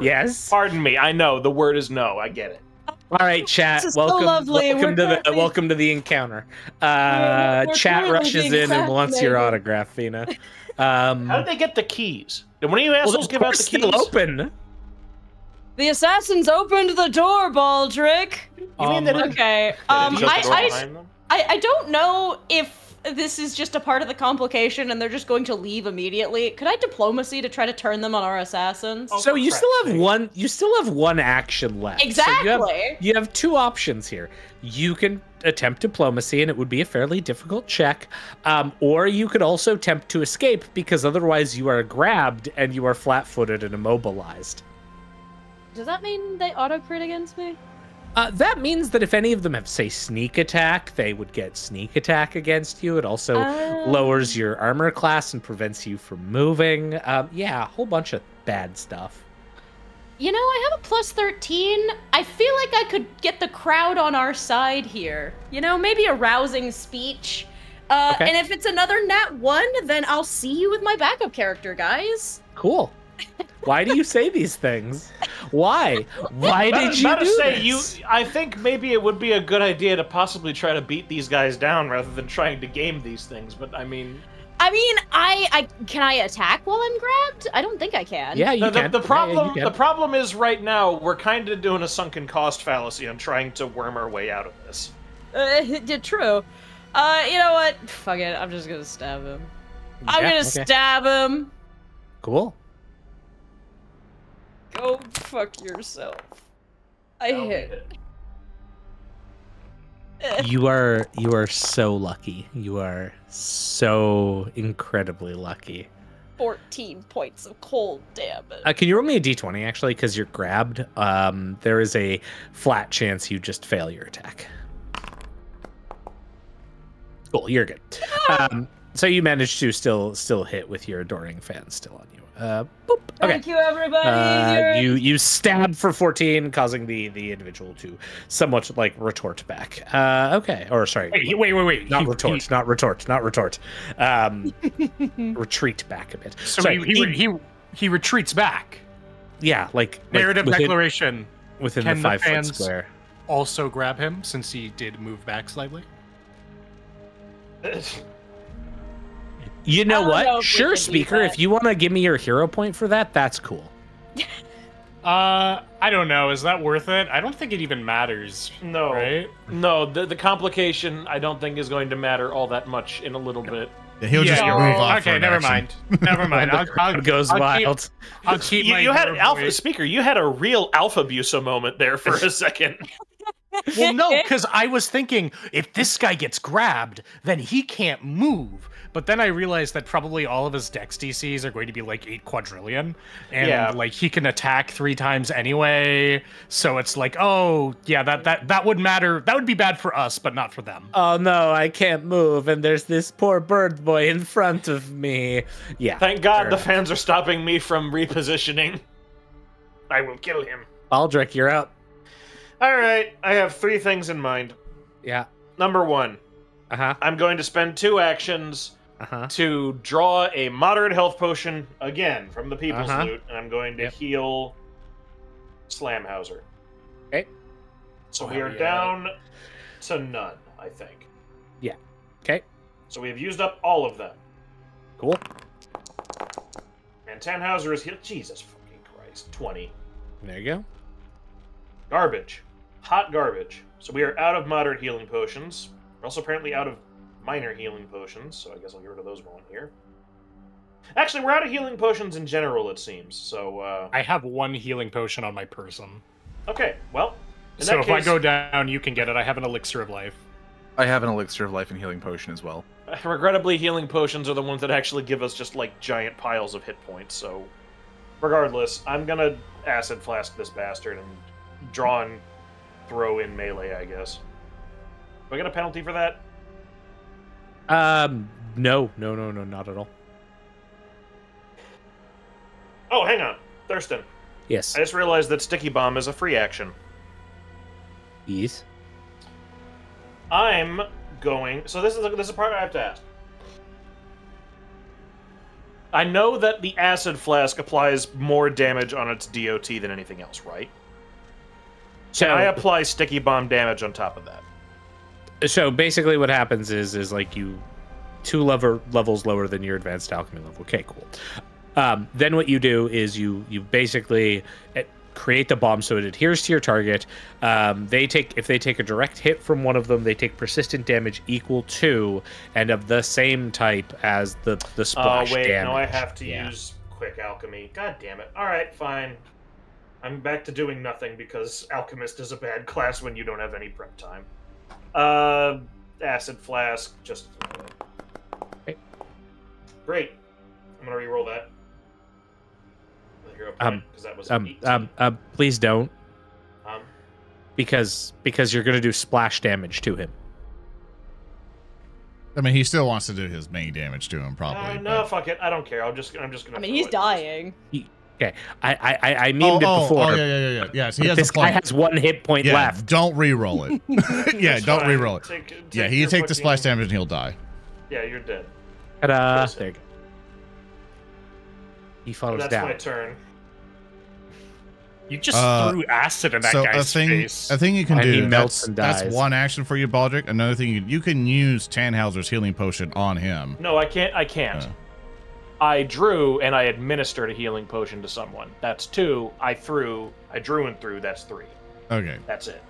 Yes. Them. Pardon me. I know. The word is no. I get it. All right, chat. Welcome, so welcome, to the, uh, welcome to the encounter. Uh, chat rushes in and wants maybe. your autograph, Vina. Um, How did they get the keys? Did one of you assholes well, give out the keys? Still open. The assassins opened the door, Baldric. Um, okay. Um, I, I, I, I don't know if this is just a part of the complication and they're just going to leave immediately. Could I diplomacy to try to turn them on our assassins? Oh, so you correct. still have one. You still have one action left. Exactly. So you, have, you have two options here. You can attempt diplomacy, and it would be a fairly difficult check, um, or you could also attempt to escape because otherwise you are grabbed and you are flat-footed and immobilized. Does that mean they auto-crit against me? Uh, that means that if any of them have, say, sneak attack, they would get sneak attack against you. It also uh... lowers your armor class and prevents you from moving. Um, yeah, a whole bunch of bad stuff. you know, I have a plus thirteen. I feel like I could get the crowd on our side here. You know, maybe a rousing speech. Uh, okay. And if it's another nat one, then I'll see you with my backup character, guys. Cool. Why do you say these things? Why? Why did not, you not do to say this? You, I think maybe it would be a good idea to possibly try to beat these guys down rather than trying to game these things. But I mean, I mean, I, I can I attack while I'm grabbed? I don't think I can. Yeah, you the, can. The, the problem, yeah, you can. The problem is right now we're kind of doing a sunken cost fallacy on trying to worm our way out of this. Uh, yeah, true. Uh, you know what? Fuck it. I'm just gonna stab him. Yeah, I'm gonna okay. stab him. Cool. Go fuck yourself. I oh, hit. You are you are so lucky. You are so incredibly lucky. fourteen points of cold damage. Uh, can you roll me a d twenty actually, because you're grabbed? Um, there is a flat chance you just fail your attack. Cool, you're good. Um, so you managed to still still hit with your adoring fan still on you. Uh, boop. Okay. Thank you, everybody. Uh, you you stab for fourteen, causing the the individual to somewhat like retort back. Uh, okay, or sorry, wait, wait, wait, wait. Not, he, retort, he, not retort, not retort, not retort. Um, retreat back a bit. So sorry, he, he he he retreats back. Yeah, like narrative like within, declaration within Can the five the fans foot square. Also grab him since he did move back slightly. You know what? Know sure, Speaker, if you want to give me your hero point for that, that's cool. uh, I don't know. Is that worth it? I don't think it even matters. No. Right? No, the, the complication I don't think is going to matter all that much in a little bit. Yeah, he'll yeah. just no. move off. Okay, never mind. Never mind. I'll, I'll, goes I'll wild. Keep, I'll keep you, my you had an alpha voice. Speaker, you had a real alpha abuser moment there for a second. Well, no, because I was thinking, if this guy gets grabbed, then he can't move. But then I realized that probably all of his dex D Cs are going to be like eight quadrillion. And yeah. like he can attack three times anyway. So it's like, oh, yeah, that, that, that would matter. That would be bad for us, but not for them. Oh, no, I can't move. And there's this poor bird boy in front of me. Yeah. Thank God the fans are stopping me from repositioning. I will kill him. Baldric, you're up. All right, I have three things in mind. Yeah. Number one, uh-huh. I'm going to spend two actions uh-huh. to draw a moderate health potion again from the people's uh-huh. loot, and I'm going to yep. heal Slamhauser. Okay. So oh, we are yeah. down to none, I think. Yeah. Okay. So we have used up all of them. Cool. And Tannhauser is healed. Jesus fucking Christ. twenty. There you go. Garbage. Hot garbage. So we are out of moderate healing potions. We're also apparently out of minor healing potions, so I guess I'll get rid of those while I'm here. Actually, we're out of healing potions in general, it seems, so... Uh... I have one healing potion on my person. Okay, well... In so that if case... I go down, you can get it. I have an elixir of life. I have an elixir of life and healing potion as well. Uh, regrettably, healing potions are the ones that actually give us just, like, giant piles of hit points, so... Regardless, I'm gonna acid flask this bastard and draw and throw in melee, I guess. Do I get a penalty for that? Um, no, no, no, no, not at all. Oh, hang on. Thurston. Yes. I just realized that Sticky Bomb is a free action. Yes. I'm going... So this is, this is the part I have to ask. I know that the Acid Flask applies more damage on its D O T than anything else, right? So can I apply Sticky Bomb damage on top of that? So basically what happens is is like you two level levels lower than your advanced alchemy level. Okay, cool. Um, then what you do is you you basically create the bomb so it adheres to your target. Um, they take if they take a direct hit from one of them, they take persistent damage equal to and of the same type as the the splash damage. Oh wait, damage. No, I have to yeah. use quick alchemy. God damn it. All right, fine. I'm back to doing nothing because Alchemist is a bad class when you don't have any prep time. Uh, acid flask, just okay. Great. I'm gonna re-roll that. Hero point, um, that was um, um, um, please don't. Um, because because you're gonna do splash damage to him. I mean, he still wants to do his main damage to him, probably. Uh, no, but... fuck it. I don't care. I'll just I'm just gonna. I mean, he's it. dying. He, Okay, I I, I memed oh, it before. Oh, yeah, yeah, yeah, yeah. yeah so he has this a guy has one hit point yeah, left. Don't re-roll it. yeah, That's don't re-roll it. Take, take yeah, he take the splash damage and he'll die. Yeah, you're dead. Ta-da. He falls That's down. That's my turn. You just uh, threw acid in that so guy's a thing, face. A thing you can do, that's, that's one action for you, Baldric. Another thing, you, you can use Tannhauser's healing potion on him. No, I can't. I can't. Uh. I drew and I administered a healing potion to someone. That's two. I threw. I drew and threw. That's three. Okay. That's it.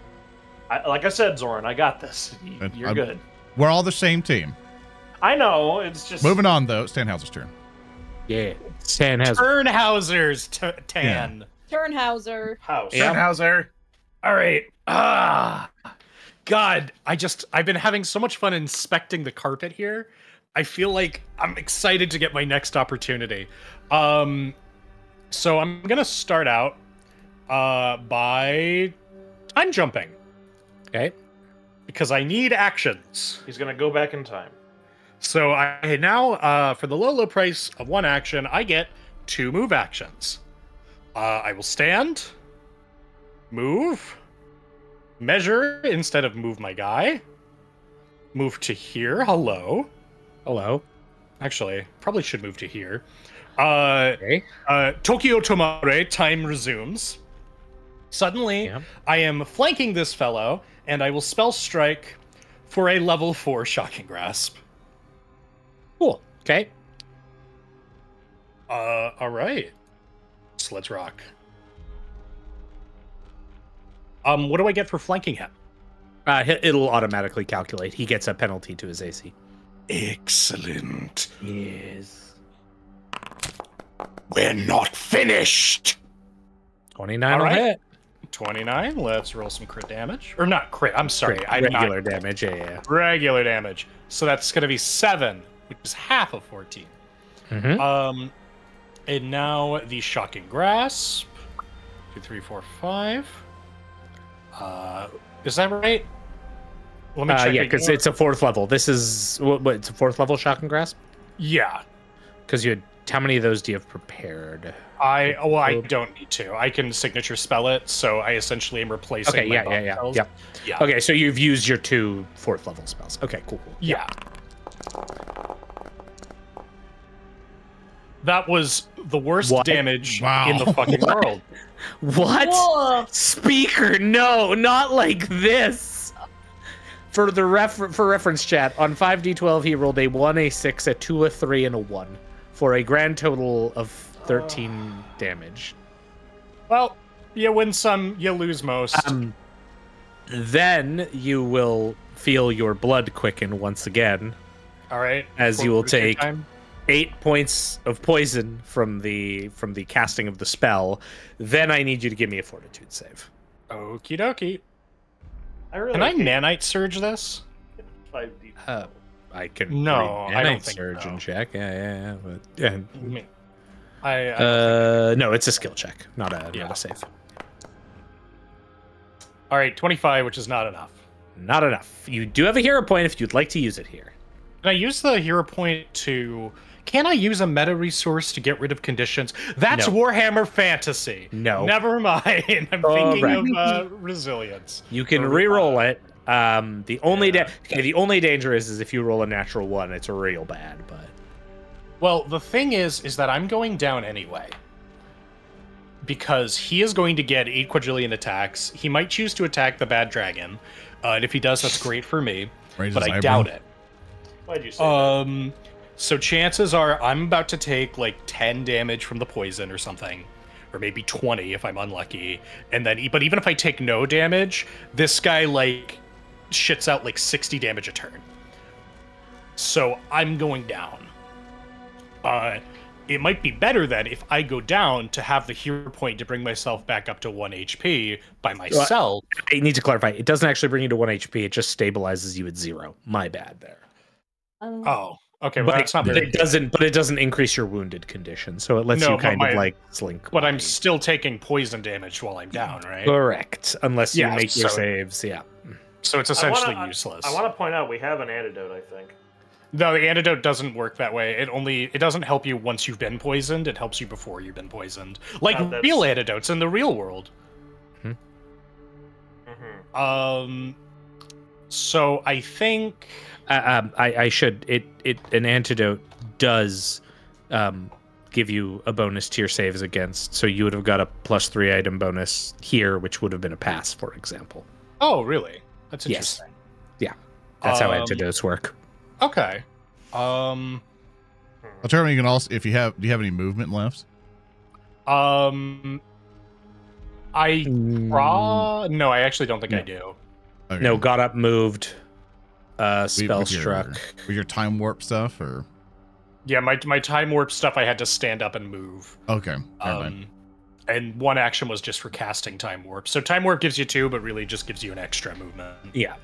I, like I said, Zoran, I got this. You're I, good. We're all the same team. I know. It's just... Moving on, though. It's Tannhauser's turn. Yeah. Tannhauser. Turnhauser's t Tan. Yeah. Turnhauser. House. Yep. Turnhauser. All right. Ah, God, I just, I've been having so much fun inspecting the carpet here. I feel like I'm excited to get my next opportunity. Um, so I'm going to start out uh, by time jumping. Okay. Because I need actions. He's going to go back in time. So I now, uh, for the low, low price of one action, I get two move actions. Uh, I will stand, move, measure instead of move my guy, move to here, hello, hello, actually, probably should move to here, uh, okay. uh, Tokyo Tomare, time resumes, suddenly yeah. I am flanking this fellow, and I will spell strike for a level four shocking grasp. Cool, okay. Uh, all right. Let's rock. Um, what do I get for flanking him? Uh, it'll automatically calculate. He gets a penalty to his A C. Excellent. Yes. We're not finished. twenty-nine. All right. Hit. twenty-nine. Let's roll some crit damage. Or not crit. I'm sorry. Crit. Regular I'm not... damage. Yeah, yeah. Regular damage. So that's going to be seven, which is half of fourteen. Mm-hmm. Um... And now the shocking grasp. Two, three, four, five. Uh, is that right? Let me check. Uh, yeah, because it's a fourth level. This is what, what? It's a fourth level shocking grasp. Yeah. Because you had how many of those do you have prepared? I well, I don't need to. I can signature spell it, so I essentially am replacing. Okay. My yeah, yeah, yeah, spells. yeah. Yeah. Okay, so you've used your two fourth level spells. Okay, cool. cool. Yeah. yeah. That was the worst what? damage wow. in the fucking what? world. What? Whoa. Speaker, no, not like this. For the refer for reference chat, on five D twelve, he rolled a one, a six, a two, a three, and a one for a grand total of thirteen uh, damage. Well, you win some, you lose most. Um, then you will feel your blood quicken once again. All right. As Before you will take... Time. Eight points of poison from the from the casting of the spell. Then I need you to give me a fortitude save. Okie dokie. I really can I nanite surge this? Uh, I can. No, I don't think surge no. and check. Yeah, yeah, yeah. But yeah. I. Mean, I, I uh, no, it's a skill check, not a yeah. not a save. All right, twenty-five, which is not enough. Not enough. You do have a hero point if you'd like to use it here. Can I use the hero point to? Can I use a meta resource to get rid of conditions? That's no. Warhammer Fantasy. No. Never mind. I'm All thinking right. of uh, resilience. You can re-roll it. Um, the only yeah. okay, the only danger is, is if you roll a natural one, it's real bad. But well, the thing is, is that I'm going down anyway because he is going to get eight quadrillion attacks. He might choose to attack the bad dragon, uh, and if he does, that's great for me. Raises but I eyebrow. doubt it. Why'd you say um, that? So chances are I'm about to take like ten damage from the poison or something, or maybe twenty if I'm unlucky. And then, but even if I take no damage, this guy like shits out like sixty damage a turn. So I'm going down. Uh, it might be better then if I go down to have the hero point to bring myself back up to one H P by myself. Well, I need to clarify. It doesn't actually bring you to one H P. It just stabilizes you at zero. My bad there. Um, oh, okay. Well, but that's not but it doesn't. But it doesn't increase your wounded condition, so it lets no, you kind my, of like slink. But I'm still taking poison damage while I'm down, right? Correct, unless you yeah, make so, your saves. Yeah. So it's essentially I wanna, useless. I, I want to point out we have an antidote. I think. No, the antidote doesn't work that way. It only it doesn't help you once you've been poisoned. It helps you before you've been poisoned, like oh, real antidotes in the real world. Hmm. Mm-hmm. Um. So I think uh, um, I I should it it an antidote does um give you a bonus to your saves against. So you would have got a plus three item bonus here, which would have been a pass, for example. Oh, really? That's interesting. Yes. Yeah, that's um, how antidotes work. Okay. Um I'll tell you, you can also if you have do you have any movement left? Um I draw no, I actually don't think no. I do. Okay. No, got up, moved, uh spell with, with struck. Your, with your time warp stuff or yeah, my my time warp stuff I had to stand up and move. Okay. Um, and one action was just for casting time warp. So time warp gives you two, but really just gives you an extra movement. Yeah.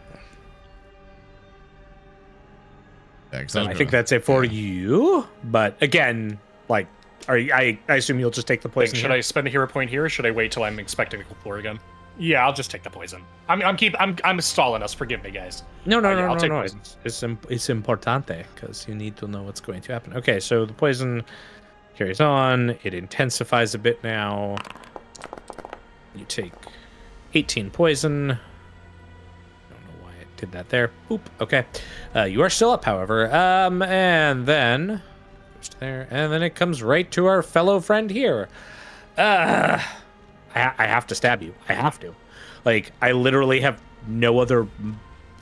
Yeah, so I think that's it for yeah. you. But again, like, are you, I, I assume you'll just take the poison. Like, should here? I spend a hero point here, or should I wait till I'm expecting the floor again? Yeah, I'll just take the poison. I'm, I'm keep, I'm, I'm stalling us. Forgive me, guys. No, no, uh, yeah, no, I'll no, take no. It's, it's, it's importante because you need to know what's going to happen. Okay, so the poison carries on. It intensifies a bit now. You take eighteen poison. Did that there. Oop. Okay. Uh, you are still up, however. Um, and then just there, and then it comes right to our fellow friend here. Uh, I, ha I have to stab you. I have to. Like, I literally have no other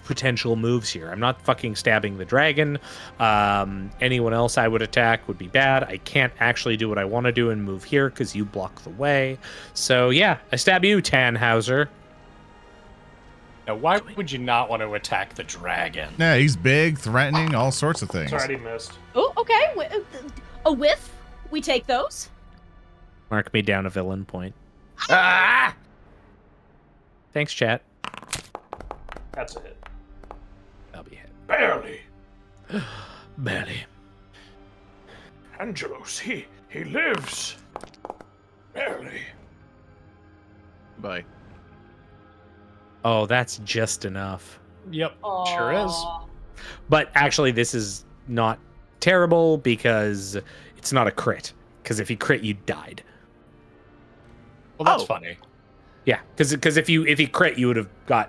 potential moves here. I'm not fucking stabbing the dragon. Um, anyone else I would attack would be bad. I can't actually do what I want to do and move here because you block the way. So yeah, I stab you, Tannhauser. Now, why would you not want to attack the dragon? Yeah, he's big, threatening, all sorts of things. Sorry, he missed. Oh, okay. A whiff. We take those. Mark me down a villain point. Ah! Thanks, chat. That's a hit. I'll be hit. Barely. Barely. Angelos, he, he lives. Barely. Bye. Oh, that's just enough. Yep, aww. Sure is. But actually, this is not terrible because it's not a crit. Because if you crit, you died. Well, that's oh. funny. Yeah, because because if you if he crit, you would have got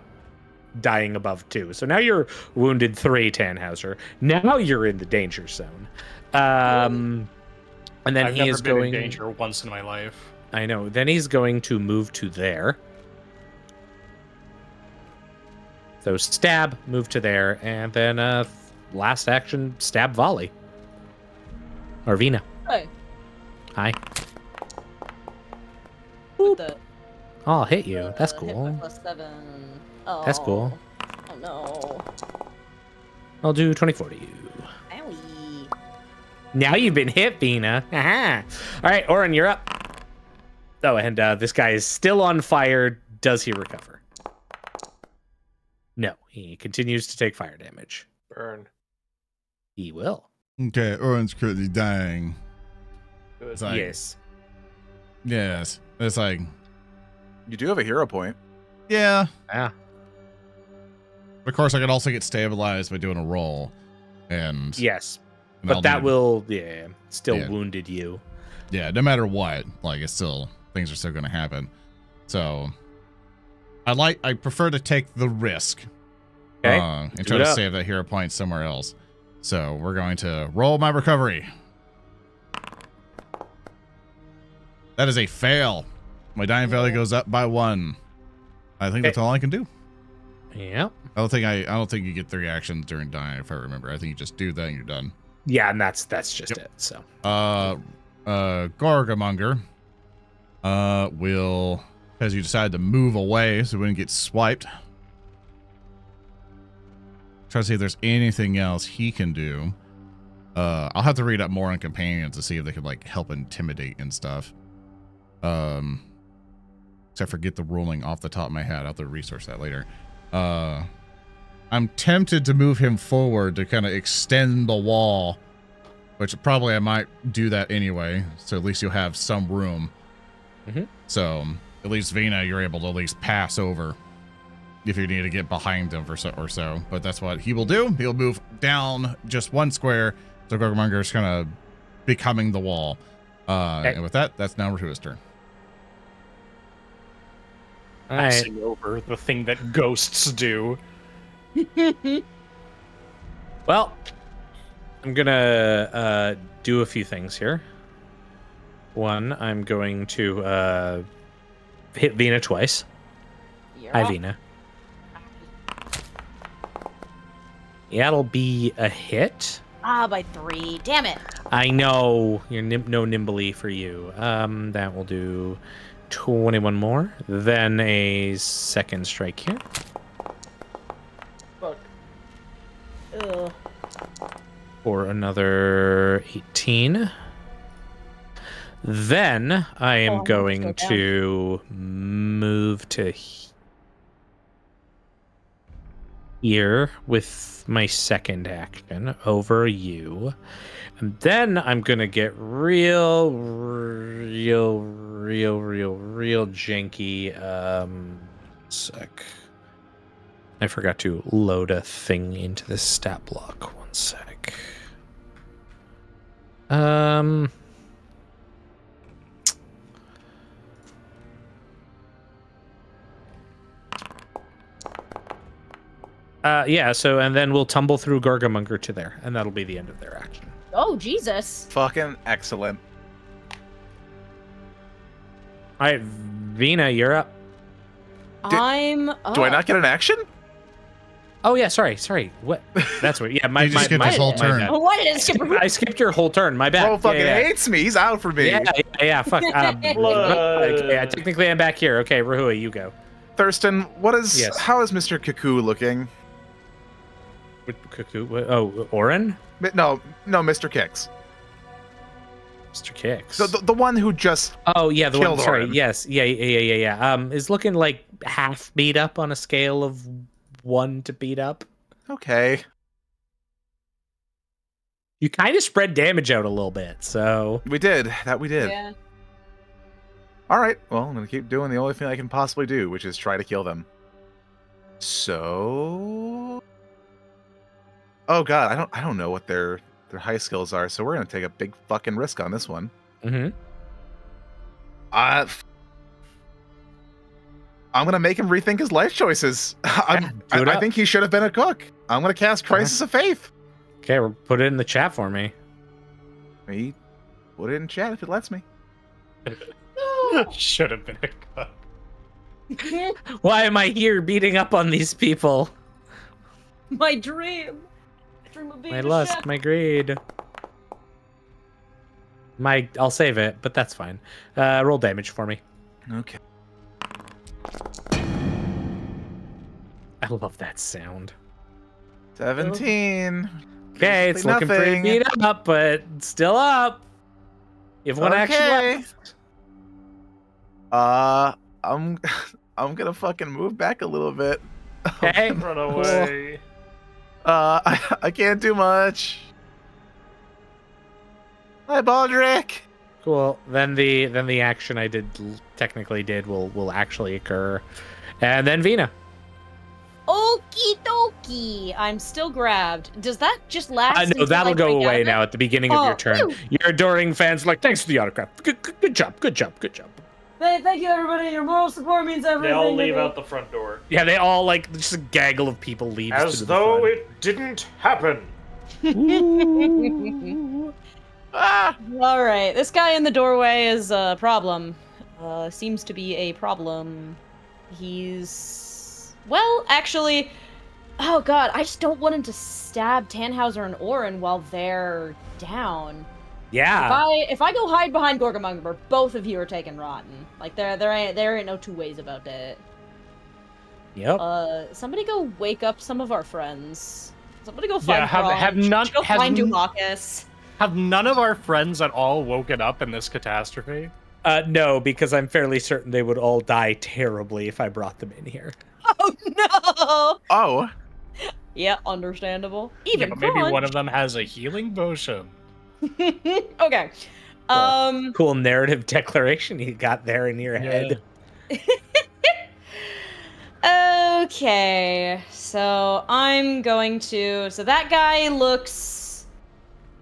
dying above two. So now you're wounded three, Tannhauser. Now you're in the danger zone. Um, and then I've he never is been going in danger once in my life. I know. Then he's going to move to there. So stab, move to there, and then uh, last action, stab volley. Or Vina. Hey. Hi. The, oh, I'll hit you. That's cool. Hit plus seven. Oh. That's cool. Oh, no. I'll do twenty-four to you. Owie. Now you've been hit, Vina. Aha. All right, Orin, you're up. Oh, and uh, this guy is still on fire. Does he recover? No, he continues to take fire damage. Burn. He will. Okay, Orin's currently dying. It's like, yes. Yes. It's like... You do have a hero point. Yeah. Yeah. Of course, I can also get stabilized by doing a roll. And... Yes. And but I'll that need... will, yeah, still yeah. wounded you. Yeah, no matter what, like, it's still... Things are still going to happen. So... I like. I prefer to take the risk, okay. uh, and try to save that hero point somewhere else. So we're going to roll my recovery. That is a fail. My dying value goes up by one. I think okay. that's all I can do. Yeah. I don't think I. I don't think you get three actions during dying, if I remember. I think you just do that and you're done. Yeah, and that's that's just yep. it. So. Uh, uh, Gorgamonger, uh, will. Because you decided to move away so we wouldn't get swiped. Try to see if there's anything else he can do. Uh, I'll have to read up more on companions to see if they could like help intimidate and stuff. Um, so I forget the ruling off the top of my head. I'll have to research that later. Uh, I'm tempted to move him forward to kind of extend the wall, which probably I might do that anyway. So at least you'll have some room. Mm-hmm. So... At least Vina, you're able to at least pass over if you need to get behind him for so or so. But that's what he will do. He'll move down just one square. So Gorgamonger is kind of becoming the wall. Uh, okay. And with that, that's now Rahua's turn. All right. Passing over the thing that ghosts do. Well, I'm going to uh, do a few things here. One, I'm going to uh, hit Vina twice. Yeah. Hi, Vina. That'll be a hit. Ah, by three. Damn it. I know. You're nim no nimbly for you. Um, that will do twenty-one more. Then a second strike here. Fuck. Ugh. For another eighteen. Then I am oh, going go to move to here with my second action over you. And then I'm going to get real, real, real, real, real janky. Um, sec. I forgot to load a thing into the stat block. One sec. Um... Uh, yeah, so, and then we'll tumble through Gorgamonger to there, and that'll be the end of their action. Oh, Jesus. Fucking excellent. All right, Vina, you're up. Do, I'm up. Do I not get an action? Oh, yeah, sorry, sorry. What? That's what, yeah, my, you just my, my, my, whole my turn. Bad. What is skip I skipped your whole turn, my bad. Oh, fucking yeah, yeah, yeah. hates me, he's out for me. Yeah, yeah, yeah fuck. Um, okay, yeah, technically I'm back here. Okay, Rahua, you go. Thurston, what is, yes. how is Mister Cuckoo looking? Cuckoo? Oh, Orin? No, no, Mister Kicks. Mister Kicks. The, the, the one who just Oh, yeah, the one, sorry, Orin. Yes, yeah, yeah, yeah, yeah. Um, is looking like half beat up on a scale of one to beat up. Okay. You kind of spread damage out a little bit, so. We did, that we did. Yeah. All right, well, I'm going to keep doing the only thing I can possibly do, which is try to kill them. So... Oh god, I don't I don't know what their their high skills are, so we're gonna take a big fucking risk on this one. Mm-hmm. Uh I'm gonna make him rethink his life choices. I'm, yeah, I, I think he should have been a cook. I'm gonna cast Crisis uh-huh. of Faith. Okay, well, put it in the chat for me. Me, put it in chat if it lets me. Should have been a cook. Why am I here beating up on these people? My dream. dream of being my lust, chef. my greed. My, I'll save it, but that's fine. Uh, roll damage for me. Okay. I love that sound. seventeen. Okay, it's nothing. Looking pretty beat up, but still up. You have one okay. action left. Uh, I'm, I'm gonna fucking move back a little bit. Okay. Run away. Cool. Uh, I, I can't do much. Hi, Baldric. Cool. Then the then the action I did technically did will will actually occur, and then Vina. Okie dokie. I'm still grabbed. Does that just last? I uh, know that'll like, go away now at the beginning oh, of your turn. Ew. Your adoring fans are like, thanks for the autograph. Good, good, good job. Good job. Good job. Hey, thank you, everybody. Your moral support means everything. They all leave out the front door. Yeah, they all, like, just a gaggle of people leaves. As though it didn't happen. Ah. All right. This guy in the doorway is a problem. Uh, seems to be a problem. He's... Well, actually... Oh, God. I just don't want him to stab Tannhauser and Orin while they're down. Yeah. If I if I go hide behind Gorgamonger, both of you are taken rotten. Like there there ain't there ain't no two ways about it. Yep. Uh, somebody go wake up some of our friends. Somebody go find. Yeah. Have, have none. Go have, find Dumacus. Have none of our friends at all woken up in this catastrophe? Uh, no, because I'm fairly certain they would all die terribly if I brought them in here. Oh no. Oh. Yeah, understandable. Even yeah, but maybe one of them has a healing potion. Okay. Cool. Um, cool narrative declaration you got there in your yeah. head. Okay, so I'm going to... So that guy looks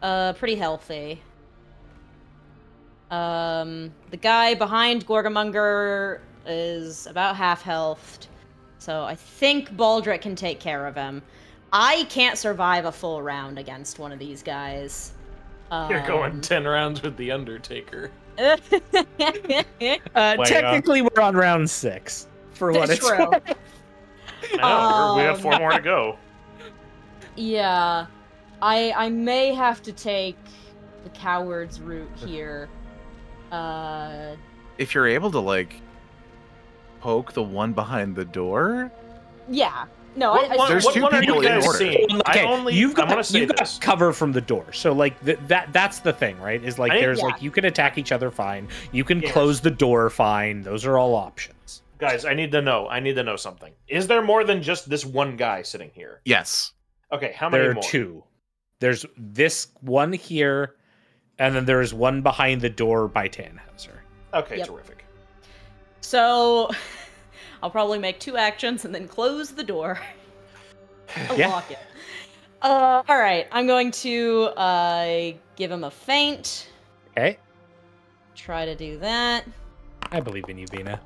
uh, pretty healthy. Um, the guy behind Gorgamonger is about half healthed. So I think Baldric can take care of him. I can't survive a full round against one of these guys. Um, You're going ten rounds with the Undertaker. uh, technically, we're on round six. For what it's worth. Um, we have four more to go. Yeah, I I may have to take the coward's route here. Uh, if you're able to like poke the one behind the door. Yeah. No, what, I, I, there's what, two what people in order. Okay, I only, you've got, I say you've got cover from the door, so like th that that's the thing, right? Is like I, there's yeah. like you can attack each other, fine. You can yes. close the door, fine. Those are all options. Guys, I need to know. I need to know something. Is there more than just this one guy sitting here? Yes. Okay, how many more? There are two. There's this one here, and then there is one behind the door by Tannhauser. Okay, yep. Terrific. So, I'll probably make two actions and then close the door. I'll yeah. lock it. Uh, all right, I'm going to uh, give him a feint. Okay. Try to do that. I believe in you, Vina.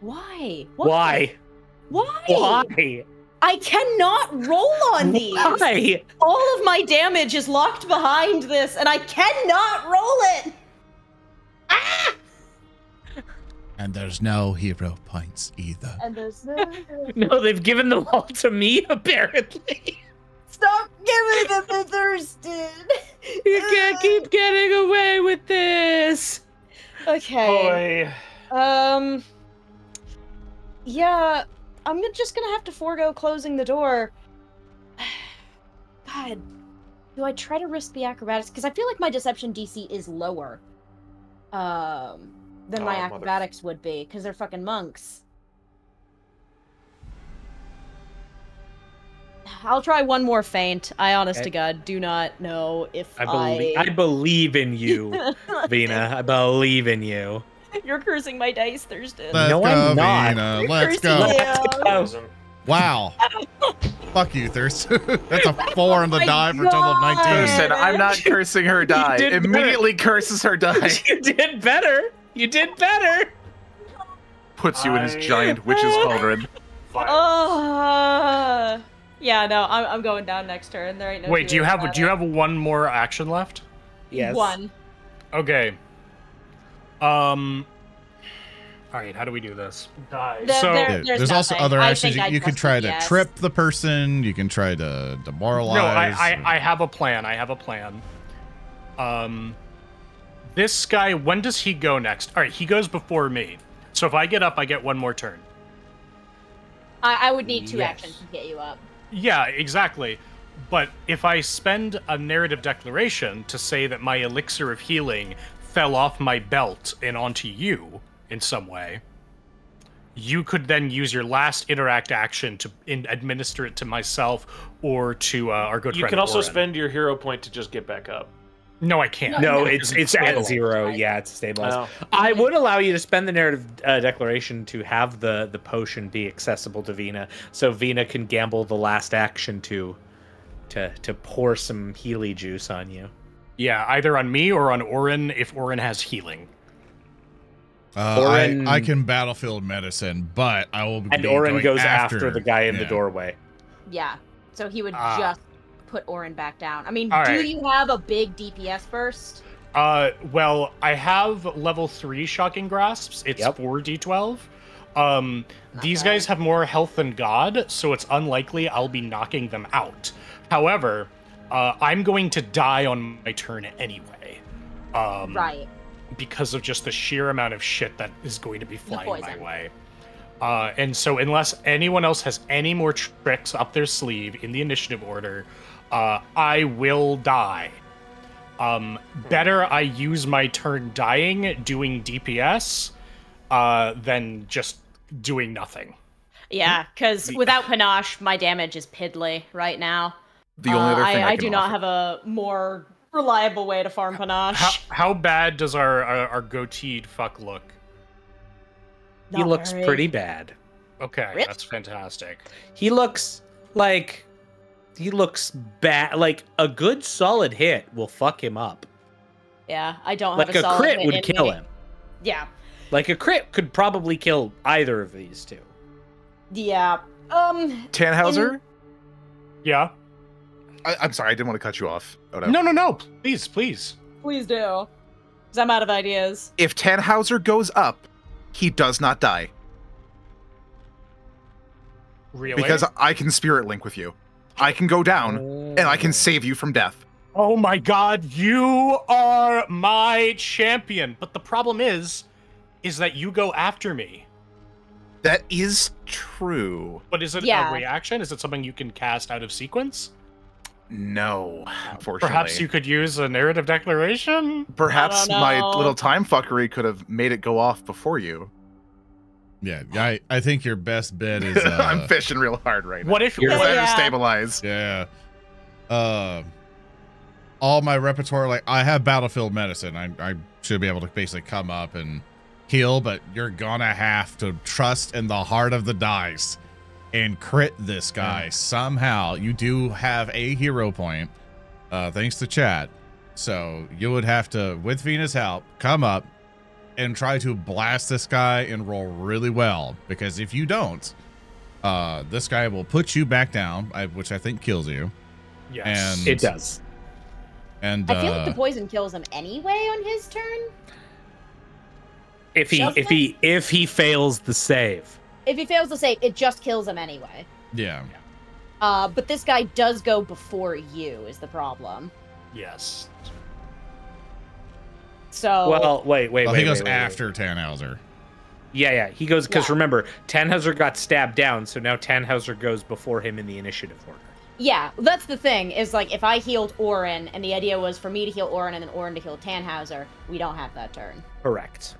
Why? Why? Why? Why? Why? I cannot roll on these. Why? All of my damage is locked behind this, and I cannot roll it. Ah! And there's no hero points either. And there's no. No, they've given them all to me apparently. Stop giving them to Thurston. You can't keep getting away with this. Okay. Boy. Um. Yeah, I'm just gonna have to forego closing the door. God, do I try to risk the acrobatics? Because I feel like my deception D C is lower um, than oh, my acrobatics mother. would be, because they're fucking monks. I'll try one more feint. I, honest okay. to God, do not know if I... Believe, I... I believe in you, Vina. I believe in you. You're cursing my dice, Thurston. Let's no, go, I'm not. Vina. You're Let's go. Let's go. Wow. Fuck you, Thurston. That's a four oh on the die for a total of nineteen. Thurston, I'm not cursing her die. Immediately better. curses her die. You did better. You did better. Puts you I... in his giant witch's cauldron. Uh, yeah, no, I'm, I'm going down next turn. There ain't no. Wait, do you have do it. you have one more action left? Yes. One. Okay. Um. All right, how do we do this? Die. So there, there's, there's also other actions. You, you can try to yes. trip the person. You can try to demoralize. No, I, I, I have a plan. I have a plan. Um, this guy. When does he go next? All right, he goes before me. So if I get up, I get one more turn. I, I would need two yes. actions to get you up. Yeah, exactly. But if I spend a narrative declaration to say that my elixir of healing fell off my belt and onto you in some way, you could then use your last interact action to in administer it to myself or to uh, our good you friend. You can also Orin. spend your hero point to just get back up. No, I can't. No, no it's it's at zero. Right. Yeah, it's stabilized. Oh. I would allow you to spend the narrative uh, declaration to have the the potion be accessible to Vina, so Vina can gamble the last action to to to pour some Healy juice on you. Yeah, either on me or on Orin, if Orin has healing. Uh, Orin, I, I can battlefield medicine, but I will be And Orin goes after, after the guy in yeah. the doorway. Yeah, so he would uh, just put Orin back down. I mean, do right. you have a big D P S burst? Uh, well, I have level three shocking grasps. It's yep. four D twelve. Um, these bad. guys have more health than God, so it's unlikely I'll be knocking them out. However... Uh, I'm going to die on my turn anyway. Um, right. Because of just the sheer amount of shit that is going to be flying my way. Uh, and so unless anyone else has any more tricks up their sleeve in the initiative order, uh, I will die. Um, better I use my turn dying doing D P S uh, than just doing nothing. Yeah, because without panache, my damage is piddly right now. The only other uh, thing I, I, I do not offer. have a more reliable way to farm panache. How, how bad does our, our, our goateed fuck look? Not he looks very. pretty bad. Okay, Rip. That's fantastic. He looks like he looks bad. Like a good solid hit will fuck him up. Yeah, I don't have like a, a solid crit hit would kill him. Yeah, like a crit could probably kill either of these two. Yeah. Um. Tannhauser. In... Yeah. I, I'm sorry, I didn't want to cut you off. Odo. No, no, no. Please, please. Please do, because I'm out of ideas. If Tannhauser goes up, he does not die. Really? Because I can spirit link with you. I can go down, oh. and I can save you from death. Oh my god, you are my champion. But the problem is, is that you go after me. That is true. But is it yeah. a reaction? Is it something you can cast out of sequence? No, unfortunately. Perhaps you could use a narrative declaration? Perhaps my little time fuckery could have made it go off before you. Yeah, I, I think your best bet is... Uh, I'm fishing real hard right now. What if you're... Yeah. I just stabilize. Yeah. Uh, all my repertoire, like, I have battlefield medicine. I, I should be able to basically come up and heal, but you're gonna have to trust in the heart of the dice and crit this guy. Mm. Somehow, you do have a hero point, uh, thanks to chat. So you would have to, with Vina's help, come up, and try to blast this guy and roll really well, because if you don't, uh, this guy will put you back down, which I think kills you. Yes, and, it does. And I feel uh, like the poison kills him anyway on his turn. If he Doesn't if he it? if he fails the save. If he fails the save, it just kills him anyway. Yeah. Uh, but this guy does go before you is the problem. Yes. So well, wait, wait, well, wait. He goes wait, wait, after wait. Tannhauser. Yeah, yeah, he goes because yeah. remember, Tannhauser got stabbed down, so now Tannhauser goes before him in the initiative order. Yeah, that's the thing. Is like if I healed Orin, and the idea was for me to heal Orin, and then Orin to heal Tannhauser, we don't have that turn. Correct.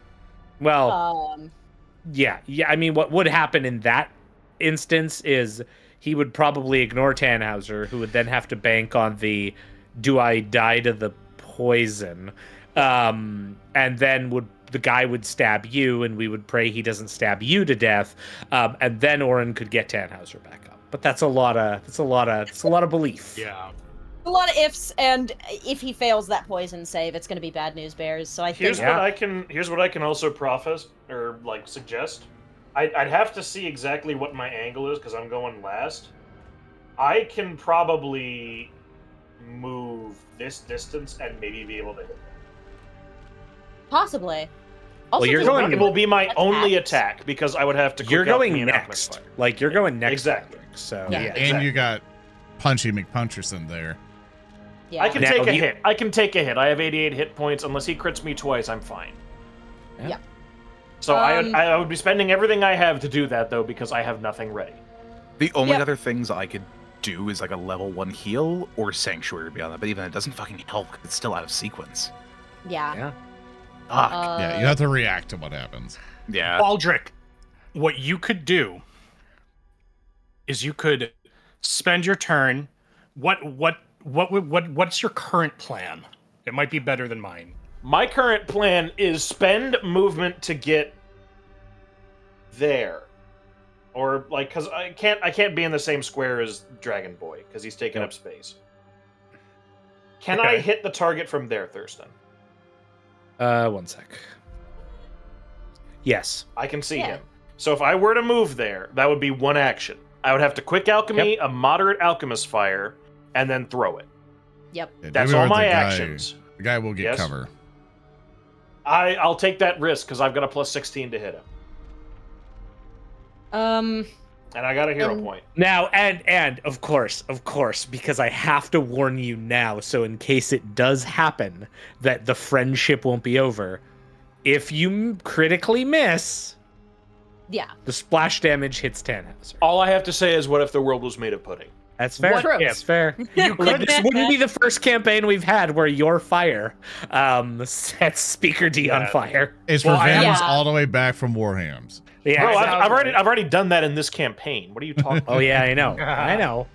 Well, um, yeah, yeah. I mean, what would happen in that instance is he would probably ignore Tannhauser, who would then have to bank on the "Do I die to the poison?" Um, and then would the guy would stab you, and we would pray he doesn't stab you to death. Um, and then Orin could get Tannhauser back up. But that's a lot of that's a lot of that's a lot of belief. Yeah, a lot of ifs. And if he fails that poison save, it's going to be bad news bears. So I think here's yeah. what I can here's what I can also profit or like suggest. I'd, I'd have to see exactly what my angle is because I'm going last. I can probably move this distance and maybe be able to hit. Possibly. Also, well, you're going. It will be my attack. only attack because I would have to. You're going next. Like you're going next. Exactly. So yeah. yeah exactly. And you got Punchy McPuncherson there. Yeah. I can now, take a you... hit. I can take a hit. I have eighty-eight hit points. Unless he crits me twice, I'm fine. Yeah. yeah. So um, I would, I would be spending everything I have to do that though because I have nothing ready. The only yep. other things I could do is like a level one heal or sanctuary beyond that, but even it doesn't fucking help. It's still out of sequence. Yeah. Yeah. Fuck. Uh, yeah, you have to react to what happens. Yeah. Baldric, what you could do is you could spend your turn. What what what what what's your current plan? It might be better than mine. My current plan is spend movement to get there. Or like cuz I can't I can't be in the same square as Dragon Boy cuz he's taking yep. up space. Can okay. I hit the target from there, Thurston? Uh, one sec. Yes. I can see yeah. him. So if I were to move there, that would be one action. I would have to quick alchemy, yep. a moderate alchemist fire, and then throw it. Yep. Yeah, that's all my the actions. Guy, the guy will get yes. cover. I, I'll take that risk because I've got a plus sixteen to hit him. Um... And I got a hero um, point. Now, and, and, of course, of course, because I have to warn you now, so in case it does happen, that the friendship won't be over. If you critically miss, yeah, the splash damage hits Tannhauser. All I have to say is, what if the world was made of pudding? That's fair. What yeah, that's fair. You could, this wouldn't be the first campaign we've had where your fire um, sets Speaker D yeah. on fire. It's well, revenge yeah. all the way back from Warhams. Yeah, Bro, exactly. I've, I've already I've already done that in this campaign. What are you talking about? Oh yeah, I know. I know.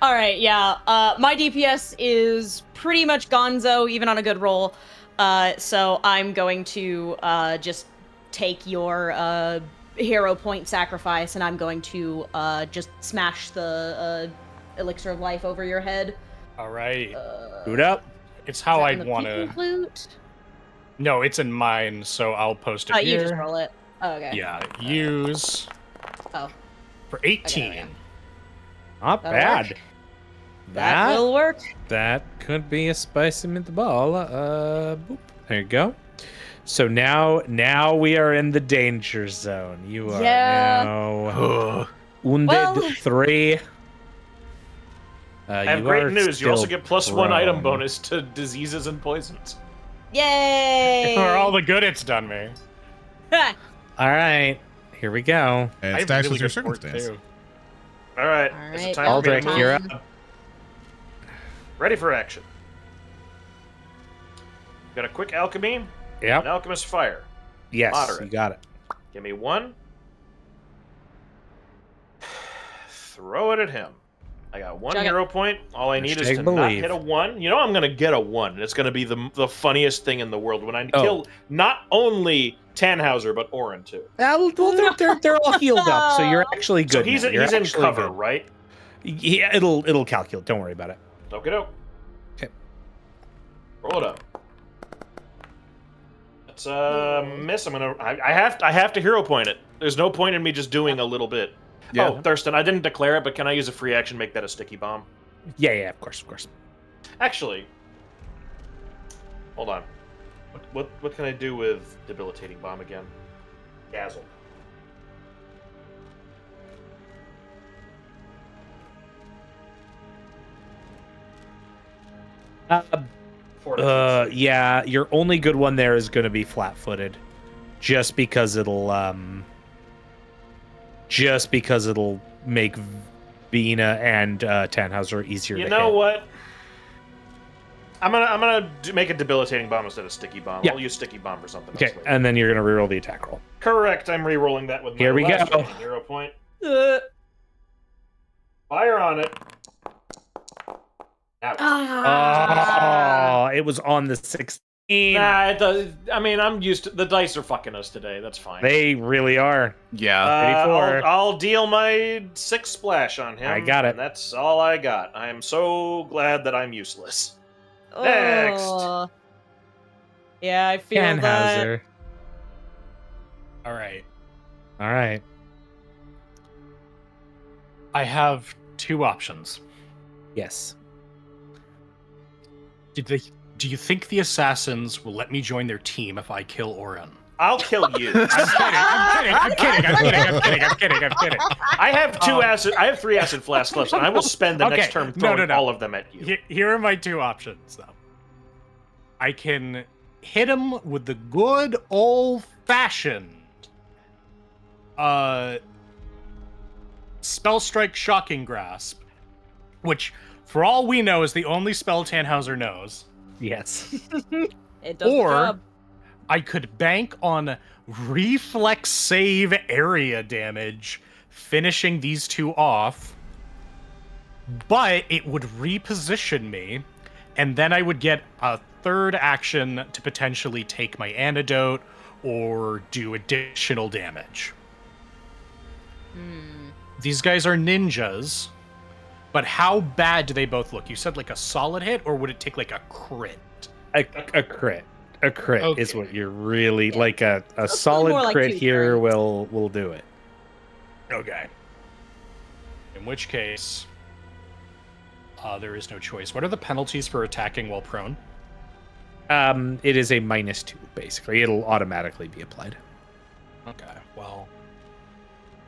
All right, yeah. Uh, my D P S is pretty much gonzo, even on a good roll. Uh, so I'm going to uh, just take your uh, hero point sacrifice, and I'm going to uh, just smash the uh, elixir of life over your head. All right. Uh, Boot up. It's how I want to. No, it's in mine, so I'll post it oh, here. You just roll it. Oh, okay. Yeah. Use. Oh. For eighteen. Okay, okay. Not That'll bad. Work. That, that will work. That could be a spicy meatball. Uh, boop. There you go. So now, now we are in the danger zone. You are yeah. now wounded well, three. Uh, I have great news. You also get plus prone. one item bonus to diseases and poisons. Yay! For all the good it's done me. All right, here we go. And it's really your circumstance. All right, all right. It's a time Baldric, for you're up. Ready for action. Got a quick alchemy. Yeah. An alchemist fire. Yes. Moderate. You got it. Give me one. Throw it at him. I got one Check hero it. point. All I need Just is to believe. not hit a one. You know I'm gonna get a one, and it's gonna be the the funniest thing in the world when I oh. kill not only Tannhauser but Orin too. Well, they're, they're they're all healed up, so you're actually good. So he's a, he's in cover, good. right? Yeah, it'll it'll calculate. Don't worry about it. Doke it out. Okay. Roll it up. That's a miss. I'm gonna. I, I have. I have to hero point it. There's no point in me just doing a little bit. Yeah. Oh, Thurston, I didn't declare it, but can I use a free action, make that a sticky bomb? Yeah, yeah, of course, of course. Actually, hold on. What what, what can I do with debilitating bomb again? Dazzle. Uh, uh, yeah, your only good one there is going to be flat-footed, just because it'll um, just because it'll make Vina and uh, Tannhauser easier. You to know hit. what? I'm gonna I'm gonna do, make a debilitating bomb instead of sticky bomb. Yeah. I'll use sticky bomb or something. Okay, else and then you're gonna reroll the attack roll. Correct. I'm rerolling that with my Here we last go. Hero point. Uh. Fire on it. Ouch. Oh, it was on the sixteen. Nah, it does. I mean, I'm used to the dice are fucking us today. That's fine. They really are. Yeah. Uh, I'll, I'll deal my six splash on him. I got it. And that's all I got. I am so glad that I'm useless. Oh. Next. Yeah, I feel Tannhauser. that. All right. All right. I have two options. Yes. Did they, do you think the assassins will let me join their team if I kill Orin? I'll kill you. I'm kidding. I'm kidding. I'm kidding. I'm kidding. I'm kidding. I'm kidding. I'm kidding. I have two um, acid. I have three acid flasks left, and I will spend the okay. next term throwing no, no, no. all of them at you. Here are my two options, though. I can hit him with the good old-fashioned uh, spell strike, shocking grasp, which. For all we know, is the only spell Tannhauser knows. Yes. It does or the job. I could bank on reflex save area damage, finishing these two off. But it would reposition me, and then I would get a third action to potentially take my antidote or do additional damage. Mm. These guys are ninjas. But how bad do they both look? You said like a solid hit, or would it take like a crit? A, a crit, a crit okay. is what you're really yeah. like. A a That's solid crit like here crits. will will do it. Okay. In which case, uh, there is no choice. What are the penalties for attacking while prone? Um, it is a minus two basically. It'll automatically be applied. Okay. Well,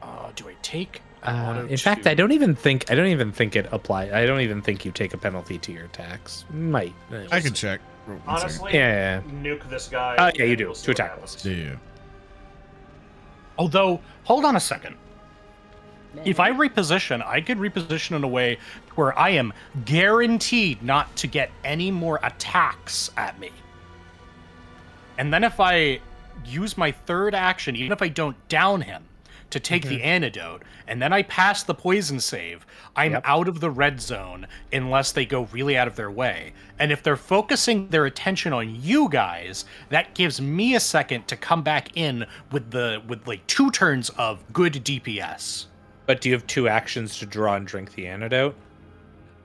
uh, do I take? Uh, in fact, I don't even think I don't even think it applies. I don't even think you take a penalty to your attacks. Might I can check. Honestly, yeah, yeah. nuke this guy. Oh uh, yeah, you do we'll to attack. Do you? Although, hold on a second. Maybe. If I reposition, I could reposition in a way where I am guaranteed not to get any more attacks at me. And then if I use my third action, even if I don't down him, to take mm-hmm. the antidote, and then I pass the poison save, I'm yep. out of the red zone unless they go really out of their way. And if they're focusing their attention on you guys, that gives me a second to come back in with the with like two turns of good D P S. But do you have two actions to draw and drink the antidote?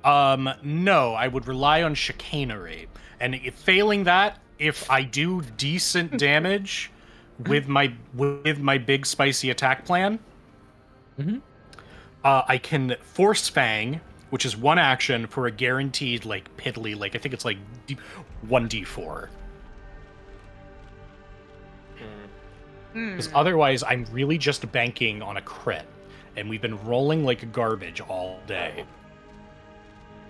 Um, no, I would rely on chicanery. And if failing that, if I do decent damage with my with my big spicy attack plan, mm-hmm. uh, I can force fang, which is one action for a guaranteed like piddly like I think it's like one d four. Because mm. otherwise, I'm really just banking on a crit, and we've been rolling like garbage all day.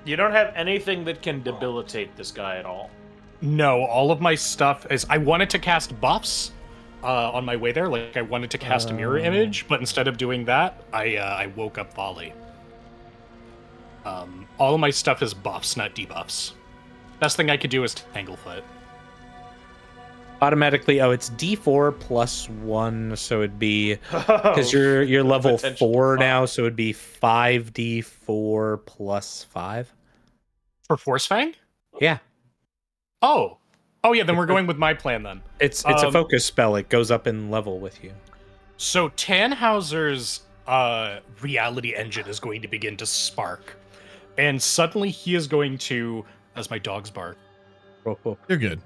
You don't have anything that can debilitate this guy at all. No, all of my stuff is... I wanted to cast buffs uh, on my way there. Like, I wanted to cast uh, a mirror image, but instead of doing that, I uh, I woke up Volley. Um, all of my stuff is buffs, not debuffs. Best thing I could do is Tanglefoot. Automatically, oh, it's D four plus one, so it'd be... Because you're, you're level four now, so it'd be five d four plus five. For Force Fang? Yeah. Oh. Oh, yeah, then we're going with my plan, then. It's it's um, a focus spell. It goes up in level with you. So Tannhauser's uh, reality engine is going to begin to spark. And suddenly he is going to... As my dogs bark. You're good.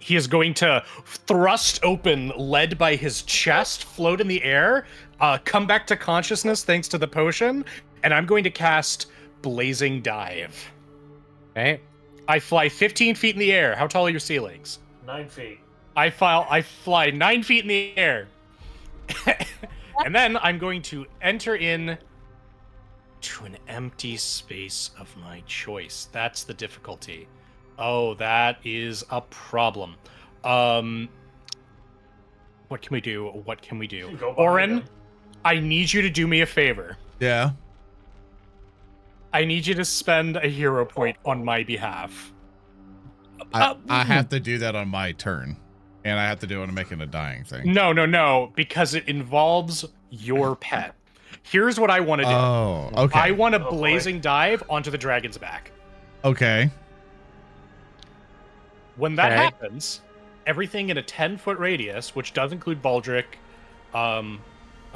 He is going to thrust open, led by his chest, float in the air, uh, come back to consciousness thanks to the potion, and I'm going to cast Blazing Dive. Okay. I fly fifteen feet in the air. How tall are your ceilings? Nine feet. I, file, I fly nine feet in the air. And then I'm going to enter in to an empty space of my choice. That's the difficulty. Oh, that is a problem. Um, what can we do? What can we do? Orin, I need you to do me a favor. Yeah. I need you to spend a hero point on my behalf. I, uh, I have to do that on my turn. And I have to do it on making a dying thing. No, no, no. Because it involves your pet. Here's what I want to do. Oh, okay. I want a oh, blazing boy. dive onto the dragon's back. Okay. When that okay. happens, everything in a ten-foot radius, which does include Baldric, um,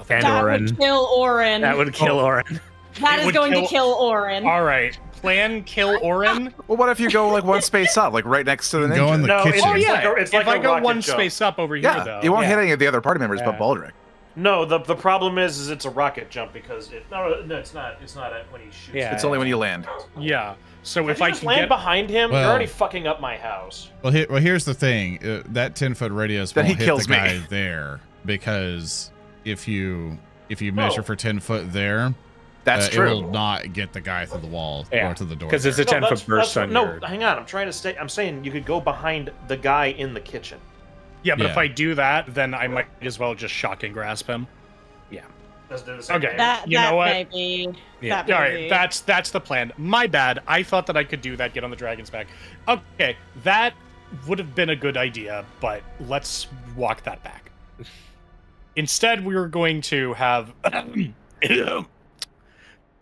and that Orin. Would kill Orin. That would kill oh. Orin. That it is going kill... to kill Orin. All right, plan kill Orin. Well, what if you go like one space up, like right next to the ninja? In the no, it's, oh yeah, it's like a, it's if like I go one jump. space up over yeah, here, though, you won't yeah. hit any of the other party members, yeah. but Baldric. No, the the problem is, is it's a rocket jump because it no, no it's not it's not when he shoots. Yeah, it's only when you land. Yeah. So if, if I just can land get... behind him, well, you're already fucking up my house. Well, he, well, here's the thing: uh, that ten-foot radius won't he hit kills the me. guy there because if you if you measure oh. for ten foot there, that's uh, true. It will not get the guy through the wall yeah. or to the door because it's a ten-foot no, burst. That's, on no, your... hang on. I'm trying to stay. I'm saying you could go behind the guy in the kitchen. Yeah, but yeah. if I do that, then I might as well just shock and grasp him. Yeah. Let's do this. Okay. That, you that know what? Maybe. Yeah. That All maybe. right. That's that's the plan. My bad. I thought that I could do that. Get on the dragon's back. Okay. That would have been a good idea, but let's walk that back. Instead, we were going to have Tannhauser's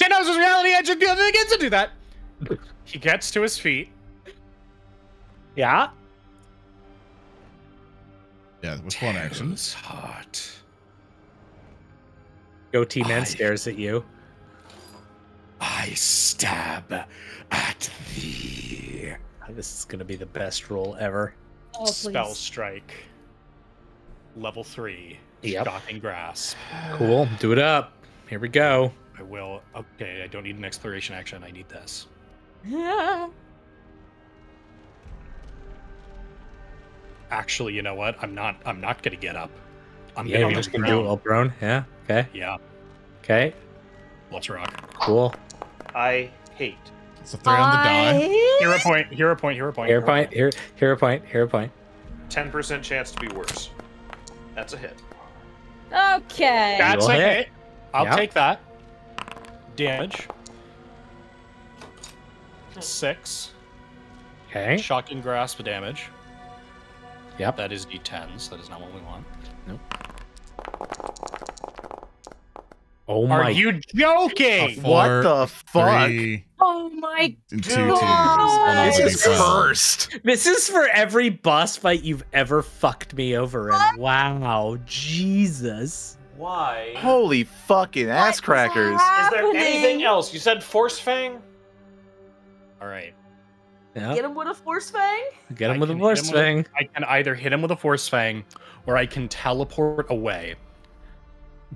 reality engine gets to do that. He gets to his feet. Yeah. Yeah, with one action. It's hot. Goatee man I, stares at you. I stab at thee. This is going to be the best roll ever. Oh, Spell Strike. Level three. Yep. Shocking Grasp. Cool. Do it up. Here we go. I will. Okay, I don't need an exploration action. I need this. Yeah. Actually, you know what? I'm not. I'm not gonna get up. I'm yeah, gonna be just gonna do it all prone. Yeah. Okay. Yeah. Okay. Let's rock. Cool. I hate. It's a three I... on the die. Hero point. Hero point. Hero point. Hero point. Hero, hero point. Hero point. Ten percent chance to be worse. That's a hit. Okay. That's You'll a hit. hit. I'll yep. take that. Damage. Six. Okay. Shocking grasp damage. Yep. That is D tens. That is not what we want. Nope. Oh my! Are you joking? Four, what the fuck? Three, oh my two, god! Two, two. This is cursed. This is for every boss fight you've ever fucked me over in. Wow, Jesus! Why? Holy fucking ass crackers! Is there anything else? You said Force Fang. All right. Yep. Get him with a Force Fang. Get him with a Force Fang. I can either hit him with a Force Fang, or I can teleport away,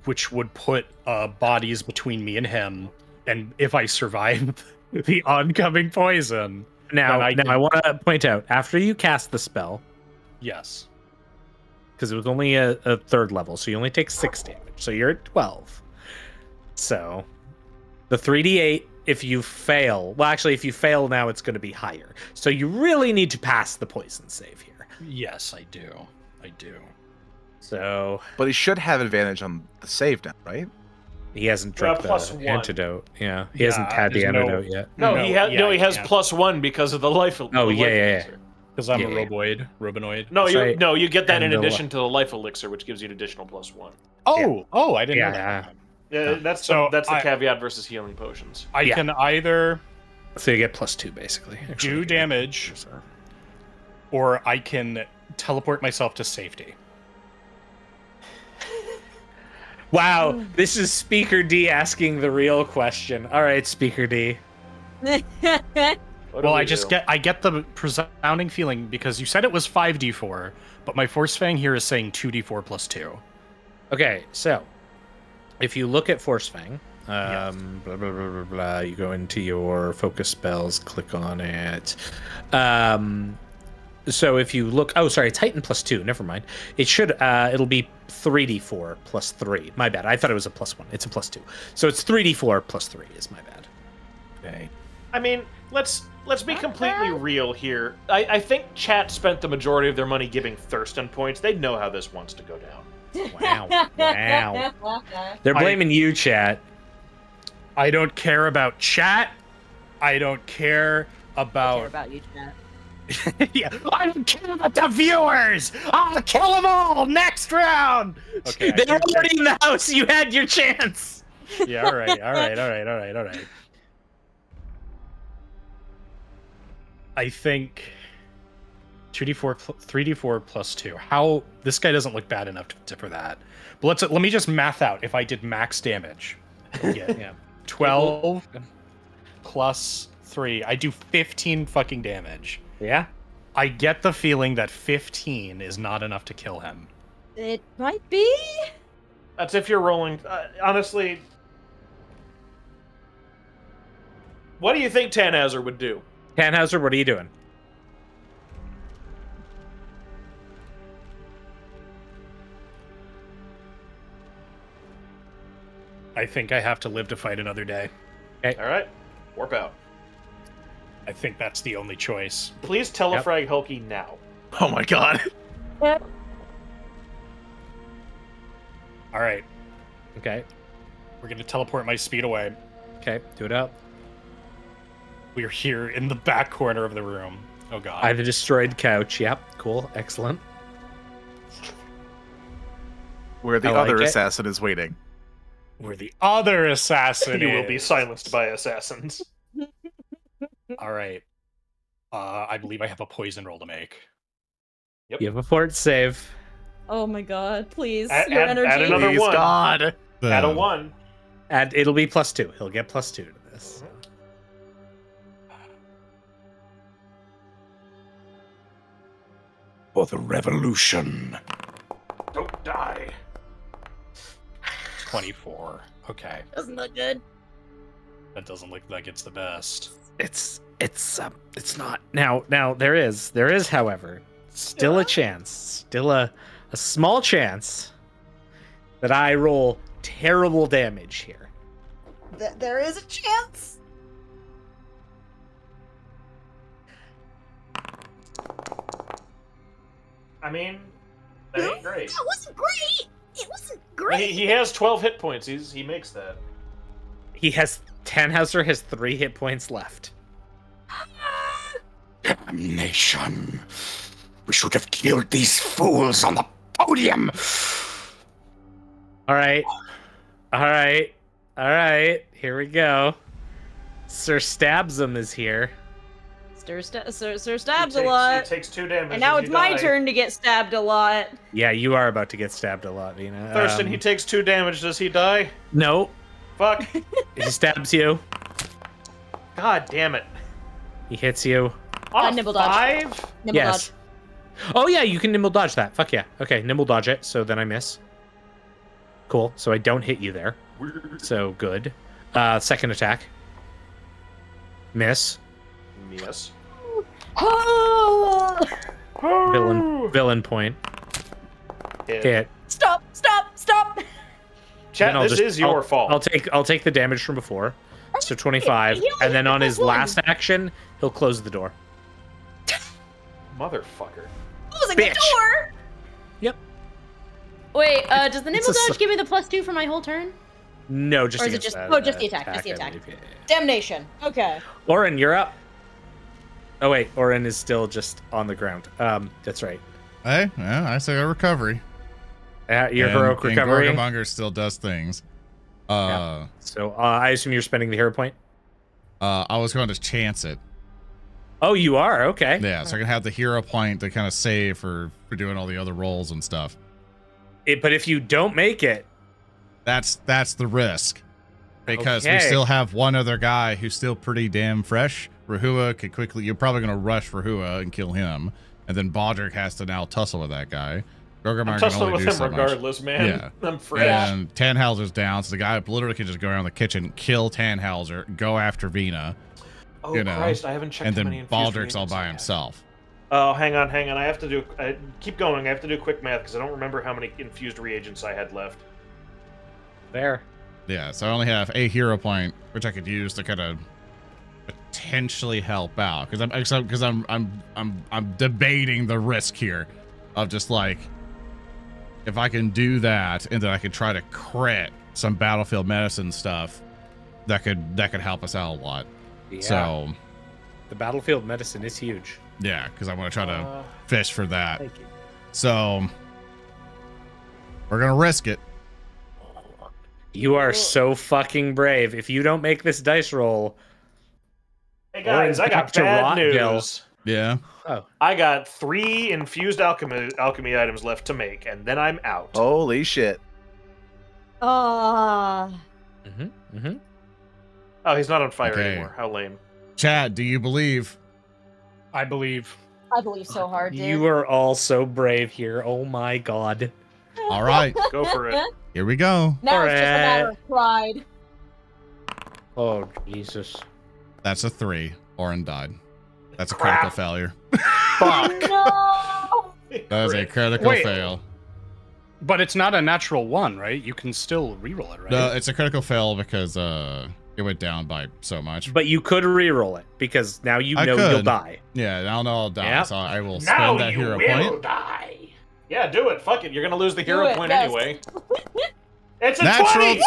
which would put uh, bodies between me and him. And if I survive the oncoming poison... Now, I, now I want to point out, after you cast the spell... Yes. Because it was only a, a third level, so you only take six damage. So you're at twelve. So the three D eight, if you fail... Well, actually, if you fail now, it's going to be higher. So you really need to pass the poison save here. Yes, I do. I do. So, but he should have advantage on the save now, right? He hasn't dropped uh, the one. antidote. Yeah, he yeah, hasn't had the antidote no, yet. No, no, he has. Yeah, no, he has yeah. plus one because of the life. Oh the yeah, life yeah. Because yeah. I'm yeah, a roboid, yeah. Robinoid. No, you right. no, you get that and in addition to the life elixir, which gives you an additional plus one. Oh, yeah. oh, I didn't yeah. know that. Yeah, yeah. that's so. That's the I, caveat versus healing potions. I yeah. can either. So you get plus two basically. Actually, do damage, or I can teleport myself to safety. Wow, this is Speaker D asking the real question. All right, Speaker D. Well, I just do? get I get the resounding feeling because you said it was five D four, but my Force Fang here is saying two D four plus two. Okay, so if you look at Force Fang, um, yes. blah, blah, blah, blah, blah, you go into your focus spells, click on it. Um, so if you look, oh, sorry, it's heightened plus two. Never mind. It should, uh, it'll be three D four plus three. My bad. I thought it was a plus one. It's a plus two. So it's three D four plus three is my bad. Okay. I mean, let's let's be completely real here. I, I think chat spent the majority of their money giving Thurston points. They know how this wants to go down. Wow. Wow. They're blaming I, you, chat. I don't care about chat. I don't care about... I care about you, chat. Yeah, I don't care about the viewers! I'll kill them all next round! Okay, they were already in the house, you had your chance! Yeah, alright, alright, alright, alright, alright. I think... two D four, three D four plus two. How... This guy doesn't look bad enough to, for that. But let's, let me just math out if I did max damage. Yeah, yeah. twelve plus three. I do fifteen fucking damage. Yeah, I get the feeling that fifteen is not enough to kill him. It might be. That's if you're rolling. Uh, honestly, what do you think Tannhauser would do? Tannhauser, what are you doing? I think I have to live to fight another day. Okay. All right, warp out. I think that's the only choice. Please telefrag yep. Hulky now. Oh my god. Yep. All right. Okay. We're going to teleport my speed away. Okay, do it up. We're here in the back corner of the room. Oh god. I have a destroyed couch. Yep, cool. Excellent. Where the like other it. assassin is waiting. Where the other assassin You is. will be silenced by assassins. All right. Uh, I believe I have a poison roll to make. Yep. You have a fort save. Oh my god, please. Add, Your add, energy. Add another please one. God. Boom. Add a one. And it'll be plus two. He'll get plus two to this. Mm-hmm. For the revolution. Don't die. twenty-four. Okay. Doesn't look good. That doesn't look like it's the best. It's it's um, it's not now. Now there is there is, however, still yeah. a chance, still a a small chance that I roll terrible damage here. That there is a chance. I mean, that ain't great. That wasn't great. It wasn't great. He, he has twelve hit points. He's he makes that. He has. Tannhauser has three hit points left. Damnation! We should have killed these fools on the podium! Alright. Alright. All right, here we go. Sir Stabsum is here. Sir, st Sir, Sir stabs takes, a lot. It takes two damage. And now it's my die. turn to get stabbed a lot. Yeah, you are about to get stabbed a lot, Vina. Thurston, um, he takes two damage. Does he die? No. Fuck. He stabs you. God damn it. He hits you. Uh, nibble dodge. Five? Nibble yes. dodge. Oh, yeah, you can nimble dodge that. Fuck yeah. Okay, nimble dodge it, so then I miss. Cool, so I don't hit you there. So good. Uh, second attack. Miss. Yes. Oh! Villain, villain point. Hit. Hit. Stop! Stop! Stop! Chat, this just, is your I'll, fault. I'll take I'll take the damage from before. So twenty-five, and then on his last action, he'll close the door. Motherfucker! Closing Bitch. the door. Yep. Wait, uh, does the nimble dodge give me the plus two for my whole turn? No, just or is it just that, oh, just the attack, attack, just the attack. Yeah. Damnation. Okay. Orin, you're up. Oh wait, Orin is still just on the ground. Um, that's right. Hey, yeah, I say a recovery. Uh, your and, heroic recovery. And Gorgamonger still does things. Uh, yeah. So uh, I assume you're spending the hero point. Uh, I was going to chance it. Oh, you are? Okay. Yeah, so I can have the hero point to kind of save for for doing all the other rolls and stuff. It, but if you don't make it, that's that's the risk, because okay. we still have one other guy who's still pretty damn fresh. Rahua could quickly. You're probably gonna rush Rahua and kill him, and then Baldric has to now tussle with that guy. Gorgamonger can only do so much. Regardless, man. Yeah. I'm fresh. And Tannhauser's down, so the guy literally can just go around the kitchen, kill Tannhauser, go after Vina. Oh you know, Christ! I haven't checked. And then how many Baldric's all by himself. Oh, hang on, hang on. I have to do. I, keep going. I have to do quick math because I don't remember how many infused reagents I had left. There. Yeah, so I only have a hero point, which I could use to kind of potentially help out, because I'm because I'm I'm I'm I'm debating the risk here, of just like, if I can do that and then I could try to crit some battlefield medicine stuff, that could that could help us out a lot. Yeah. So, the battlefield medicine is huge. Yeah, because I want to try to uh, fish for that. Thank you. So, we're gonna risk it. You are so fucking brave. If you don't make this dice roll, hey guys, I got bad news. Yeah. Oh. I got three infused alchemy alchemy items left to make, and then I'm out. Holy shit. Ah. Uh... Mhm. Mm mhm. Mm oh, he's not on fire okay. anymore. How lame. Chad, do you believe? I believe. I believe so hard, dude. You are all so brave here. Oh my god. All right, go for it. Here we go. Now All it's right. just a matter of pride. Oh, Jesus. That's a three. Orin died. That's a Crap. critical failure. Fuck. No. That is a critical Wait. fail. But it's not a natural one, right? You can still reroll it, right? No, it's a critical fail because uh, it went down by so much. But you could reroll it because now you I know could. you'll die. Yeah, now I know I'll die. Yep. So I will spend now that hero point. Now you will die. Yeah, do it. Fuck it. You're gonna lose the hero it, point best. anyway. It's a natural twenty.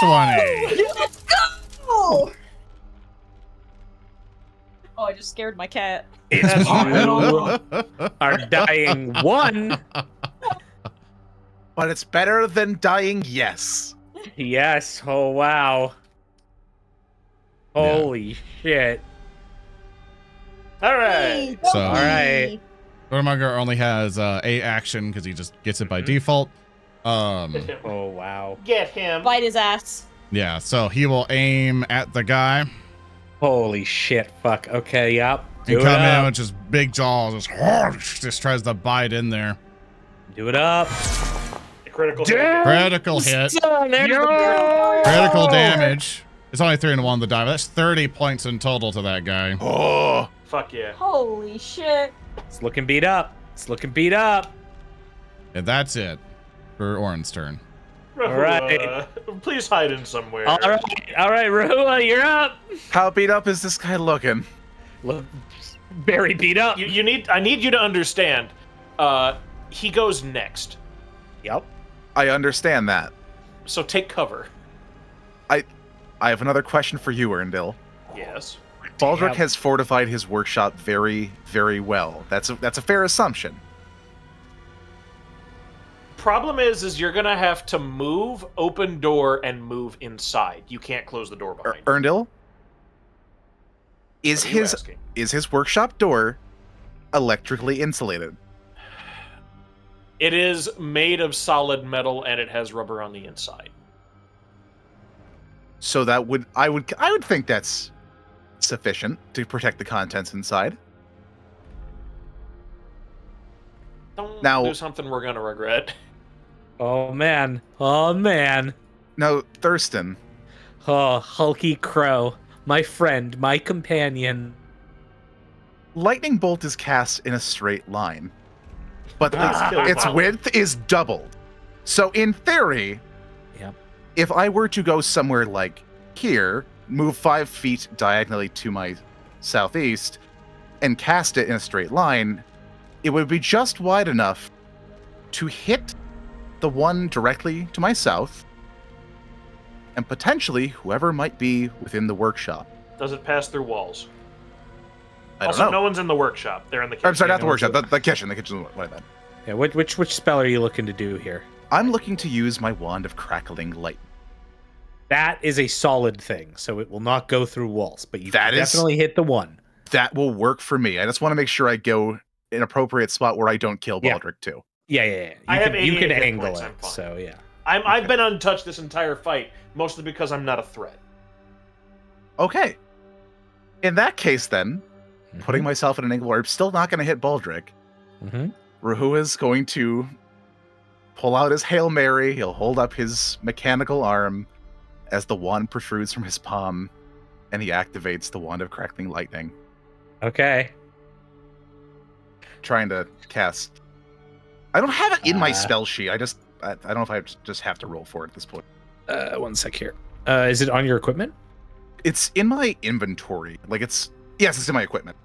twenty. Let's go! Oh, I just scared my cat. It's Our dying one. But it's better than dying. Yes. Yes. Oh wow. Holy yeah. shit! All right. So, all right. Gorgamonger only has uh, a action because he just gets it by mm-hmm. default. Um, oh, wow. Get him. Bite his ass. Yeah, so he will aim at the guy. Holy shit, fuck. Okay, yep. Do and come in with just big jaws. Just, just tries to bite in there. Do it up. A critical Damn. hit. Critical hit. No. Critical damage. It's only three and one to die. That's thirty points in total to that guy. Oh, fuck yeah. Holy shit. It's looking beat up. It's looking beat up. And that's it for Orin's turn. Rahua, all right. Please hide in somewhere. All right, all right, Rahua, you're up. How beat up is this guy looking? Look, very beat up. You, you need. I need you to understand. Uh, he goes next. Yep. I understand that. So take cover. I, I have another question for you, Erendil. Yes. Baldric has fortified his workshop very, very well. That's a, that's a fair assumption. problem is, is you're gonna have to move, open door, and move inside. You can't close the door behind. Er Erendil, is his asking? is his workshop door electrically insulated? It is made of solid metal, and it has rubber on the inside. So that would I would I would think that's sufficient to protect the contents inside. Don't now, do something we're gonna regret. Oh man! Oh man! No, Thurston. Oh, Hulky Crow, my friend, my companion. Lightning bolt is cast in a straight line, but the, its width is doubled. So in theory, yeah. If I were to go somewhere like here, move five feet diagonally to my southeast, and cast it in a straight line, it would be just wide enough to hit the one directly to my south and potentially whoever might be within the workshop. Does it pass through walls? I don't also, know. No one's in the workshop. They're in the kitchen. I'm sorry, not the workshop. The, the kitchen. The kitchen. What I meant. Yeah, which, which, which spell are you looking to do here? I'm looking to use my Wand of Crackling Light. That is a solid thing, so it will not go through walls, but you that can is, definitely hit the one. That will work for me. I just want to make sure I go an appropriate spot where I don't kill Baldric yeah. too. Yeah, yeah, yeah. You I can, have you can angle points, it, so yeah. I'm, I've okay. been untouched this entire fight, mostly because I'm not a threat. Okay. In that case, then, mm-hmm. putting myself in an angle where I'm still not going to hit Baldric, mm-hmm. Rahua is going to pull out his Hail Mary. He'll hold up his mechanical arm as the wand protrudes from his palm, and he activates the Wand of Crackling Lightning. Okay. Trying to cast. I don't have it in uh, my spell sheet. I just, I, I don't know if I just have to roll for it at this point. Uh, one sec here. Uh, is it on your equipment? It's in my inventory. Like it's, yes, it's in my equipment.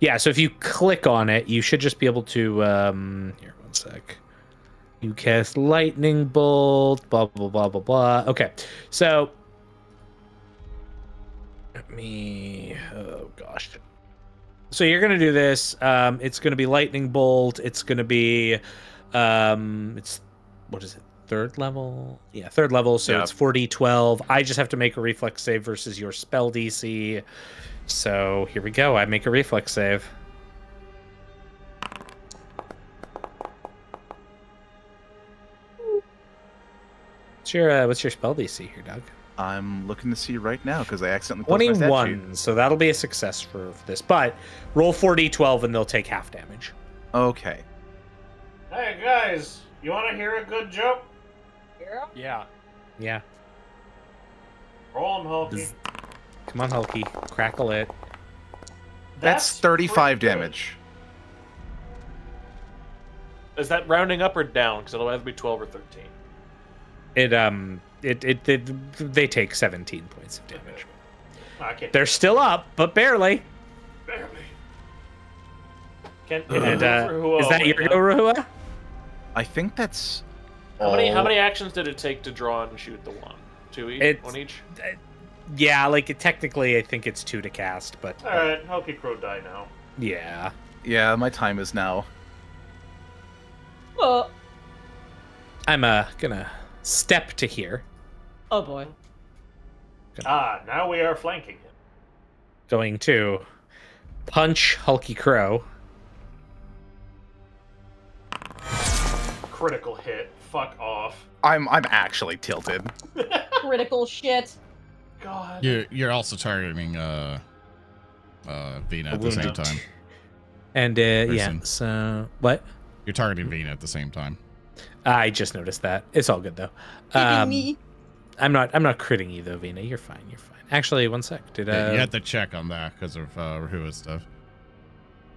Yeah. So if you click on it, you should just be able to. Um, here, one sec. You cast lightning bolt. Blah blah blah blah blah. Okay. So let me. Oh gosh. So you're gonna do this. Um, it's gonna be lightning bolt. It's gonna be, um, it's what is it? Third level? Yeah, third level. So yeah. It's four D twelve. I just have to make a reflex save versus your spell D C. So here we go. I make a reflex save. What's your uh, what's your spell D C here, Doug? I'm looking to see right now because I accidentally closed my stat sheet. So that'll be a success for, for this. But roll four D twelve and they'll take half damage. Okay. Hey guys, you want to hear a good joke? Yeah. Yeah. Yeah. Roll 'em, Hulky. Come on, Hulky. Crackle it. That's, That's thirty-five damage. Is that rounding up or down? Because it'll either be twelve or thirteen. It um. It, it it they take seventeen points of damage. Okay. They're still up, but barely. Barely. Can, can and, uh, Rahua is that your go, Rahua? I think that's. How all... many how many actions did it take to draw and shoot the wand? Two each. It's, one each. Uh, yeah, like it, technically, I think it's two to cast, but. All right, Hulky Crow die now. Yeah. Yeah, my time is now. Well, I'm uh gonna step to here. Oh boy. Ah, now we are flanking him. Going to punch Hulky Crow. Critical hit. Fuck off. I'm I'm actually tilted. Critical shit. God. You're you're also targeting uh uh Vina at the same time. And uh yeah, so what? You're targeting Vina at the same time. I just noticed that. It's all good though. Um, me. I'm not. I'm not critting you though, Vina. You're fine. You're fine. Actually, one sec. Did yeah, uh, you had to check on that because of uh, Rahua's stuff?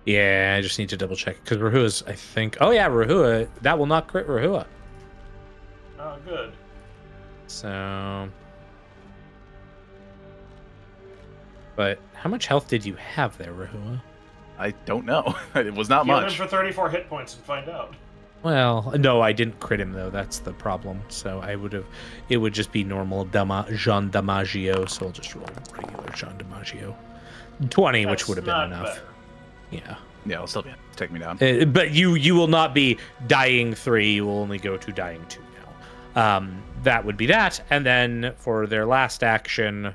Yeah, I just need to double check because Rahua's. I think. Oh yeah, Rahua. That will not crit Rahua. Oh, good. So. But how much health did you have there, Rahua? I don't know. It was not you much. For thirty-four hit points and find out. Well, no, I didn't crit him though. That's the problem. So I would have, it would just be normal Dama, Jean Damagio. So I'll just roll regular Jean Damagio, twenty, that's which would have been enough. Better. Yeah. Yeah, it'll still be take me down. Uh, but you you will not be dying three. You will only go to dying two now. Um, that would be that. And then for their last action,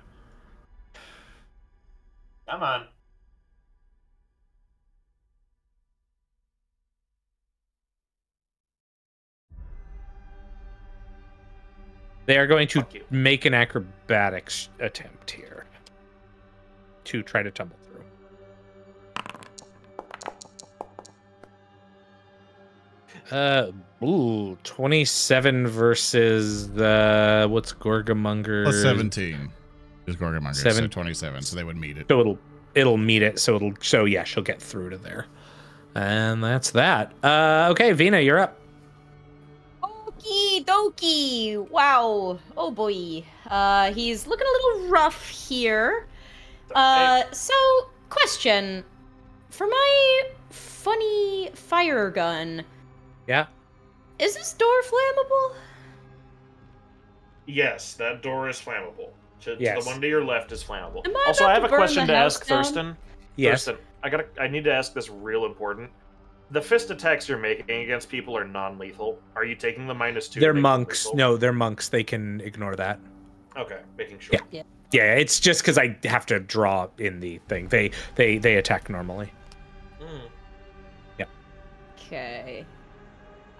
come on. They are going to make an acrobatics attempt here to try to tumble through. Uh, ooh, twenty-seven versus the what's Gorgamonger? Plus seventeen is Gorgamonger. Seven, so twenty-seven. So they would meet it. So it'll it'll meet it. So it'll so yeah, she'll get through to there, and that's that. Uh, okay, Vina, you're up. Okie dokie. Wow. Oh boy. Uh, he's looking a little rough here. Uh, so question for my funny fire gun. Yeah. Is this door flammable? Yes, that door is flammable. To, yes. to the one to your left is flammable. Am I also, I have a question to ask down? Thurston. Yes. Thurston, I gotta. I need to ask this real important. The fist attacks you're making against people are non-lethal. Are you taking the minus two? They're monks. No, they're monks. They can ignore that. Okay, making sure. Yeah, yeah. yeah it's just because I have to draw in the thing. They they they attack normally. Mm. Yeah. Okay.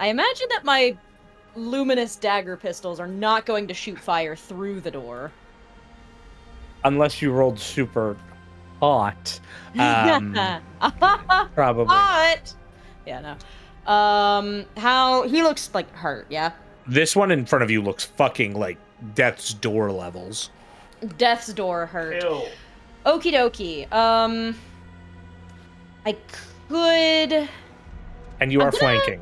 I imagine that my luminous dagger pistols are not going to shoot fire through the door. Unless you rolled super hot. Um, probably. Hot! Yeah, no. Um, how... He looks, like, hurt, yeah? This one in front of you looks fucking, like, death's door levels. Death's door hurt. Ew. Okie dokie. Um, I could... And you I'm are gonna... flanking.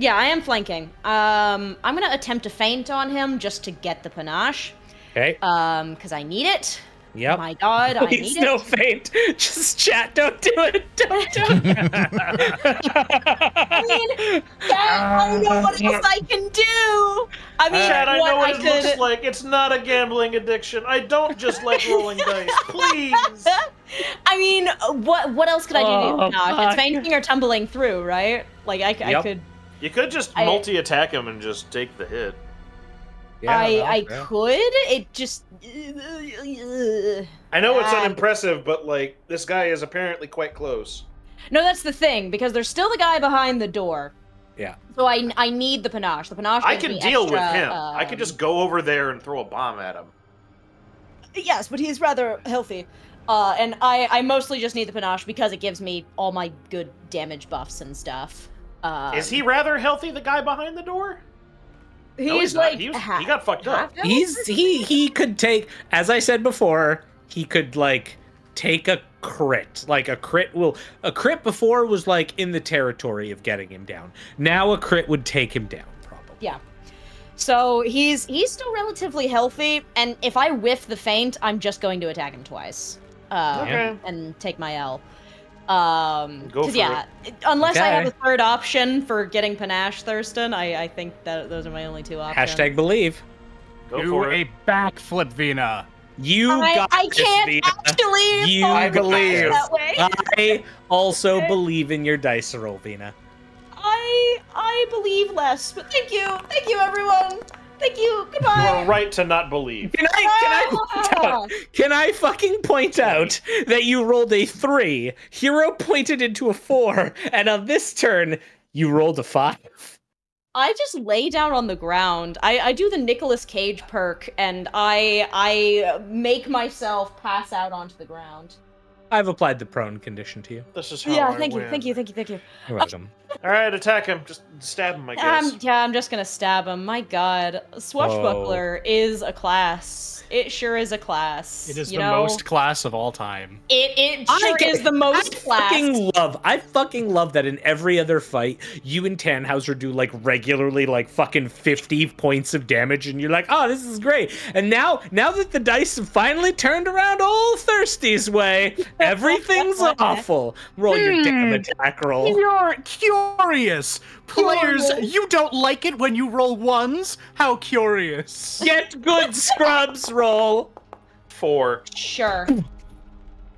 Yeah, I am flanking. Um, I'm going to attempt to feint on him just to get the panache. Okay. Um, because I need it. Yep. Oh my god, Please I need no it. Please no feint. Just chat, don't do it. Don't do it. I mean, yeah, I don't know what else I can do. I mean, chat, I know what I it could... looks like. It's not a gambling addiction. I don't just like rolling dice. Please. I mean, what what else could I do oh, to panache? Fuck. It's feinting or tumbling through, right? Like, I, yep. I could... You could just multi-attack him and just take the hit. Yeah, I I yeah. could. It just. I know uh, it's unimpressive, but like this guy is apparently quite close. No, that's the thing because there's still the guy behind the door. Yeah. So I I need the panache. The panache. I can deal extra, with him. Um, I could just go over there and throw a bomb at him. Yes, but he's rather healthy, uh, and I I mostly just need the panache because it gives me all my good damage buffs and stuff. Um, is he rather healthy, the guy behind the door? He's, no, he's like he, was, half, he got fucked up. He's he he could take, as I said before, he could like take a crit. Like a crit will a crit before was like in the territory of getting him down. Now a crit would take him down, probably. Yeah. So he's he's still relatively healthy, and if I whiff the feint, I'm just going to attack him twice. Um, okay. And take my L. Um, Go for yeah, it. Unless okay. I have a third option for getting panache, Thurston, I, I think that those are my only two options. Hashtag believe. Go Do for a it. backflip, Vina. You I, got I this, can't Vina. actually. You I believe. That way. I also okay. believe in your dice roll, Vina. I I believe less, but thank you, thank you, everyone. Thank you. Goodbye. You are right to not believe. Can I, can, I out, can I fucking point out that you rolled a three, hero pointed into a four, and on this turn, you rolled a five? I just lay down on the ground. I, I do the Nicolas Cage perk, and I, I make myself pass out onto the ground. I've applied the prone condition to you. This is how yeah, I thank win. you, thank you, thank you, thank you. You're welcome. All right, attack him. Just stab him, I guess. Um, yeah, I'm just gonna stab him. My God, Swashbuckler oh. is a class. It sure is a class. It is you the know? most class of all time. It it sure I, is the most I class. I fucking love. I fucking love that in every other fight, you and Tannhauser do like regularly like fucking fifty points of damage, and you're like, oh, this is great. And now, now that the dice have finally turned around old Thirsty's way. Everything's awful. Roll hmm. your damn attack roll. You're curious. Players, curious. You don't like it when you roll ones? How curious. Get good, scrubs, roll. Four. Sure.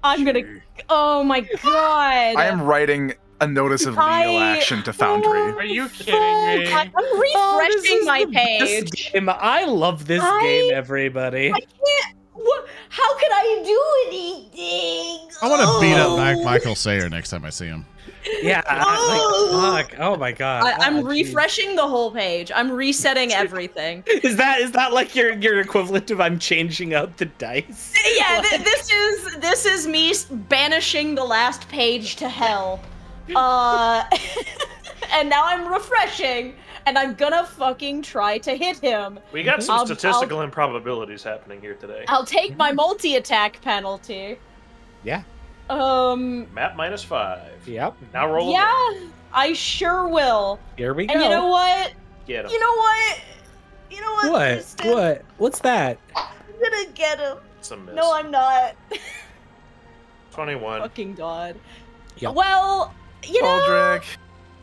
I'm gonna. Oh my god! I am writing a notice of I... legal action to Foundry. Oh, are you kidding me? God, I'm refreshing oh, my page. Game. I love this I... game, everybody. I can't. What? How can I do anything? I want to oh. beat up Mac Michael Sayer next time I see him. Yeah. Oh, like, fuck. Oh my god. I, I'm oh, refreshing geez. the whole page. I'm resetting everything. Is that is that like your your equivalent of I'm changing out the dice? Yeah. Like... Th this is this is me banishing the last page to hell. Uh, and now I'm refreshing. And I'm gonna fucking try to hit him. We got some I'll, statistical I'll, improbabilities happening here today. I'll take my multi-attack penalty. Yeah. Um. Map minus five. Yep. Now roll. Yeah, again. I sure will. Here we go. And you know what? Get him. You know what? You know what? What? Kristen? What? What's that? I'm gonna get him. It's a miss. No, I'm not. twenty-one. Fucking god. Yep. Well, you Baldric. know.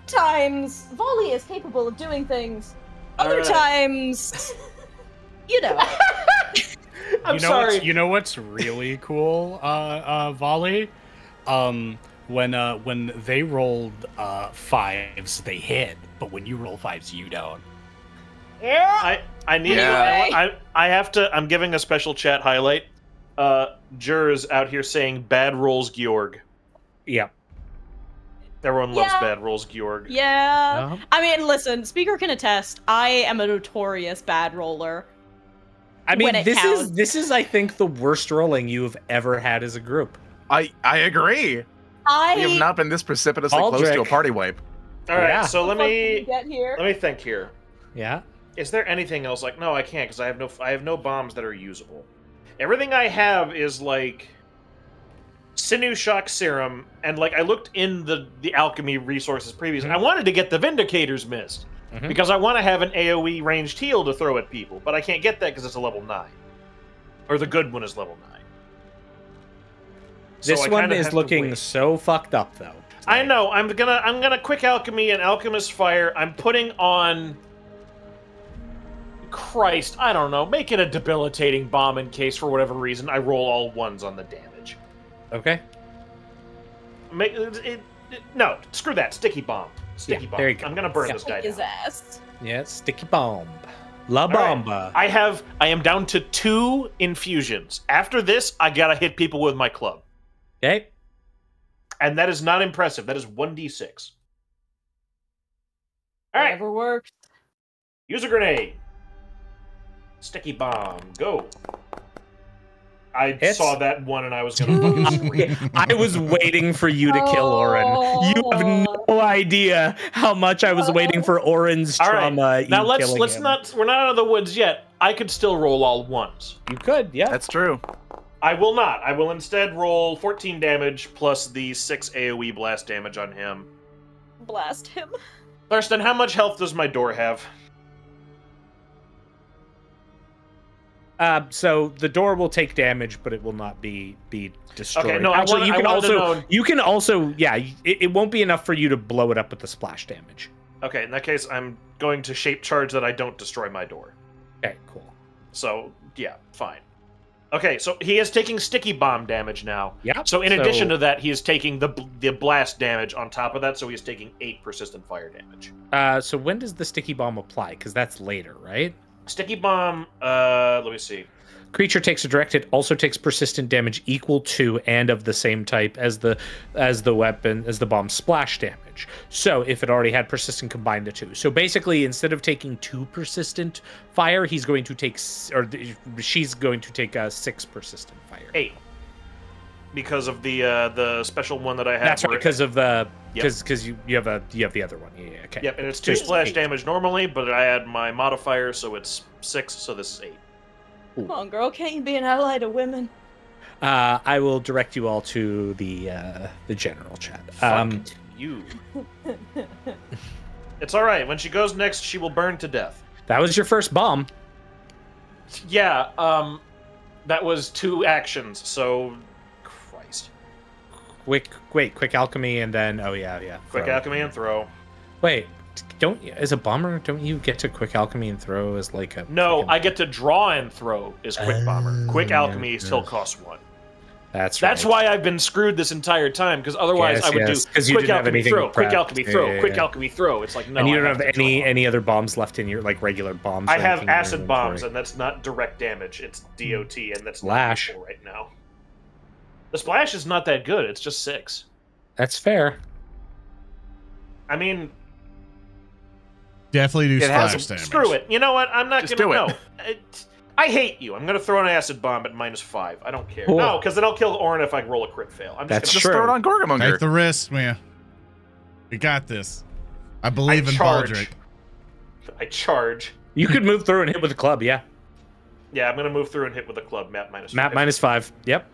Times Volley is capable of doing things. Other right. times, you know. I'm you know sorry. What's, you know what's really cool, uh, uh, Volley? Um, when uh, when they rolled uh, fives, they hit. But when you roll fives, you don't. Yeah. I I need. Anyway. I I have to. I'm giving a special chat highlight. Uh, Jur's out here saying bad rolls, Georg. Yeah. Everyone loves yeah. bad rolls, Georg. Yeah. Uh-huh. I mean, listen, Speaker can attest, I am a notorious bad roller. I mean, this counts. is this is I think the worst rolling you have ever had as a group. I I agree. I we have not been this precipitously Baldric. close to a party wipe. All right, yeah. so let me get here. Let me think here. Yeah. Is there anything else? Like, no, I can't because I have no I have no bombs that are usable. Everything I have is like. Sinew Shock Serum, and like I looked in the the alchemy resources previously. Mm-hmm. I wanted to get the Vindicators Mist mm-hmm. because I want to have an A O E ranged heal to throw at people, but I can't get that because it's a level nine, or the good one is level nine. This so one is looking so fucked up, though. Tonight. I know. I'm gonna I'm gonna quick alchemy and alchemist fire. I'm putting on. Christ, I don't know. Make it a debilitating bomb in case for whatever reason I roll all ones on the damage. Okay. Make, it, it, it, no, screw that. Sticky bomb. Sticky yeah, bomb. There you go. I'm gonna burn yeah. this guy down. Yes, yeah, sticky bomb. La bomba. Right. I have. I am down to two infusions. After this, I gotta hit people with my club. Okay. And that is not impressive. That is one d six. All right. Never worked. Use a grenade. Sticky bomb. Go. I Hits. saw that one and I was going to I was waiting for you to kill Orin. You have no idea how much I was waiting for Orin's trauma. Right. Now let's let's him. not we're not out of the woods yet. I could still roll all ones. You could, yeah. That's true. I will not. I will instead roll fourteen damage plus the six A O E blast damage on him. Blast him. Thurston, how much health does my door have? Uh, so the door will take damage, but it will not be be destroyed. Okay, no, actually, wanna, you can also you can also yeah, it, it won't be enough for you to blow it up with the splash damage. Okay, in that case, I'm going to shape charge that I don't destroy my door. Okay, cool. So yeah, fine. Okay, so he is taking sticky bomb damage now. Yeah. So in so... addition to that, he is taking the the blast damage on top of that. So he is taking eight persistent fire damage. Uh, so when does the sticky bomb apply? Because that's later, right? Sticky bomb, uh, let me see. Creature takes a direct hit, also takes persistent damage equal to and of the same type as the as the weapon, as the bomb splash damage. So if it already had persistent, combine the two. So basically, instead of taking two persistent fire, he's going to take, or she's going to take uh, six persistent fire. Eight. Because of the uh, the special one that I have. That's right, because of the because yep. because you you have a you have the other one. Yeah, yeah okay. Yep, and it's two so splash eight. damage normally, but I add my modifier, so it's six. So this is eight. Ooh. Come on, girl, can't you be an ally to women? Uh, I will direct you all to the uh, the general chat. Fuck um, you. It's all right. When she goes next, she will burn to death. That was your first bomb. Yeah. Um, that was two actions. So. Quick, wait, quick alchemy and then, oh yeah, yeah. Quick throw. alchemy and throw. Wait, don't, as a bomber, don't you get to quick alchemy and throw as like a... No, I get to draw and throw as quick bomber. Uh, quick alchemy yeah, still costs one. That's right. That's why I've been screwed this entire time, because otherwise yes, I would yes. do quick alchemy throw, quick alchemy yeah, throw, yeah, yeah. quick alchemy throw. It's like, no. And you don't have, have any any other bombs left in your, like, regular bombs. I have acid bombs, and that's not direct damage. It's D O T, and that's Lash. Not right now. The splash is not that good. It's just six. That's fair. I mean... Definitely do splash damage. Screw it. You know what? I'm not going to know. I hate you. I'm going to throw an acid bomb at minus five. I don't care. Cool. No, because then I'll kill Orin if I roll a crit fail. I'm just That's gonna true. Just throw it on Gorgamonger. Take the risk, man. We got this. I believe I in Baldric. I charge. You could move through and hit with a club, yeah. Yeah, I'm going to move through and hit with a club. Map minus Map five. Map minus five. Yep.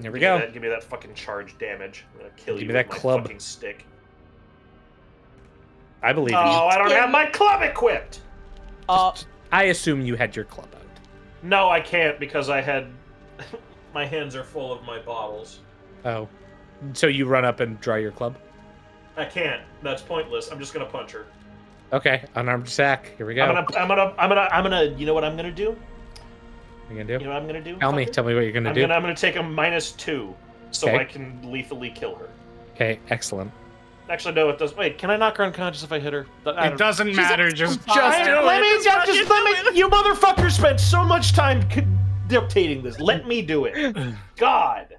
There we give go. Me that, give me that fucking charge damage. I'm going to kill give you me that with club. My fucking stick. I believe oh, you. Oh, I don't yeah. have my club equipped. Uh, just, I assume you had your club out. No, I can't because I had... my hands are full of my bottles. Oh. So you run up and draw your club? I can't. That's pointless. I'm just going to punch her. Okay. Unarmed attack. Here we go. I'm going to... I'm going to... I'm going to... I'm going to... You know what I'm going to do? What are you going to do? You know what I'm going to do? Tell me. Her? Tell me what you're going to do. Gonna, I'm going to take a minus two so okay. I can lethally kill her. Okay. Excellent. Actually, no, it doesn't. Wait, can I knock her unconscious if I hit her? I it doesn't matter. Just, just I, do let it. Me, just, just let me. You motherfucker spent so much time dictating this. Let me do it. God.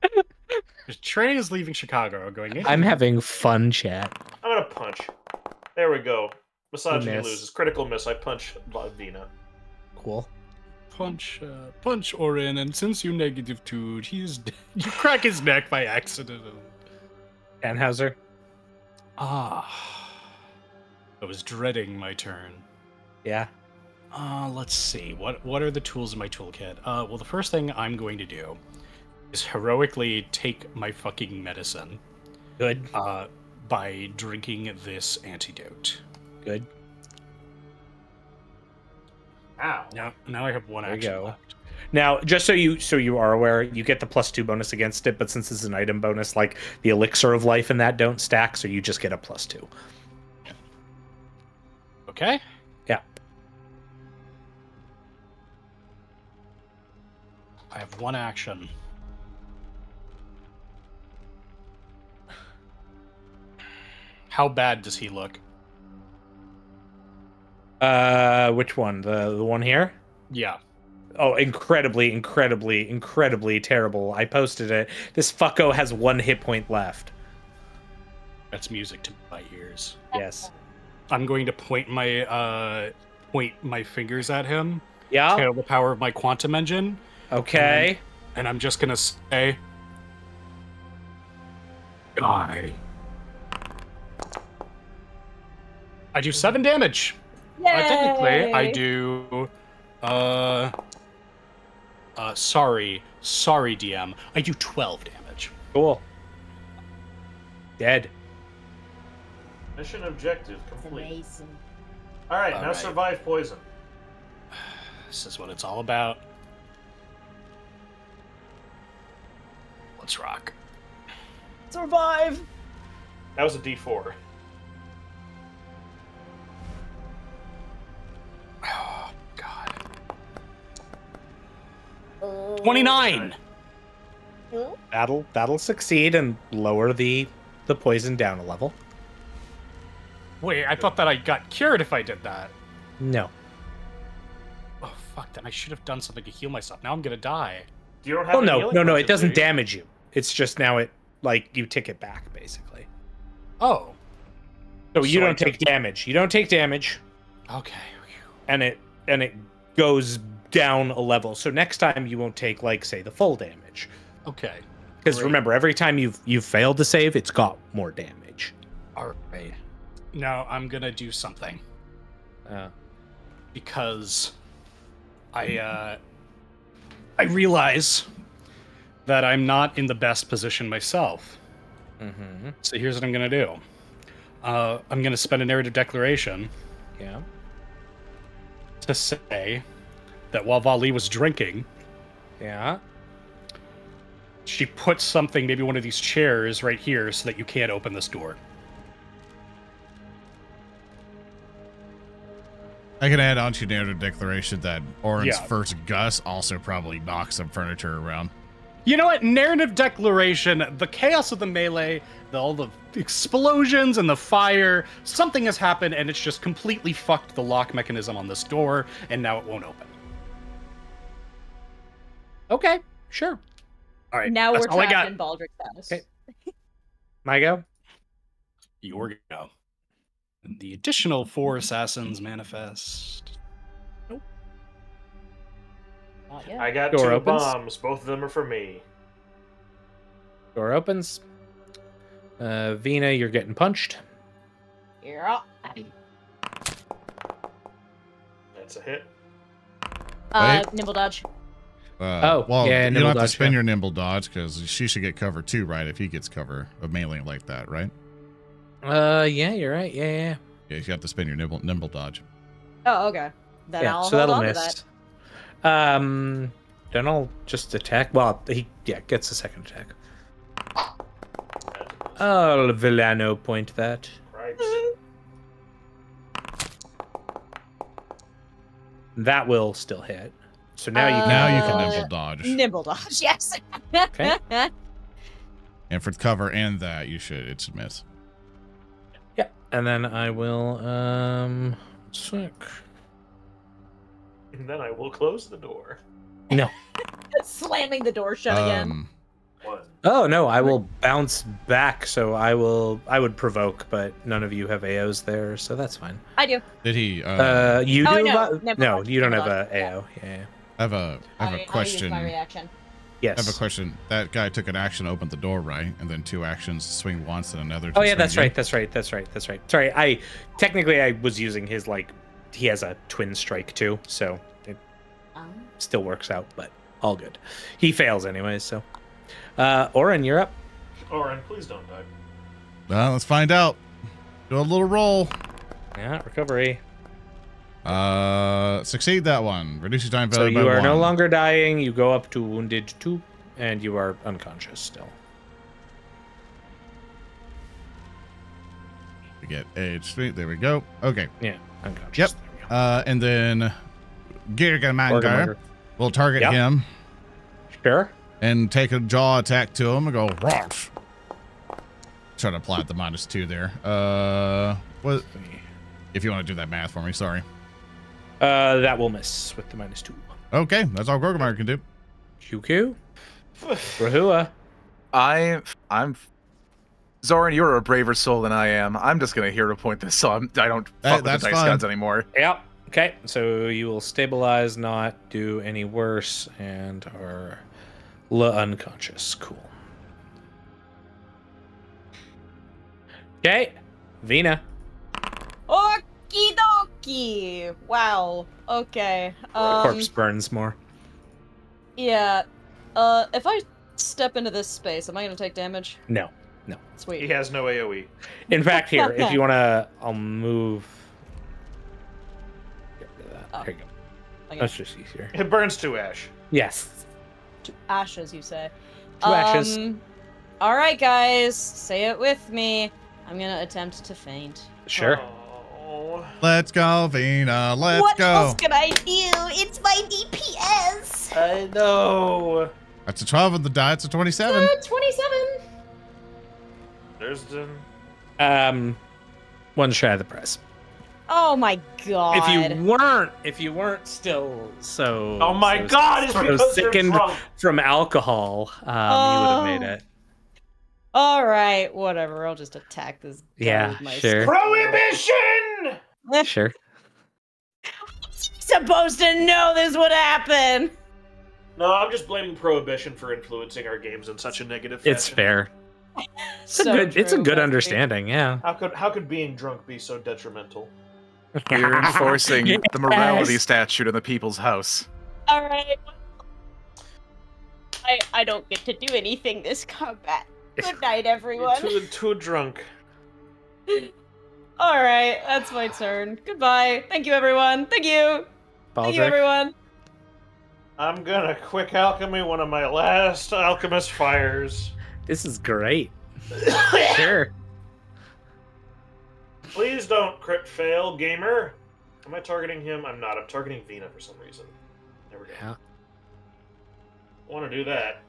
The train is leaving Chicago. Going in. I'm having fun, chat. I'm gonna punch. There we go. Misogyny loses. Critical miss. I punch Vina. Cool. Punch, uh, punch Orin, and since you negative two, he's dead. You crack his neck by accident. Tannhauser. Ah. I was dreading my turn. Yeah. Uh, let's see. What what are the tools in my toolkit? Uh, well, the first thing I'm going to do is heroically take my fucking medicine. Good. Uh, by drinking this antidote. Good. Ow. Now, now I have one there action left. Now, just so you so you are aware, you get the plus two bonus against it, but since it's an item bonus, like the elixir of life and that don't stack, so you just get a plus two. Okay. Yeah. I have one action. How bad does he look? Uh, which one? The the one here? Yeah. Oh, incredibly, incredibly, incredibly terrible. I posted it. This fucko has one hit point left. That's music to my ears. Yes. I'm going to point my uh, point my fingers at him. Yeah. Channel the power of my quantum engine. Okay. And, and I'm just going to say... Die. I do seven damage. Yay. Uh, technically, I do... Uh... Uh, sorry. Sorry, D M. I do twelve damage. Cool. Dead. Mission objective complete. Amazing. All right, all now right. Survive poison. This is what it's all about. Let's rock. Survive! That was a D four. Oh, God. twenty-nine. That'll that'll succeed and lower the the poison down a level. Wait, I thought that I got cured if I did that. No. Oh fuck! Then I should have done something to heal myself. Now I'm gonna die. You don't have. Well, no, no, no. It doesn't damage you. It's just now it like you tick it back basically. Oh. So you don't take damage. You don't take damage. Okay. And it and it goes down a level, so next time you won't take, like, say, the full damage. Okay. Because remember, every time you've you've failed to save, it's got more damage. All right. Now I'm gonna do something. Uh, because I uh, I realize that I'm not in the best position myself. Mm-hmm. So here's what I'm gonna do. Uh, I'm gonna spend a narrative declaration. Yeah. To say. That while Vali was drinking, yeah, she put something, maybe one of these chairs right here, so that you can't open this door. I can add on to narrative declaration that Orin's yeah. first Gus also probably knocked some furniture around. You know what? Narrative declaration, the chaos of the melee, the, all the explosions and the fire, something has happened and it's just completely fucked the lock mechanism on this door and now it won't open. Okay, sure. All right. Now we're trapped in Baldric's house. Okay. My go? Your go. The additional four assassins manifest. Nope. Not yet. I got Door two opens. bombs. Both of them are for me. Door opens. Uh, Vina, you're getting punched. Yeah. That's a hit. Uh, nimble dodge. Uh, oh, well, yeah, you don't have dodge, to spend yeah. your nimble dodge because she should get cover too, right? If he gets cover of melee like that, right? Uh, yeah, you're right. Yeah, yeah. Yeah, you have to spend your nimble nimble dodge. Oh, okay. Then yeah, I'll so hold that'll on miss. To that. Um, then I'll just attack. Well, he yeah gets a second attack. I'll Villano point that. Right. That will still hit. So now you uh, now you can nimble dodge. Nimble dodge, yes. Okay. And for cover and that, you should it's miss. Yeah, and then I will um check. And then I will close the door. No. Slamming the door shut um, again. One. Oh no, I will bounce back. So I will I would provoke, but none of you have A Os there, so that's fine. I do. Did he? Uh, uh you oh, do? No, no, no you don't have a A O. Yeah. yeah. I have a, I have a I, question. I yes. I have a question. That guy took an action, opened the door, right? And then two actions, swing once and another. Oh yeah, that's again. right. That's right. That's right. That's right. Sorry, I technically I was using his like he has a twin strike too, so it um. still works out. But all good. He fails anyway, so. Uh, Orin, you're up. Orin, please don't die. Well, let's find out. Do a little roll. Yeah, recovery. Uh, succeed that one. Reduce your time value by one. So you are no longer dying. You go up to wounded two, and you are unconscious still. We get H three. There we go. Okay. Yeah, unconscious. Yep. Uh, and then Gorgamonger. We'll target yep. him. Sure. And take a jaw attack to him and go. Rosh. Try to apply the minus two there. Uh, what? If you want to do that math for me, sorry. Uh, that will miss with the minus two. Okay, that's all Gorgamonger can do. Q Q. Rahua. I, I'm. Zoran, you're a braver soul than I am. I'm just gonna hero point this, so I'm, I don't fuck hey, with the dice fine. guns anymore. Yep. Okay, so you will stabilize, not do any worse, and are unconscious. Cool. Okay, Vina. Okie dokie. Wow. Okay. Um, corpse burns more. Yeah. Uh, if I step into this space, am I gonna take damage? No. No. Sweet. He has no A O E. In fact, here, okay. if you wanna, I'll move. Get rid of that. Oh. There you go. Okay. That's just easier. It burns to ash. Yes. To ashes, you say. To um, ashes. All right, guys. Say it with me. I'm gonna attempt to faint. Sure. Oh. Let's go, Vina. Let's what go. What else can I do? It's my D P S. I know. That's a twelve on the die. It's a twenty-seven. Uh, twenty-seven. There's the... Um, one shy of the press. Oh my god. If you weren't, if you weren't still so... Oh my so, god, it's so because sickened drunk. from alcohol, um, oh. you would have made it. All right, whatever. I'll just attack this guy yeah, with my sure. Prohibition! Sure. I'm supposed to know this would happen. No, I'm just blaming Prohibition for influencing our games in such a negative fashion. It's fair. It's so a good, true, it's a good understanding, true. yeah. How could how could being drunk be so detrimental? You're enforcing yes. the morality statute in the people's house. All right. I, I don't get to do anything this combat. Good night, everyone. You're too, too drunk. All right, that's my turn. Goodbye. Thank you, everyone. Thank you. Baldric. Thank you, everyone. I'm gonna quick alchemy one of my last alchemist fires. This is great. Sure. Please don't crit fail, gamer. Am I targeting him? I'm not. I'm targeting Vina for some reason. There we go. Yeah. I want to do that.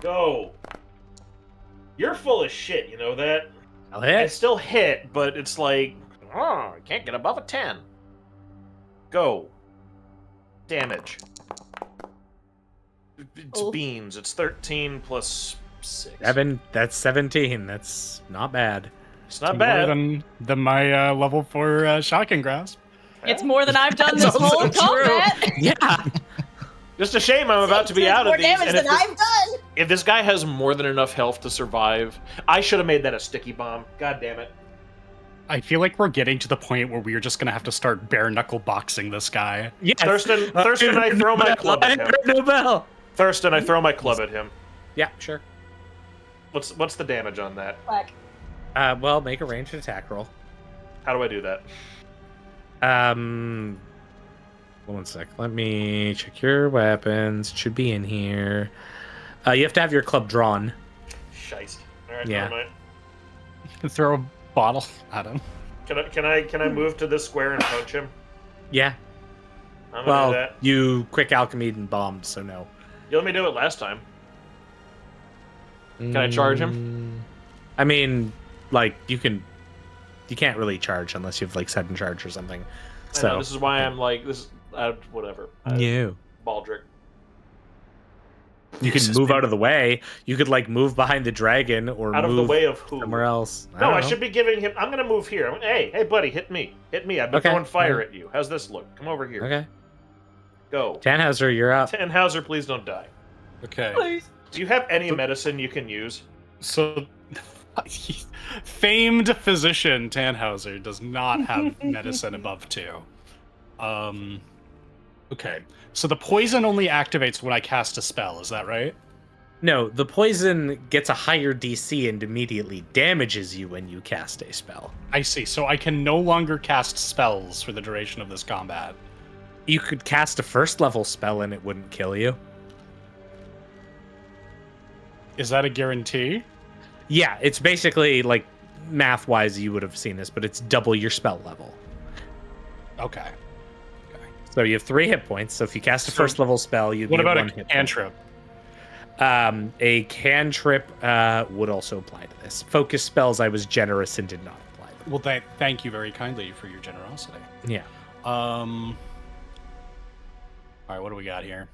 Go! You're full of shit, you know that? I'll hit. I still hit, but it's like, oh, I can't get above a ten. Go. Damage. It's oh. beans. It's thirteen plus six. Seven. That's seventeen. That's not bad. It's not it's bad. More than, than my uh, level four uh, shotgun grasp. It's more than I've done this whole combat. Yeah. Just a shame I'm about to be out of these. More damage than I've done. If this guy has more than enough health to survive, I should have made that a sticky bomb. God damn it. I feel like we're getting to the point where we are just going to have to start bare-knuckle boxing this guy. Yes. Thurston, uh, Thurston, I throw my club at him. Thurston, I throw my club at him. Yeah, sure. What's what's the damage on that? Uh, well, make a ranged attack roll. How do I do that? Um, one sec. Let me check your weapons. It should be in here. Uh, you have to have your club drawn. Shice. All right, yeah. Never mind. Throw a bottle at him. Can I? Can I? Can I move to this square and punch him? Yeah. I'm well, do that. You quick alchemied and bombed, so no. You let me do it last time. Can mm, I charge him? I mean, like you can. You can't really charge unless you have like sudden charge or something. So I know, this is why I'm like this. Is, uh, whatever. You. Baldric. You can move out of the way. You could like move behind the dragon or out move of the way of who? Somewhere else. I no, I should be giving him. I'm gonna move here. I'm, hey, hey, buddy, hit me, hit me. I've been okay. throwing fire right. at you. How's this look? Come over here. Okay. Go. Tannhauser, you're up. Tannhauser, please don't die. Okay. Please. Do you have any medicine you can use? So, famed physician Tannhauser does not have medicine above two. Um. Okay, so the poison only activates when I cast a spell, is that right? No, the poison gets a higher D C and immediately damages you when you cast a spell. I see, so I can no longer cast spells for the duration of this combat. You could cast a first level spell and it wouldn't kill you. Is that a guarantee? Yeah, it's basically, like, math-wise you would have seen this, but it's double your spell level. Okay. So you have three hit points. So if you cast a first level spell, you'd what about one a cantrip? Um, a cantrip uh, would also apply to this. Focus spells, I was generous and did not apply them. Well, th thank you very kindly for your generosity. Yeah. Um. All right, what do we got here?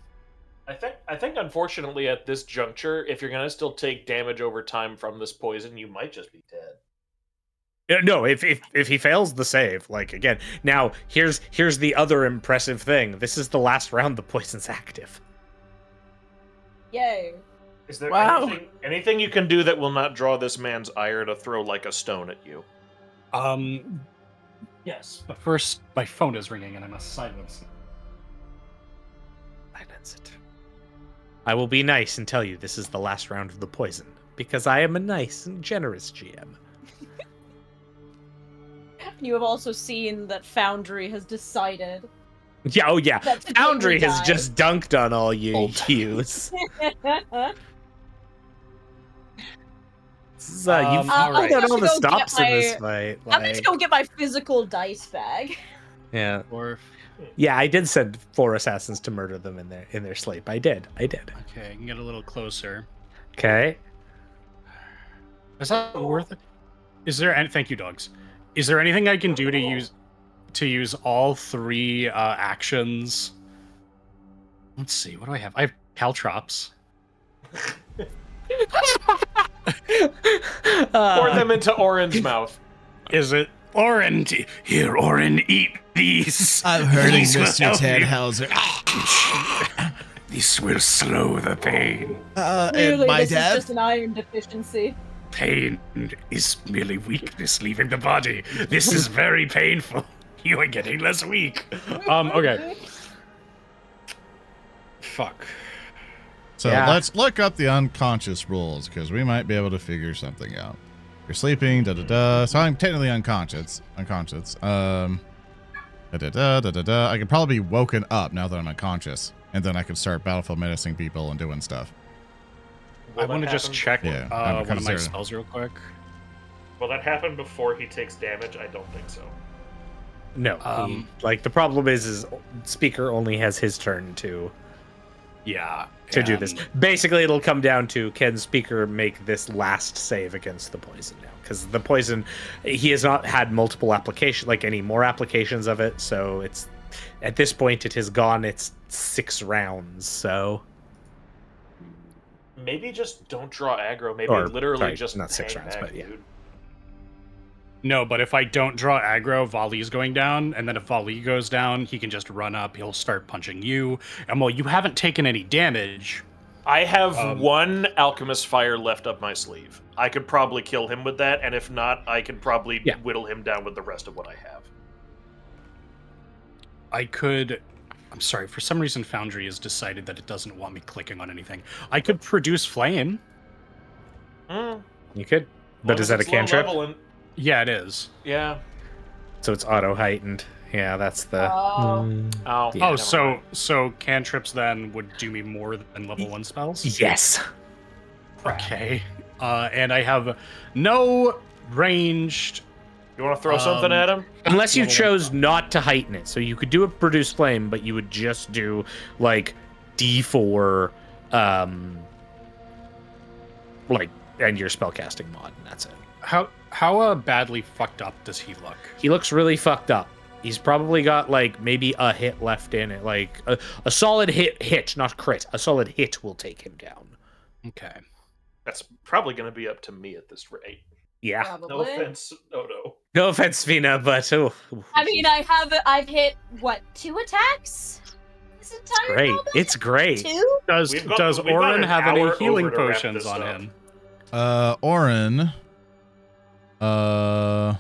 I think I think unfortunately at this juncture, if you're gonna still take damage over time from this poison, you might just be dead. No, if, if if he fails the save, like, again, now, here's here's the other impressive thing. This is the last round the poison's active. Yay. Is there wow. anything, anything you can do that will not draw this man's ire to throw, like, a stone at you? Um, yes. But first, my phone is ringing, and I must silence it. Silence it. I will be nice and tell you this is the last round of the poison, because I am a nice and generous G M. You have also seen that Foundry has decided. Yeah, oh yeah. Foundry has died. Just dunked on all you youths. This is, uh, um, you've uh, right. got all the stops my, in this fight. Like... I'm going to go get my physical dice bag. Yeah. Or... Yeah, I did send four assassins to murder them in their in their sleep. I did. I did. Okay, I can get a little closer. Okay. Is that worth it? Is there any... Thank you, dogs. Is there anything I can do to use to use all three uh, actions? Let's see. What do I have? I have caltrops. uh, Pour them into Orin's mouth. Is it Orin? Here, Orin, eat these. I'm hurting, Mister Tannhauser. This will slow the pain. Uh, Clearly, and my this dad? is just an iron deficiency. Pain is merely weakness leaving the body. This is very painful. You are getting less weak. Um, okay. Fuck. So yeah. Let's look up the unconscious rules, because we might be able to figure something out. You're sleeping, da-da-da. So I'm technically unconscious. Unconscious. Um, da-da-da, da-da-da. I could probably be woken up now that I'm unconscious, and then I could start battlefield menacing people and doing stuff. Will I want to just check yeah, uh, one of my spells real quick. Will that happen before he takes damage? I don't think so. No. Um, he, like, the problem is, is Speaker only has his turn to... Yeah. To do this. Basically, it'll come down to, can Speaker make this last save against the poison now? Because the poison, he has not had multiple applications, like any more applications of it. So it's, at this point, it has gone its six rounds. So maybe just don't draw aggro. Maybe or, literally sorry, just not six rounds, back, but yeah. Dude. No, but if I don't draw aggro, Vali's going down, and then if Vali goes down, he can just run up, he'll start punching you, and well, you haven't taken any damage. I have um, one Alchemist Fire left up my sleeve. I could probably kill him with that, and if not, I could probably yeah. whittle him down with the rest of what I have. I could... I'm sorry, for some reason Foundry has decided that it doesn't want me clicking on anything. I could produce flame. Mm. You could. But is that a cantrip? Yeah, it is. Yeah. So it's auto heightened. Yeah, that's the. Oh. Mm, oh, yeah. oh so mind. so cantrips then would do me more than level one spells. Yes. Okay. Uh, and I have no ranged. You want to throw um, something at him? Unless you chose not to heighten it, so you could do a produce flame, but you would just do like D four, um, like and your spellcasting mod, and that's it. How? How uh, badly fucked up does he look? He looks really fucked up. He's probably got, like, maybe a hit left in it. Like, a, a solid hit, hit, not crit. A solid hit will take him down. Okay. That's probably going to be up to me at this rate. Yeah. Probably. No offense, Odo. No offense, Vina, but... Oh. I mean, I have, I've hit, what, two attacks? This entire great. Moment? It's great. Two? Does, got, does Orin have any healing potions on up. him? Uh, Orin... Uh,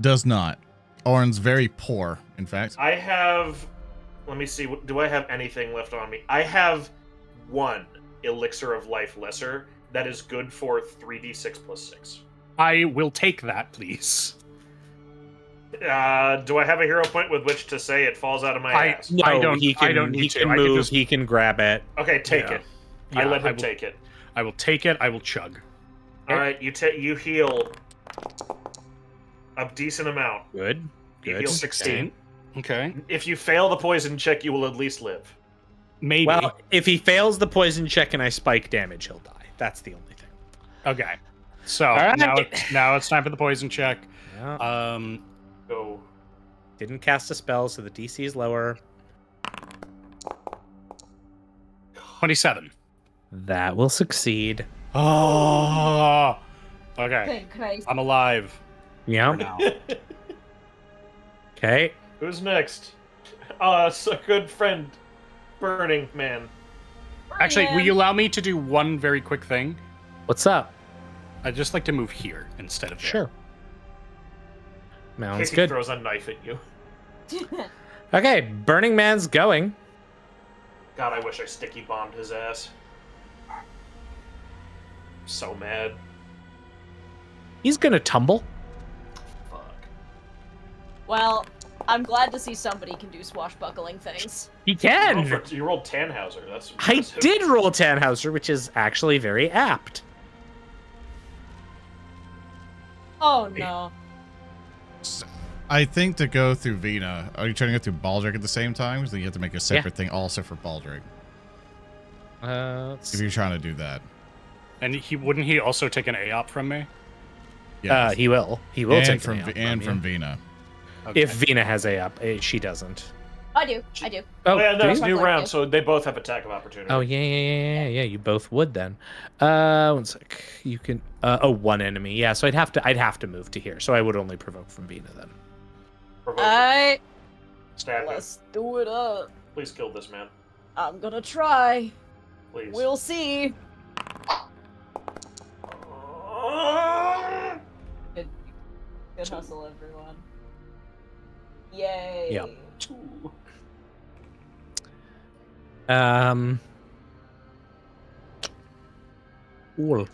does not. Orin's very poor, in fact. I have, let me see, do I have anything left on me? I have one Elixir of Life Lesser that is good for three d six plus six. I will take that, please. Uh, do I have a hero point with which to say it falls out of my I, ass? No, I don't, he can, I don't need he to. Can move, I can just... he can grab it. Okay, take yeah. it. Yeah, I let him I will, take it. I will take it, I will chug. All right, you take you heal a decent amount. Good. Good. You heal sixteen. Okay. If you fail the poison check, you will at least live. Maybe. Well, if he fails the poison check and I spike damage, he'll die. That's the only thing. Okay. So right. now, it's, now it's time for the poison check. Yeah. Um. Go. Didn't cast a spell, so the D C is lower. twenty-seven. That will succeed. Oh, okay. I'm alive. Yeah. Okay. Who's next? Uh, so good friend, Burning Man. Actually, will you allow me to do one very quick thing? What's up? I'd just like to move here instead of there. Sure. Mounds good. Throws a knife at you. Okay, Burning Man's going. God, I wish I sticky bombed his ass. So mad. He's gonna tumble. Fuck. Well, I'm glad to see somebody can do swashbuckling things. He can! You rolled, for, you rolled Tannhauser. That's impressive. I did roll Tannhauser, which is actually very apt. Oh, no. I think to go through Vina, are you trying to go through Baldric at the same time? Because then you have to make a separate yeah. thing also for Baldric. Uh, if you're trying to do that. And he wouldn't he also take an A O P from me? Yeah, uh, he will. He will and take from, an A O P and from, from Vina. Okay. If Vina has A O P, she doesn't. I do. I do. Oh, oh yeah, no, it's new round, so they both have attack of opportunity. Oh yeah, yeah, yeah, yeah, yeah. You both would then. Uh, one sec. You can. Uh, oh, one enemy. Yeah, so I'd have to. I'd have to move to here, so I would only provoke from Vina then. Provoke. I. Stab Let's him. do it up. Please kill this man. I'm gonna try. Please. We'll see. Good, good hustle, everyone. Yay. Yep. Um. Cool.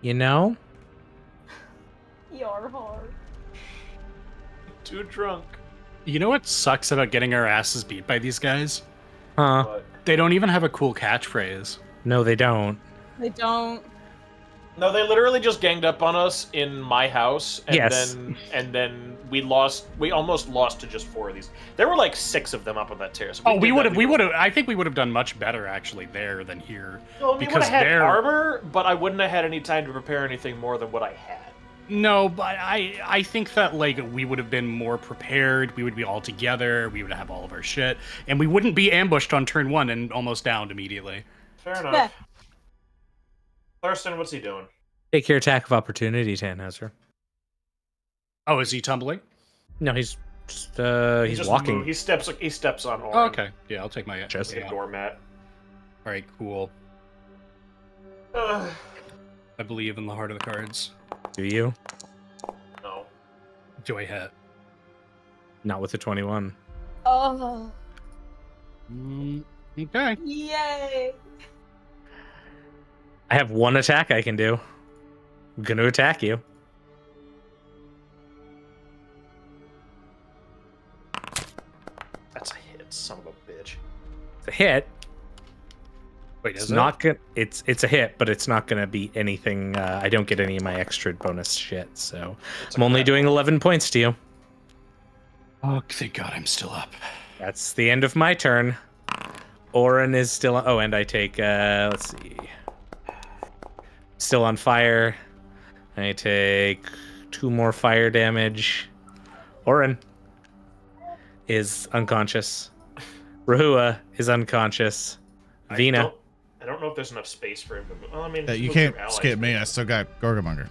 You know? You're hard. Too drunk. You know what sucks about getting our asses beat by these guys? Huh? But... They don't even have a cool catchphrase. No, they don't. They don't. No, they literally just ganged up on us in my house, and yes. then and then we lost. We almost lost to just four of these. There were like six of them up on that terrace. So oh, we would have. We would have. I think we would have done much better actually there than here. Well, we would have had armor, but I wouldn't have had any time to prepare anything more than what I had. No, but I I think that like we would have been more prepared. We would be all together. We would have all of our shit, and we wouldn't be ambushed on turn one and almost downed immediately. Fair enough. Yeah. Thurston, what's he doing? Take your attack of opportunity, Tannhauser. Oh, is he tumbling? No, he's just, uh, he he's just walking. Moved. He steps he steps on Orin. Oh, okay, yeah, I'll take my chest. Yeah. Doormat. All right, cool. Uh, I believe in the heart of the cards. Do you? No. Do I hit? Not with the twenty-one. Oh. Mm, okay. Yay. I have one attack I can do. I'm going to attack you. That's a hit, son of a bitch. It's a hit. Wait, is it's it? Not gonna, it's it's a hit, but it's not going to be anything. Uh, I don't get any of my extra bonus shit, so it's I'm okay. only doing eleven points to you. Oh, thank God I'm still up. That's the end of my turn. Orin is still... Oh, and I take... Uh, let's see... Still on fire. I take two more fire damage. Orin is unconscious. Rahua is unconscious. I Vina. Don't, I don't know if there's enough space for him to move. Well, I mean, yeah, you can't skip me. I still got Gorgamonger.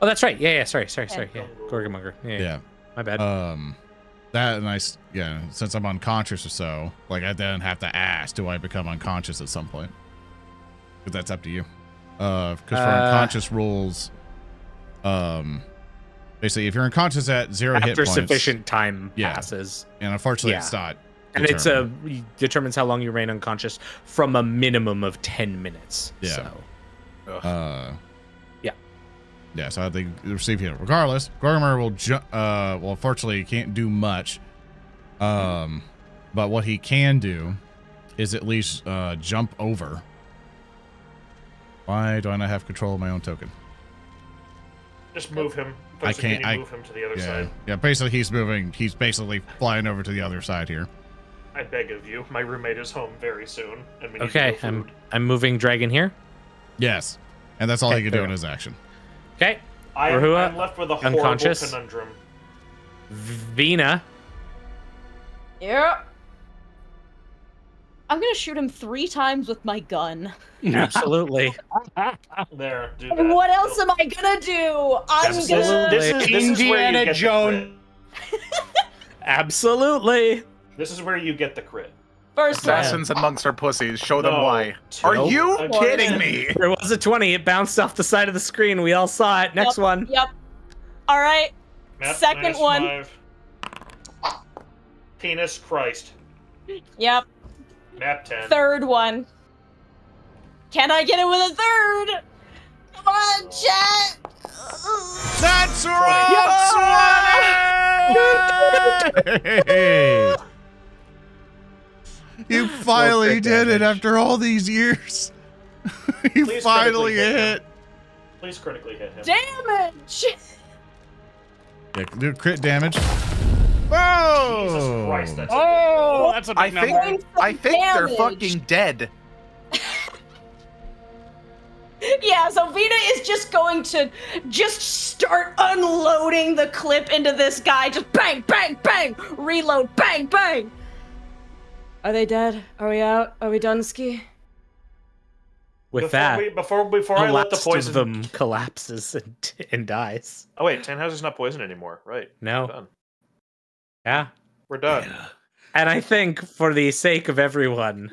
Oh, that's right. Yeah, yeah. Sorry, sorry, sorry. Yeah, Gorgamonger. Yeah, yeah. yeah. My bad. Um, that and I. Yeah, since I'm unconscious or so, like I then have to ask, do I become unconscious at some point? Because that's up to you. Uh, because for uh, unconscious rules, um, basically if you're unconscious at zero after hit points, sufficient time yeah. passes, and unfortunately yeah. it's not, and determined. it's a it determines how long you remain unconscious from a minimum of ten minutes. Yeah. So. Uh, yeah. Yeah. So I think receive hit regardless. Gormer will ju uh well, unfortunately he can't do much. Um, but what he can do is at least uh jump over. Why do I not have control of my own token? Just move him. I can't. I, move him to the other yeah, side. Yeah, basically he's moving. He's basically flying over to the other side here. I beg of you. My roommate is home very soon. And we need okay, to I'm I'm moving dragon here. Yes, and that's all okay, he can do in his action. Okay. I, Rahua, I'm left with a horrible unconscious. conundrum. Vina. Yeah. I'm gonna shoot him three times with my gun. Absolutely. There. Do that. What else am I gonna do? I'm Absolutely. gonna this is, this Indiana Jones. Absolutely. This is where you get the crit. First Assassins time. and monks are pussies. Show them no, why. Two. Are you I'm kidding one. me? There was a twenty. It bounced off the side of the screen. We all saw it. Next yep. one. Yep. All right. Matt, Second nice one. Five. Penis Christ. Yep. Map ten. Third one. Can I get it with a third? Come on, chat! That's right! You finally did it after all these years. You Please finally hit. hit. Please critically hit him. Damage! Yeah, do crit damage. Oh! Jesus Christ, that's oh, a that's a big I number. Think, I think damage. they're fucking dead. Yeah, so Vita is just going to just start unloading the clip into this guy. Just bang, bang, bang! Reload, bang, bang! Are they dead? Are we out? Are we done, Ski? With before that, we, before before I let the poison of them collapses and, and dies. Oh wait, Tannhauser's not poisoned anymore, right? No. Yeah, we're done. Yeah. And I think for the sake of everyone,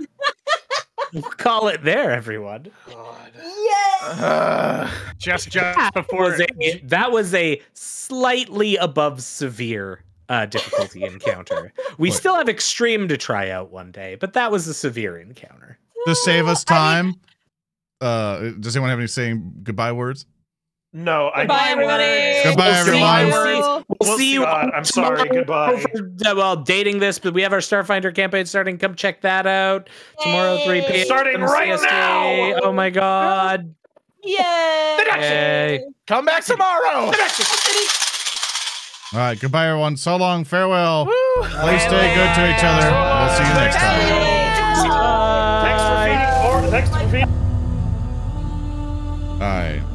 we'll call it there, everyone. God. Yes! Uh, just just that before was a, that was a slightly above severe uh, difficulty encounter. We what? still have extreme to try out one day, but that was a severe encounter. To save us time, I mean, uh, does anyone have any saying goodbye words? No, I goodbye, everybody. Goodbye, we'll everybody. See you. We'll, we'll see you. God, I'm sorry. Goodbye. Well, dating this, but we have our Starfinder campaign starting. Come check that out tomorrow, three p m Starting right now. Oh my God. Yay! Hey. Come back tomorrow. All right, goodbye, everyone. So long, farewell. Woo. Please stay good to each other. We'll see you next time. Thanks for feeding. Thanks for feeding. All right.